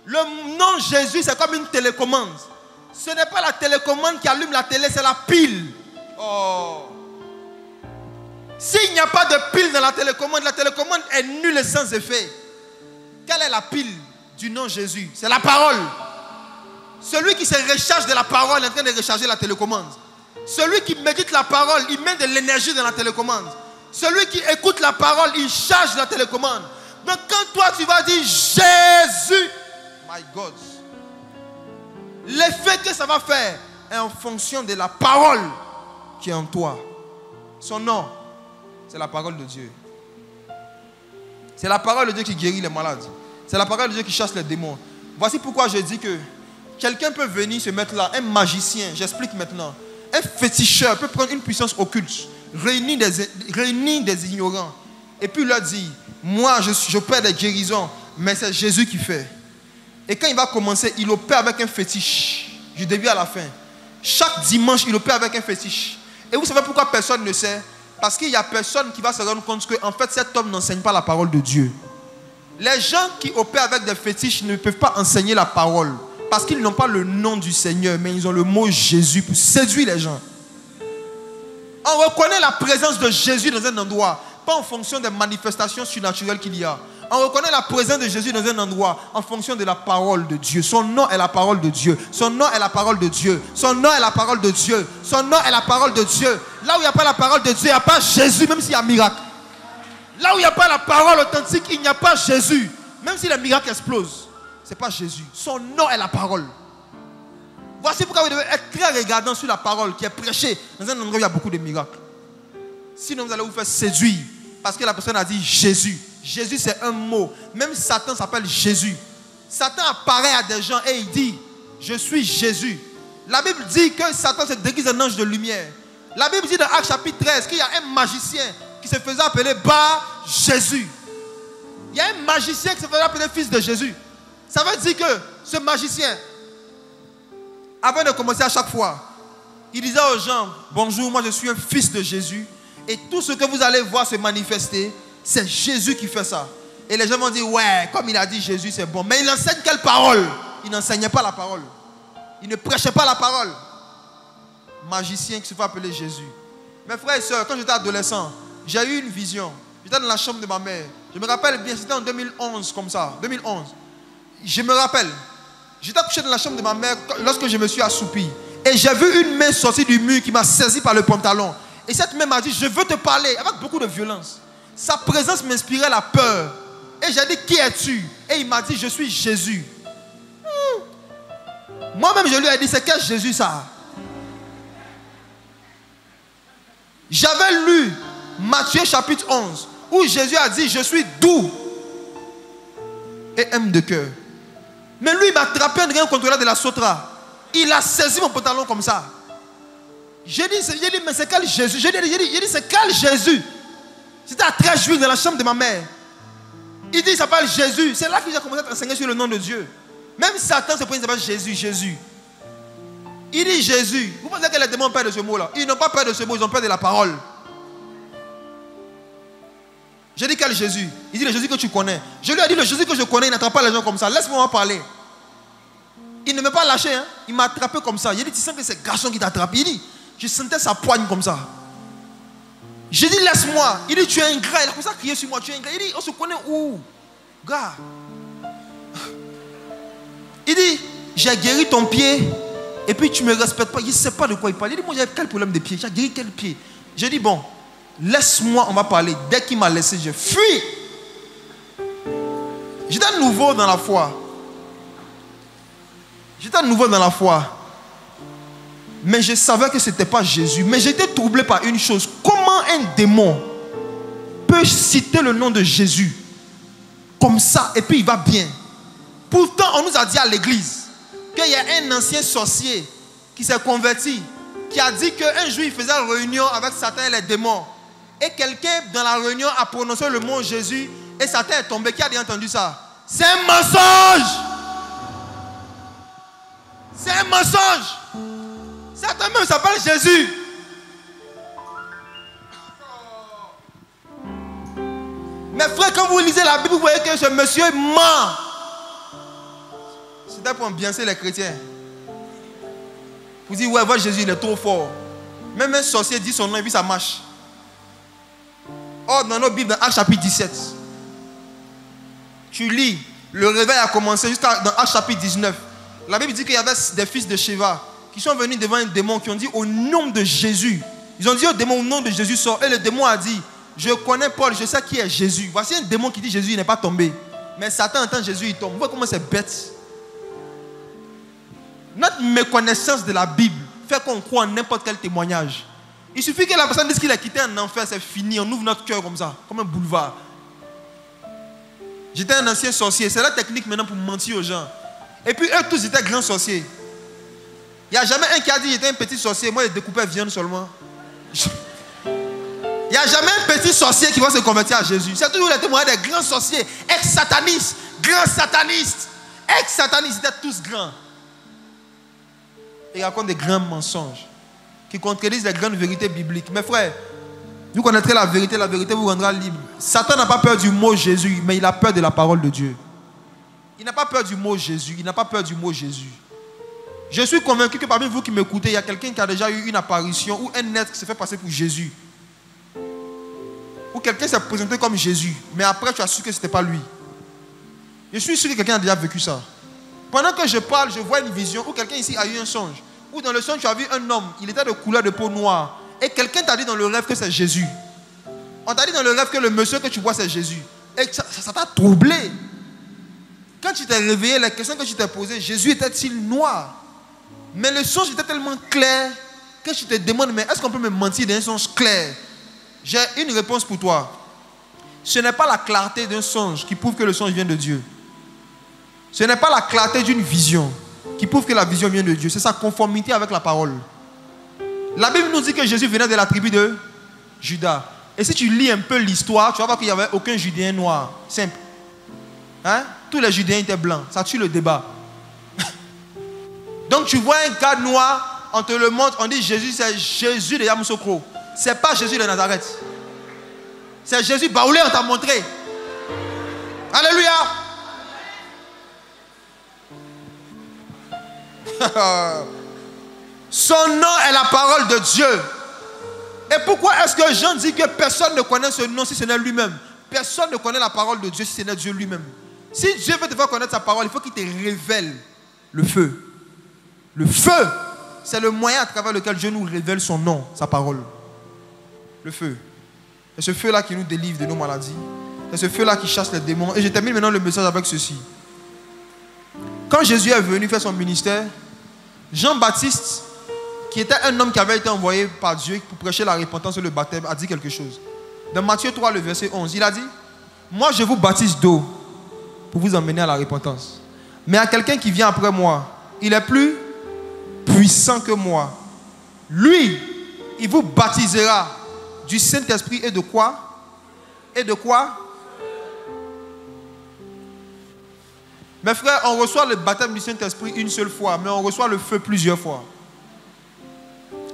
Le nom Jésus, c'est comme une télécommande. Ce n'est pas la télécommande qui allume la télé, c'est la pile. Oh. S'il n'y a pas de pile dans la télécommande est nulle et sans effet. Quelle est la pile du nom Jésus? C'est la parole. Celui qui se recharge de la parole est en train de recharger la télécommande. Celui qui médite la parole, il met de l'énergie dans la télécommande. Celui qui écoute la parole, il charge la télécommande. Donc quand toi tu vas dire Jésus, my God, l'effet que ça va faire est en fonction de la parole qui est en toi. Son nom, c'est la parole de Dieu. C'est la parole de Dieu qui guérit les malades. C'est la parole de Dieu qui chasse les démons. Voici pourquoi je dis que quelqu'un peut venir se mettre là, un magicien, j'explique maintenant. Un féticheur peut prendre une puissance occulte, réunir des ignorants et puis leur dire, moi je perds des guérisons, mais c'est Jésus qui fait. Et quand il va commencer, il opère avec un fétiche, du début à la fin. Chaque dimanche, il opère avec un fétiche. Et vous savez pourquoi personne ne sait? Parce qu'il n'y a personne qui va se rendre compte que en fait cet homme n'enseigne pas la parole de Dieu. Les gens qui opèrent avec des fétiches ne peuvent pas enseigner la parole. Parce qu'ils n'ont pas le nom du Seigneur, mais ils ont le mot Jésus pour séduire les gens. On reconnaît la présence de Jésus dans un endroit, pas en fonction des manifestations surnaturelles qu'il y a. On reconnaît la présence de Jésus dans un endroit en fonction de la parole de Dieu. Son nom est la parole de Dieu. Son nom est la parole de Dieu. Son nom est la parole de Dieu. Son nom est la parole de Dieu. Là où il n'y a pas la parole de Dieu, il n'y a pas Jésus, même s'il y a miracle. Là où il n'y a pas la parole authentique, il n'y a pas Jésus. Même si les miracles explosent, ce n'est pas Jésus. Son nom est la parole. Voici pourquoi vous devez être très regardant sur la parole qui est prêchée dans un endroit où il y a beaucoup de miracles. Sinon, vous allez vous faire séduire parce que la personne a dit Jésus. Jésus, c'est un mot. Même Satan s'appelle Jésus. Satan apparaît à des gens et il dit, je suis Jésus. La Bible dit que Satan se déguise en ange de lumière. La Bible dit dans Actes chapitre 13 qu'il y a un magicien qui se faisait appeler Bar Jésus. Il y a un magicien qui se faisait appeler fils de Jésus. Ça veut dire que ce magicien, avant de commencer à chaque fois, il disait aux gens, bonjour, moi je suis un fils de Jésus. Et tout ce que vous allez voir se manifester, c'est Jésus qui fait ça. Et les gens vont dire, ouais, comme il a dit Jésus, c'est bon. Mais il enseigne quelle parole? Il n'enseignait pas la parole. Il ne prêchait pas la parole. Magicien qui se fait appeler Jésus. Mes frères et sœurs, quand j'étais adolescent, j'ai eu une vision. J'étais dans la chambre de ma mère. Je me rappelle bien, c'était en 2011 comme ça. 2011. Je me rappelle. J'étais couché dans la chambre de ma mère lorsque je me suis assoupi. Et j'ai vu une main sortie du mur qui m'a saisi par le pantalon. Et cette main m'a dit, je veux te parler, avec beaucoup de violence. Sa présence m'inspirait la peur. Et j'ai dit, qui es-tu? Et il m'a dit, je suis Jésus. Moi-même, je lui ai dit, c'est quel Jésus ça? J'avais lu Matthieu chapitre 11, où Jésus a dit, je suis doux et aime de cœur. Mais lui, il m'a attrapé en rien contre de la sotra. Il a saisi mon pantalon comme ça. J'ai dit, mais c'est quel Jésus? J'ai dit, c'est quel Jésus? C'était à 13 juillet dans la chambre de ma mère. Il dit, il s'appelle Jésus. C'est là que j'ai commencé à enseigner sur le nom de Dieu. Même Satan se prenait, il s'appelle Jésus, Jésus. Il dit Jésus. Vous pensez que les démons ont peur de ce mot-là? Ils n'ont pas peur de ce mot, ils ont peur de la parole. J'ai dit, quel Jésus? Il dit, le Jésus que tu connais. Je lui ai dit, le Jésus que je connais, il n'attrape pas les gens comme ça. Laisse-moi en parler. Il ne m'a pas lâché, hein? Il m'a attrapé comme ça. J'ai dit, tu sens que c'est garçon qui t'attrape. Il dit, je sentais sa poigne comme ça. J'ai dit, laisse-moi. Il dit, tu es ingrat. Il a commencé à crier sur moi, tu es ingrat. Il dit, on se connaît où? Gars. Il dit, j'ai guéri ton pied et puis tu ne me respectes pas. Il ne sait pas de quoi il parle. Il dit, moi, j'ai quel problème de pied? J'ai guéri quel pied? J'ai dit, bon, laisse-moi, on va parler. Dès qu'il m'a laissé, je fuis. J'étais nouveau dans la foi. J'étais nouveau dans la foi. Mais je savais que ce n'était pas Jésus. Mais j'étais troublé par une chose. Comment un démon peut citer le nom de Jésus comme ça et puis il va bien? Pourtant, on nous a dit à l'église qu'il y a un ancien sorcier qui s'est converti, qui a dit qu'un jour il faisait une réunion avec Satan et les démons. Et quelqu'un dans la réunion a prononcé le mot Jésus et Satan est tombé. Qui a bien entendu ça? C'est un mensonge! C'est un mensonge! Satan même s'appelle Jésus. Mes frères, quand vous lisez la Bible, vous voyez que ce monsieur ment. C'était pour ambiancer les chrétiens. Vous dites, ouais, voilà Jésus, il est trop fort. Même un sorcier dit son nom et puis ça marche. Or, dans nos Bibles, dans Actes chapitre 17, tu lis, le réveil a commencé jusqu'à dans Actes chapitre 19. La Bible dit qu'il y avait des fils de Sheva qui sont venus devant un démon, qui ont dit au nom de Jésus. Ils ont dit au démon, au nom de Jésus sort. Et le démon a dit, je connais Paul, je sais qui est Jésus. Voici un démon qui dit Jésus, il n'est pas tombé. Mais Satan entend Jésus, il tombe. Vous voyez comment c'est bête. Notre méconnaissance de la Bible fait qu'on croit en n'importe quel témoignage. Il suffit que la personne dise qu'il a quitté un enfer, c'est fini. On ouvre notre cœur comme ça, comme un boulevard. J'étais un ancien sorcier. C'est la technique maintenant pour mentir aux gens. Et puis eux tous étaient grands sorciers. Il n'y a jamais un qui a dit j'étais un petit sorcier. Moi, je découpais viande seulement. Il n'y a jamais un petit sorcier qui va se convertir à Jésus. C'est toujours les témoins des grands sorciers, ex-satanistes, grands satanistes, ex-satanistes, ils étaient tous grands. Et ils racontent des grands mensonges qui contredisent les grandes vérités bibliques. Mes frères, vous connaîtrez la vérité vous rendra libre. Satan n'a pas peur du mot Jésus, mais il a peur de la parole de Dieu. Il n'a pas peur du mot Jésus, il n'a pas peur du mot Jésus. Je suis convaincu que parmi vous qui m'écoutez, il y a quelqu'un qui a déjà eu une apparition ou un être qui s'est fait passer pour Jésus. Ou quelqu'un s'est présenté comme Jésus, mais après tu as su que ce n'était pas lui. Je suis sûr que quelqu'un a déjà vécu ça. Pendant que je parle, je vois une vision où quelqu'un ici a eu un songe. Où dans le songe, tu as vu un homme, il était de couleur de peau noire. Et quelqu'un t'a dit dans le rêve que c'est Jésus. On t'a dit dans le rêve que le monsieur que tu vois c'est Jésus. Et ça t'a troublé. Quand tu t'es réveillé, la question que tu t'es posée, Jésus était-il noir? Mais le songe était tellement clair que tu te demandes, mais est-ce qu'on peut me mentir d'un songe clair? J'ai une réponse pour toi. Ce n'est pas la clarté d'un songe qui prouve que le songe vient de Dieu. Ce n'est pas la clarté d'une vision qui prouve que la vision vient de Dieu. C'est sa conformité avec la parole. La Bible nous dit que Jésus venait de la tribu de Judas. Et si tu lis un peu l'histoire, tu vas voir qu'il n'y avait aucun Judéen noir. Simple. Hein? Tous les Judéens étaient blancs. Ça tue le débat. Donc tu vois un gars noir, on te le montre, on dit Jésus, c'est Jésus de Yamoussoukro. C'est pas Jésus de Nazareth. C'est Jésus Baoulé, on t'a montré. Alléluia. Son nom est la parole de Dieu. Et pourquoi est-ce que Jean dit que personne ne connaît ce nom si ce n'est lui-même? Personne ne connaît la parole de Dieu si ce n'est Dieu lui-même. Si Dieu veut te faire connaître sa parole, il faut qu'il te révèle le feu. Le feu, c'est le moyen à travers lequel Dieu nous révèle son nom, sa parole. Le feu. C'est ce feu-là qui nous délivre de nos maladies. C'est ce feu-là qui chasse les démons. Et je termine maintenant le message avec ceci. Quand Jésus est venu faire son ministère, Jean-Baptiste, qui était un homme qui avait été envoyé par Dieu pour prêcher la repentance et le baptême, a dit quelque chose. Dans Matthieu 3, le verset 11, il a dit, « Moi, je vous baptise d'eau pour vous emmener à la repentance. Mais à quelqu'un qui vient après moi, il est plus puissant que moi. Lui, il vous baptisera du Saint-Esprit et de quoi? Et de quoi? » Mes frères, on reçoit le baptême du Saint-Esprit une seule fois, mais on reçoit le feu plusieurs fois.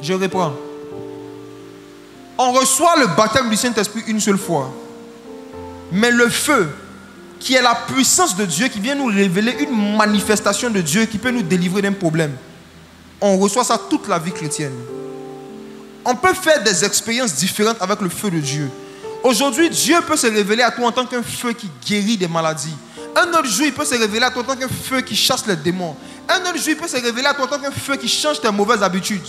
Je reprends. On reçoit le baptême du Saint-Esprit une seule fois, mais le feu, qui est la puissance de Dieu, qui vient nous révéler une manifestation de Dieu qui peut nous délivrer d'un problème, on reçoit ça toute la vie chrétienne. On peut faire des expériences différentes avec le feu de Dieu. Aujourd'hui, Dieu peut se révéler à toi en tant qu'un feu qui guérit des maladies. Un autre jour, il peut se révéler à toi en tant qu'un feu qui chasse les démons. Un autre jour, il peut se révéler à toi en tant qu'un feu qui change tes mauvaises habitudes.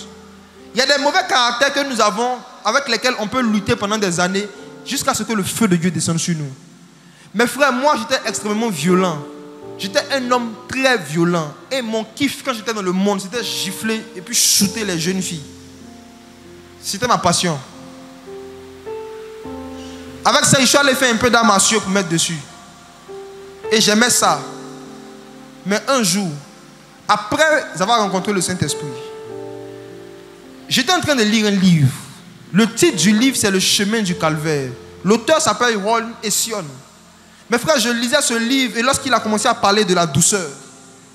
Il y a des mauvais caractères que nous avons, avec lesquels on peut lutter pendant des années, jusqu'à ce que le feu de Dieu descende sur nous. Mes frères, moi, j'étais extrêmement violent. J'étais un homme très violent. Et mon kiff, quand j'étais dans le monde, c'était gifler et puis shooter les jeunes filles. C'était ma passion. Avec ça, je suis allé faire un peu d'arts martiaux pour mettre dessus. Et j'aimais ça. Mais un jour, après avoir rencontré le Saint-Esprit, j'étais en train de lire un livre. Le titre du livre, c'est « Le chemin du Calvaire ». L'auteur s'appelle Ron Ession. Mes frères, je lisais ce livre et lorsqu'il a commencé à parler de la douceur,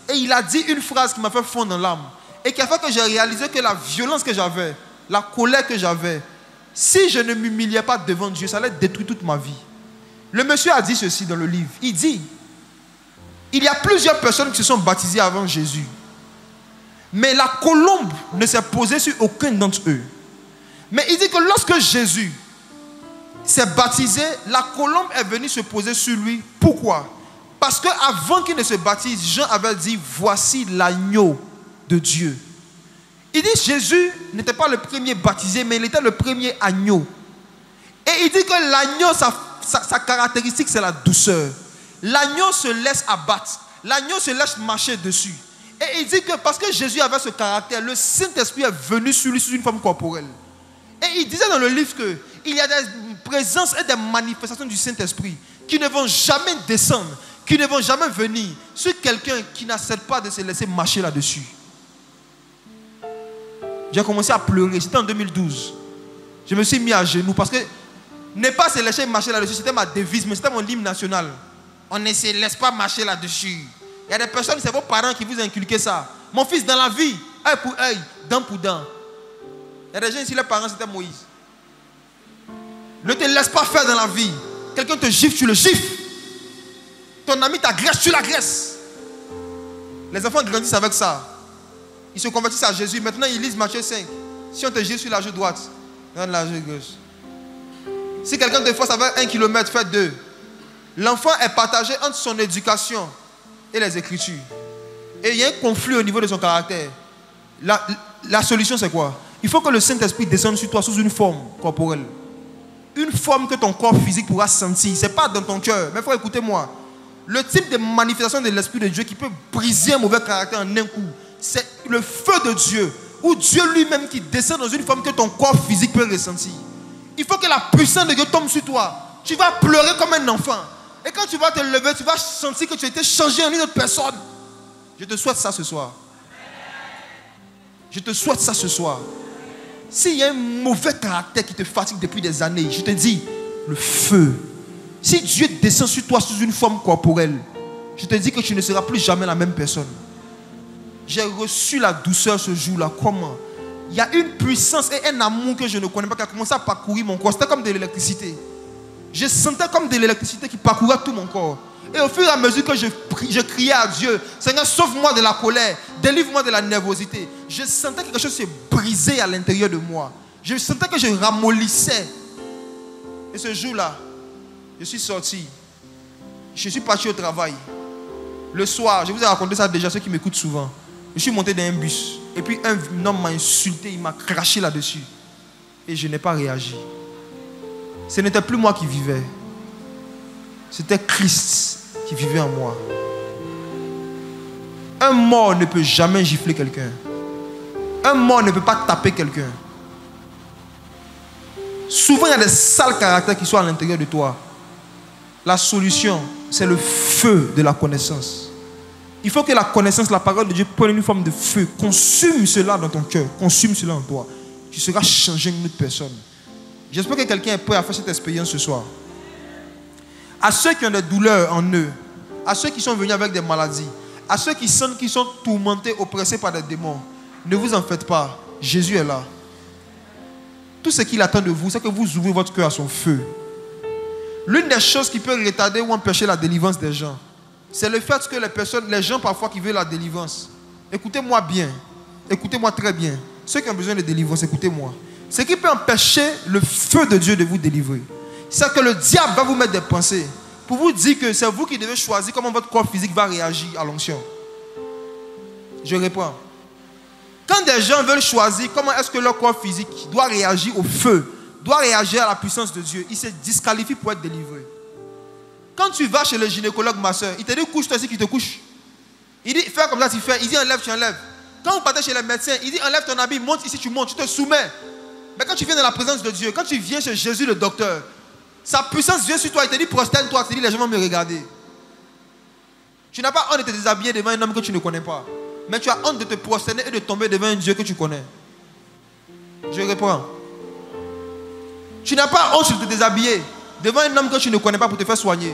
et il a dit une phrase qui m'a fait fondre dans l'âme et qui a fait que j'ai réalisé que la violence que j'avais, la colère que j'avais, si je ne m'humiliais pas devant Dieu, ça allait détruire toute ma vie. Le monsieur a dit ceci dans le livre. Il dit, il y a plusieurs personnes qui se sont baptisées avant Jésus, mais la colombe ne s'est posée sur aucun d'entre eux. Mais il dit que lorsque Jésus s'est baptisé, la colombe est venue se poser sur lui. Pourquoi? Parce qu'avant qu'il ne se baptise, Jean avait dit, voici l'agneau de Dieu. Il dit, Jésus n'était pas le premier baptisé, mais il était le premier agneau. Et il dit que l'agneau, sa caractéristique, c'est la douceur. L'agneau se laisse abattre. L'agneau se laisse marcher dessus. Et il dit que parce que Jésus avait ce caractère, le Saint-Esprit est venu sur lui sous une forme corporelle. Et il disait dans le livre que il y a des présences et des manifestations du Saint-Esprit qui ne vont jamais descendre, qui ne vont jamais venir sur quelqu'un qui n'accepte pas de se laisser marcher là-dessus. J'ai commencé à pleurer, c'était en 2012. Je me suis mis à genoux parce que ne pas se laisser marcher là-dessus, c'était ma devise, mais c'était mon hymne national. On ne se laisse pas marcher là-dessus. Il y a des personnes, c'est vos parents qui vous inculquent ça. Mon fils, dans la vie, œil pour œil, dent pour dent. Il y a des gens ici, leurs parents, c'était Moïse. Ne te laisse pas faire dans la vie. Quelqu'un te gifle, tu le gifles. Ton ami t'agresse, tu l'agresses. Les enfants grandissent avec ça. Ils se convertissent à Jésus. Maintenant, ils lisent Matthieu 5. Si on te gifle sur la joue droite, dans la joue gauche. Si quelqu'un te force à faire 1 km, fais 2. L'enfant est partagé entre son éducation et les Écritures. Et il y a un conflit au niveau de son caractère. La solution, c'est quoi? Il faut que le Saint-Esprit descende sur toi sous une forme corporelle. Une forme que ton corps physique pourra sentir. Ce n'est pas dans ton cœur. Mais il faut écouter moi. Le type de manifestation de l'Esprit de Dieu qui peut briser un mauvais caractère en un coup, c'est le feu de Dieu, ou Dieu lui-même qui descend dans une forme que ton corps physique peut ressentir. Il faut que la puissance de Dieu tombe sur toi. Tu vas pleurer comme un enfant. Et quand tu vas te lever, tu vas sentir que tu as été changé en une autre personne. Je te souhaite ça ce soir. Je te souhaite ça ce soir. S'il y a un mauvais caractère qui te fatigue depuis des années, je te dis, le feu. Si Dieu descend sur toi sous une forme corporelle, je te dis que tu ne seras plus jamais la même personne. J'ai reçu la douceur ce jour-là. Comment? Il y a une puissance et un amour que je ne connais pas qui a commencé à parcourir mon corps. C'était comme de l'électricité. Je sentais comme de l'électricité qui parcourait tout mon corps. Et au fur et à mesure que je criais à Dieu, Seigneur, sauve-moi de la colère, délivre-moi de la nervosité. Je sentais que quelque chose se brisait à l'intérieur de moi. Je sentais que je ramollissais. Et ce jour-là, je suis sorti. Je suis parti au travail. Le soir, je vous ai raconté ça déjà, ceux qui m'écoutent souvent. Je suis monté dans un bus. Et puis un homme m'a insulté, il m'a craché là-dessus. Et je n'ai pas réagi. Ce n'était plus moi qui vivais. C'était Christ qui vivait en moi. Un mort ne peut jamais gifler quelqu'un. Un mort ne peut pas taper quelqu'un. Souvent, il y a des sales caractères qui sont à l'intérieur de toi. La solution, c'est le feu de la connaissance. Il faut que la connaissance, la parole de Dieu prenne une forme de feu. Consume cela dans ton cœur. Consume cela en toi. Tu seras changé en une autre personne. J'espère que quelqu'un est prêt à faire cette expérience ce soir. À ceux qui ont des douleurs en eux, à ceux qui sont venus avec des maladies, à ceux qui sentent qu'ils sont tourmentés, oppressés par des démons, ne vous en faites pas. Jésus est là. Tout ce qu'il attend de vous, c'est que vous ouvrez votre cœur à son feu. L'une des choses qui peut retarder ou empêcher la délivrance des gens, c'est le fait que les gens parfois qui veulent la délivrance. Écoutez-moi bien. Écoutez-moi très bien. Ceux qui ont besoin de délivrance, écoutez-moi. Ce qui peut empêcher le feu de Dieu de vous délivrer, c'est que le diable va vous mettre des pensées pour vous dire que c'est vous qui devez choisir comment votre corps physique va réagir à l'onction. Je réponds. Quand des gens veulent choisir comment est-ce que leur corps physique doit réagir au feu, doit réagir à la puissance de Dieu, ils se disqualifient pour être délivrés. Quand tu vas chez le gynécologue, ma soeur, il te dit couche-toi si tu te couches. Il dit fais comme ça, tu fais. Il dit enlève, tu enlèves. Quand vous partez chez les médecins, il dit enlève ton habit, monte ici, tu montes, tu te soumets. Mais quand tu viens dans la présence de Dieu, quand tu viens chez Jésus le docteur, sa puissance vient sur toi, il te dit prosterne-toi, il te dit les gens vont me regarder. Tu n'as pas honte de te déshabiller devant un homme que tu ne connais pas, mais tu as honte de te prosterner et de tomber devant un Dieu que tu connais. Je reprends. Tu n'as pas honte de te déshabiller devant un homme que tu ne connais pas pour te faire soigner,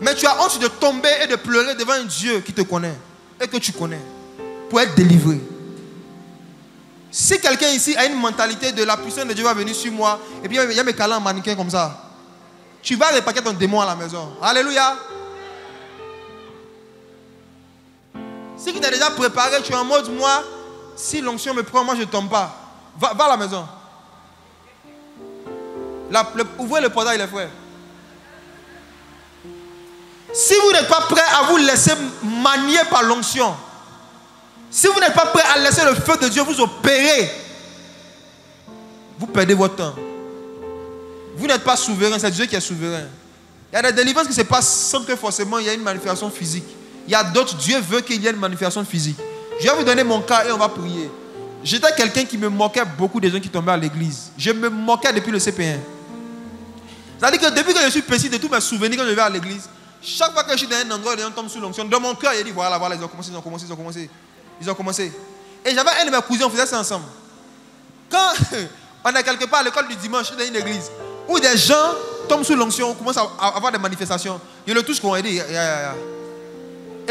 mais tu as honte de tomber et de pleurer devant un Dieu qui te connaît et que tu connais pour être délivré. Si quelqu'un ici a une mentalité de la puissance de Dieu va venir sur moi, et puis il y a mes câlins en mannequin comme ça, tu vas répaquer ton démon à la maison. Alléluia. Si tu t'es déjà préparé, tu es en mode moi, si l'onction me prend, moi je ne tombe pas. Va à la maison. Ouvrez le portail, les frères. Si vous n'êtes pas prêt à vous laisser manier par l'onction, si vous n'êtes pas prêt à laisser le feu de Dieu vous opérer, vous perdez votre temps. Vous n'êtes pas souverain, c'est Dieu qui est souverain. Il y a des délivrances qui se passent sans que forcément il y ait une manifestation physique. Il y a d'autres, Dieu veut qu'il y ait une manifestation physique. Je vais vous donner mon cas et on va prier. J'étais quelqu'un qui me moquait beaucoup des gens qui tombaient à l'église. Je me moquais depuis le CP1. C'est-à-dire que depuis que je suis petit, de tous mes souvenirs quand je vais à l'église, chaque fois que je suis dans un endroit, les gens tombent sous l'onction. Dans mon cœur, il dit voilà, ils ont commencé. Et j'avais un de mes cousins, on faisait ça ensemble. Quand on est quelque part à l'école du dimanche, dans une église, où des gens tombent sous l'onction, commencent à avoir des manifestations, je le touche qu'on a dit, et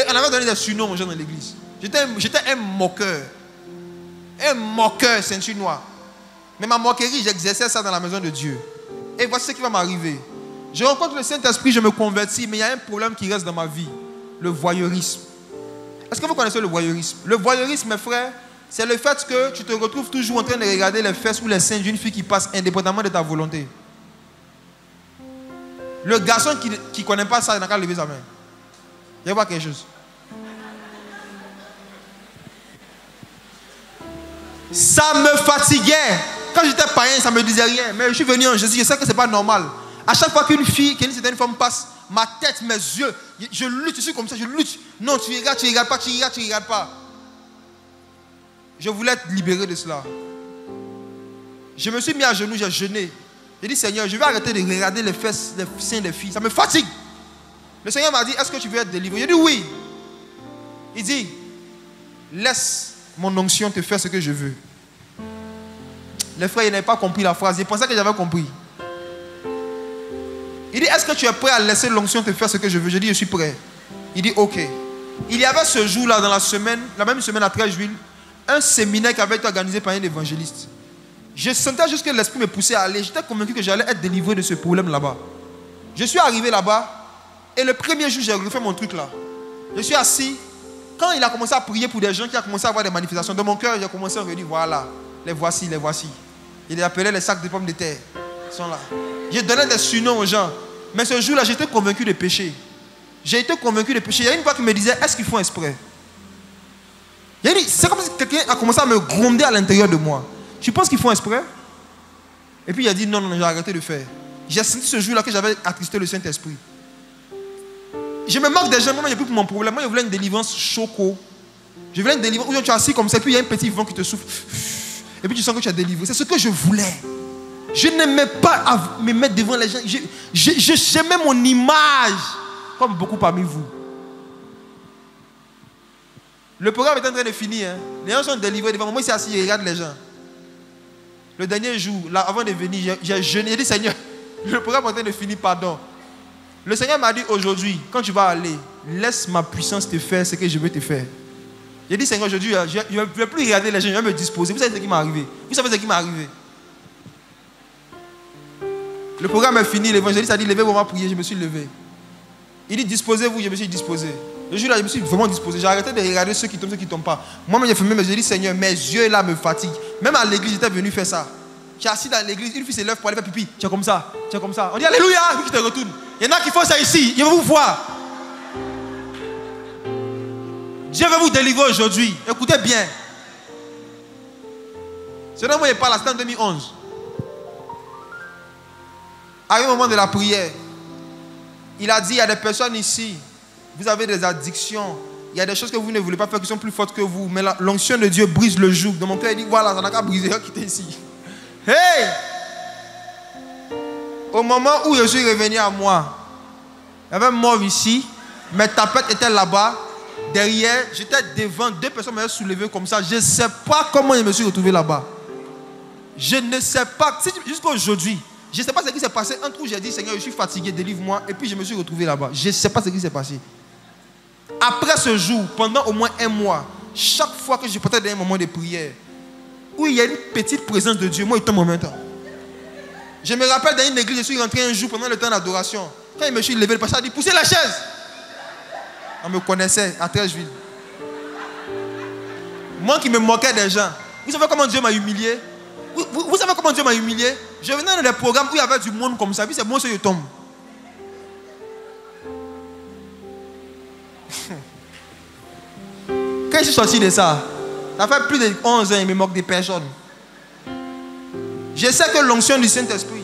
on avait donné des surnoms aux gens dans l'église. J'étais un moqueur. Un moqueur, ceinture noire. Mais ma moquerie, j'exerçais ça dans la maison de Dieu. Et voici ce qui va m'arriver. Je rencontre le Saint-Esprit, je me convertis, mais il y a un problème qui reste dans ma vie. Le voyeurisme. Est-ce que vous connaissez le voyeurisme? Le voyeurisme, mes frères, c'est le fait que tu te retrouves toujours en train de regarder les fesses ou les seins d'une fille qui passe indépendamment de ta volonté. Le garçon qui ne connaît pas ça, il n'a qu'à lever sa main. Il voit quelque chose. Ça me fatiguait. Quand j'étais païen, ça ne me disait rien. Mais je suis venu en Jésus, je sais que ce n'est pas normal. À chaque fois qu'une fille, qu'une certaine femme passe, ma tête, mes yeux, je lutte, je suis comme ça, je lutte. Non, tu ne regardes pas. Je voulais être libéré de cela. Je me suis mis à genoux, j'ai jeûné. J'ai dit, Seigneur, je vais arrêter de regarder les fesses, les seins des filles. Ça me fatigue. Le Seigneur m'a dit, est-ce que tu veux être délivré? J'ai dit, oui. Il dit, laisse mon onction te faire ce que je veux. Les frères, ils n'avaient pas compris la phrase. Ils pensaient que j'avais compris. Il dit, est-ce que tu es prêt à laisser l'onction te faire ce que je veux? Je dis, je suis prêt. Il dit, ok. Il y avait ce jour-là, dans la semaine, la même semaine à 13 juillet, un séminaire qui avait été organisé par un évangéliste. Je sentais juste que l'esprit me poussait à aller. J'étais convaincu que j'allais être délivré de ce problème là-bas. Je suis arrivé là-bas et le premier jour, j'ai refait mon truc là. Je suis assis. Quand il a commencé à prier pour des gens qui ont commencé à avoir des manifestations, dans mon cœur, j'ai commencé à me dire, voilà, les voici. Il appelait les sacs de pommes de terre. Ils sont là. J'ai donné des surnoms aux gens. Mais ce jour-là, j'étais convaincu de péché. Il y a une voix qui me disait, est-ce qu'ils font exprès? C'est comme si quelqu'un a commencé à me gronder à l'intérieur de moi. Tu penses qu'ils font exprès? Et puis il a dit, non, j'ai arrêté de faire. J'ai senti ce jour-là que j'avais attristé le Saint-Esprit. Je me moque des gens, moi j'ai plus pour mon problème. Moi je voulais une délivrance choco. Je voulais une délivrance où tu es assis comme ça, et puis il y a un petit vent qui te souffle. Et puis tu sens que tu as délivré. C'est ce que je voulais. Je n'aimais pas à me mettre devant les gens. Je j'aimais mon image, comme beaucoup parmi vous. Le programme est en train de finir. Hein. Les gens sont délivrés devant moi. Moi, je suis assis et regarde les gens. Le dernier jour, là, avant de venir, j'ai jeûné. J'ai dit, Seigneur, le programme est en train de finir, pardon. Le Seigneur m'a dit, aujourd'hui, quand tu vas aller, laisse ma puissance te faire ce que je veux te faire. J'ai dit, Seigneur, aujourd'hui, je ne vais plus regarder les gens, je vais me disposer. Vous savez ce qui m'est arrivé. Le programme est fini, l'évangéliste a dit, levez-vous, on va prier, je me suis levé. Il dit, disposez-vous, je me suis disposé. Le jour-là, je me suis vraiment disposé. J'ai arrêté de regarder ceux qui tombent pas. Moi-même, j'ai fermé, mais j'ai dit, Seigneur, mes yeux là me fatiguent. Même à l'église, j'étais venu faire ça. J'ai assis dans l'église, une fille s'élève pour aller faire pipi. Tu es comme ça. On dit, alléluia, qui te retourne. Il y en a qui font ça ici, ils vont vous voir. Dieu veut vous délivrer aujourd'hui. Écoutez bien. C'est là où il parle, c'était en 2011. Arrive au moment de la prière, il a dit, il y a des personnes ici, vous avez des addictions, il y a des choses que vous ne voulez pas faire qui sont plus fortes que vous, mais l'onction de Dieu brise le joug. Dans mon cœur, il dit, voilà, ça n'a qu'à briser, quittez ici. Hey! Au moment où je suis revenu à moi, il y avait mort ici, mes tapettes étaient là-bas, derrière, j'étais devant, deux personnes m'avaient soulevé comme ça, je ne sais pas comment je me suis retrouvé là-bas. Je ne sais pas, jusqu'à aujourd'hui. Je ne sais pas ce qui s'est passé. Un coup, j'ai dit, Seigneur, je suis fatigué, délivre-moi. Et puis, je me suis retrouvé là-bas. Je ne sais pas ce qui s'est passé. Après ce jour, pendant au moins un mois, chaque fois que je partais d'un moment de prière, où il y a une petite présence de Dieu, moi, il tombe en même temps. Je me rappelle dans une église, je suis rentré un jour pendant le temps d'adoration. Quand je me suis levé, le pasteur a dit, poussez la chaise. On me connaissait à 13 villes. Moi qui me moquais des gens. Vous savez comment Dieu m'a humilié? Vous savez comment Dieu m'a humilié? Je venais dans des programmes où il y avait du monde comme ça. Puis c'est bon, ça, je tombe. Quand je suis sorti de ça, ça fait plus de 11 ans, il me moque des personnes. Je sais que l'onction du Saint-Esprit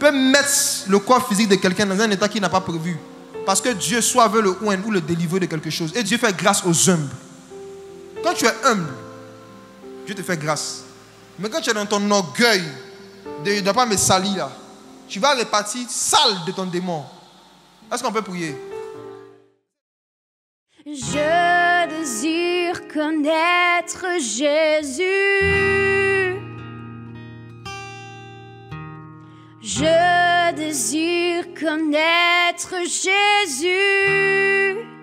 peut mettre le corps physique de quelqu'un dans un état qu'il n'a pas prévu. Parce que Dieu soit veut le oindre ou le délivrer de quelque chose. Et Dieu fait grâce aux humbles. Quand tu es humble, Dieu te fait grâce. Mais quand tu es dans ton orgueil, tu ne dois pas me salir là. tu vas repartir sale de ton démon. Est-ce qu'on peut prier? Je désire connaître Jésus. Je désire connaître Jésus.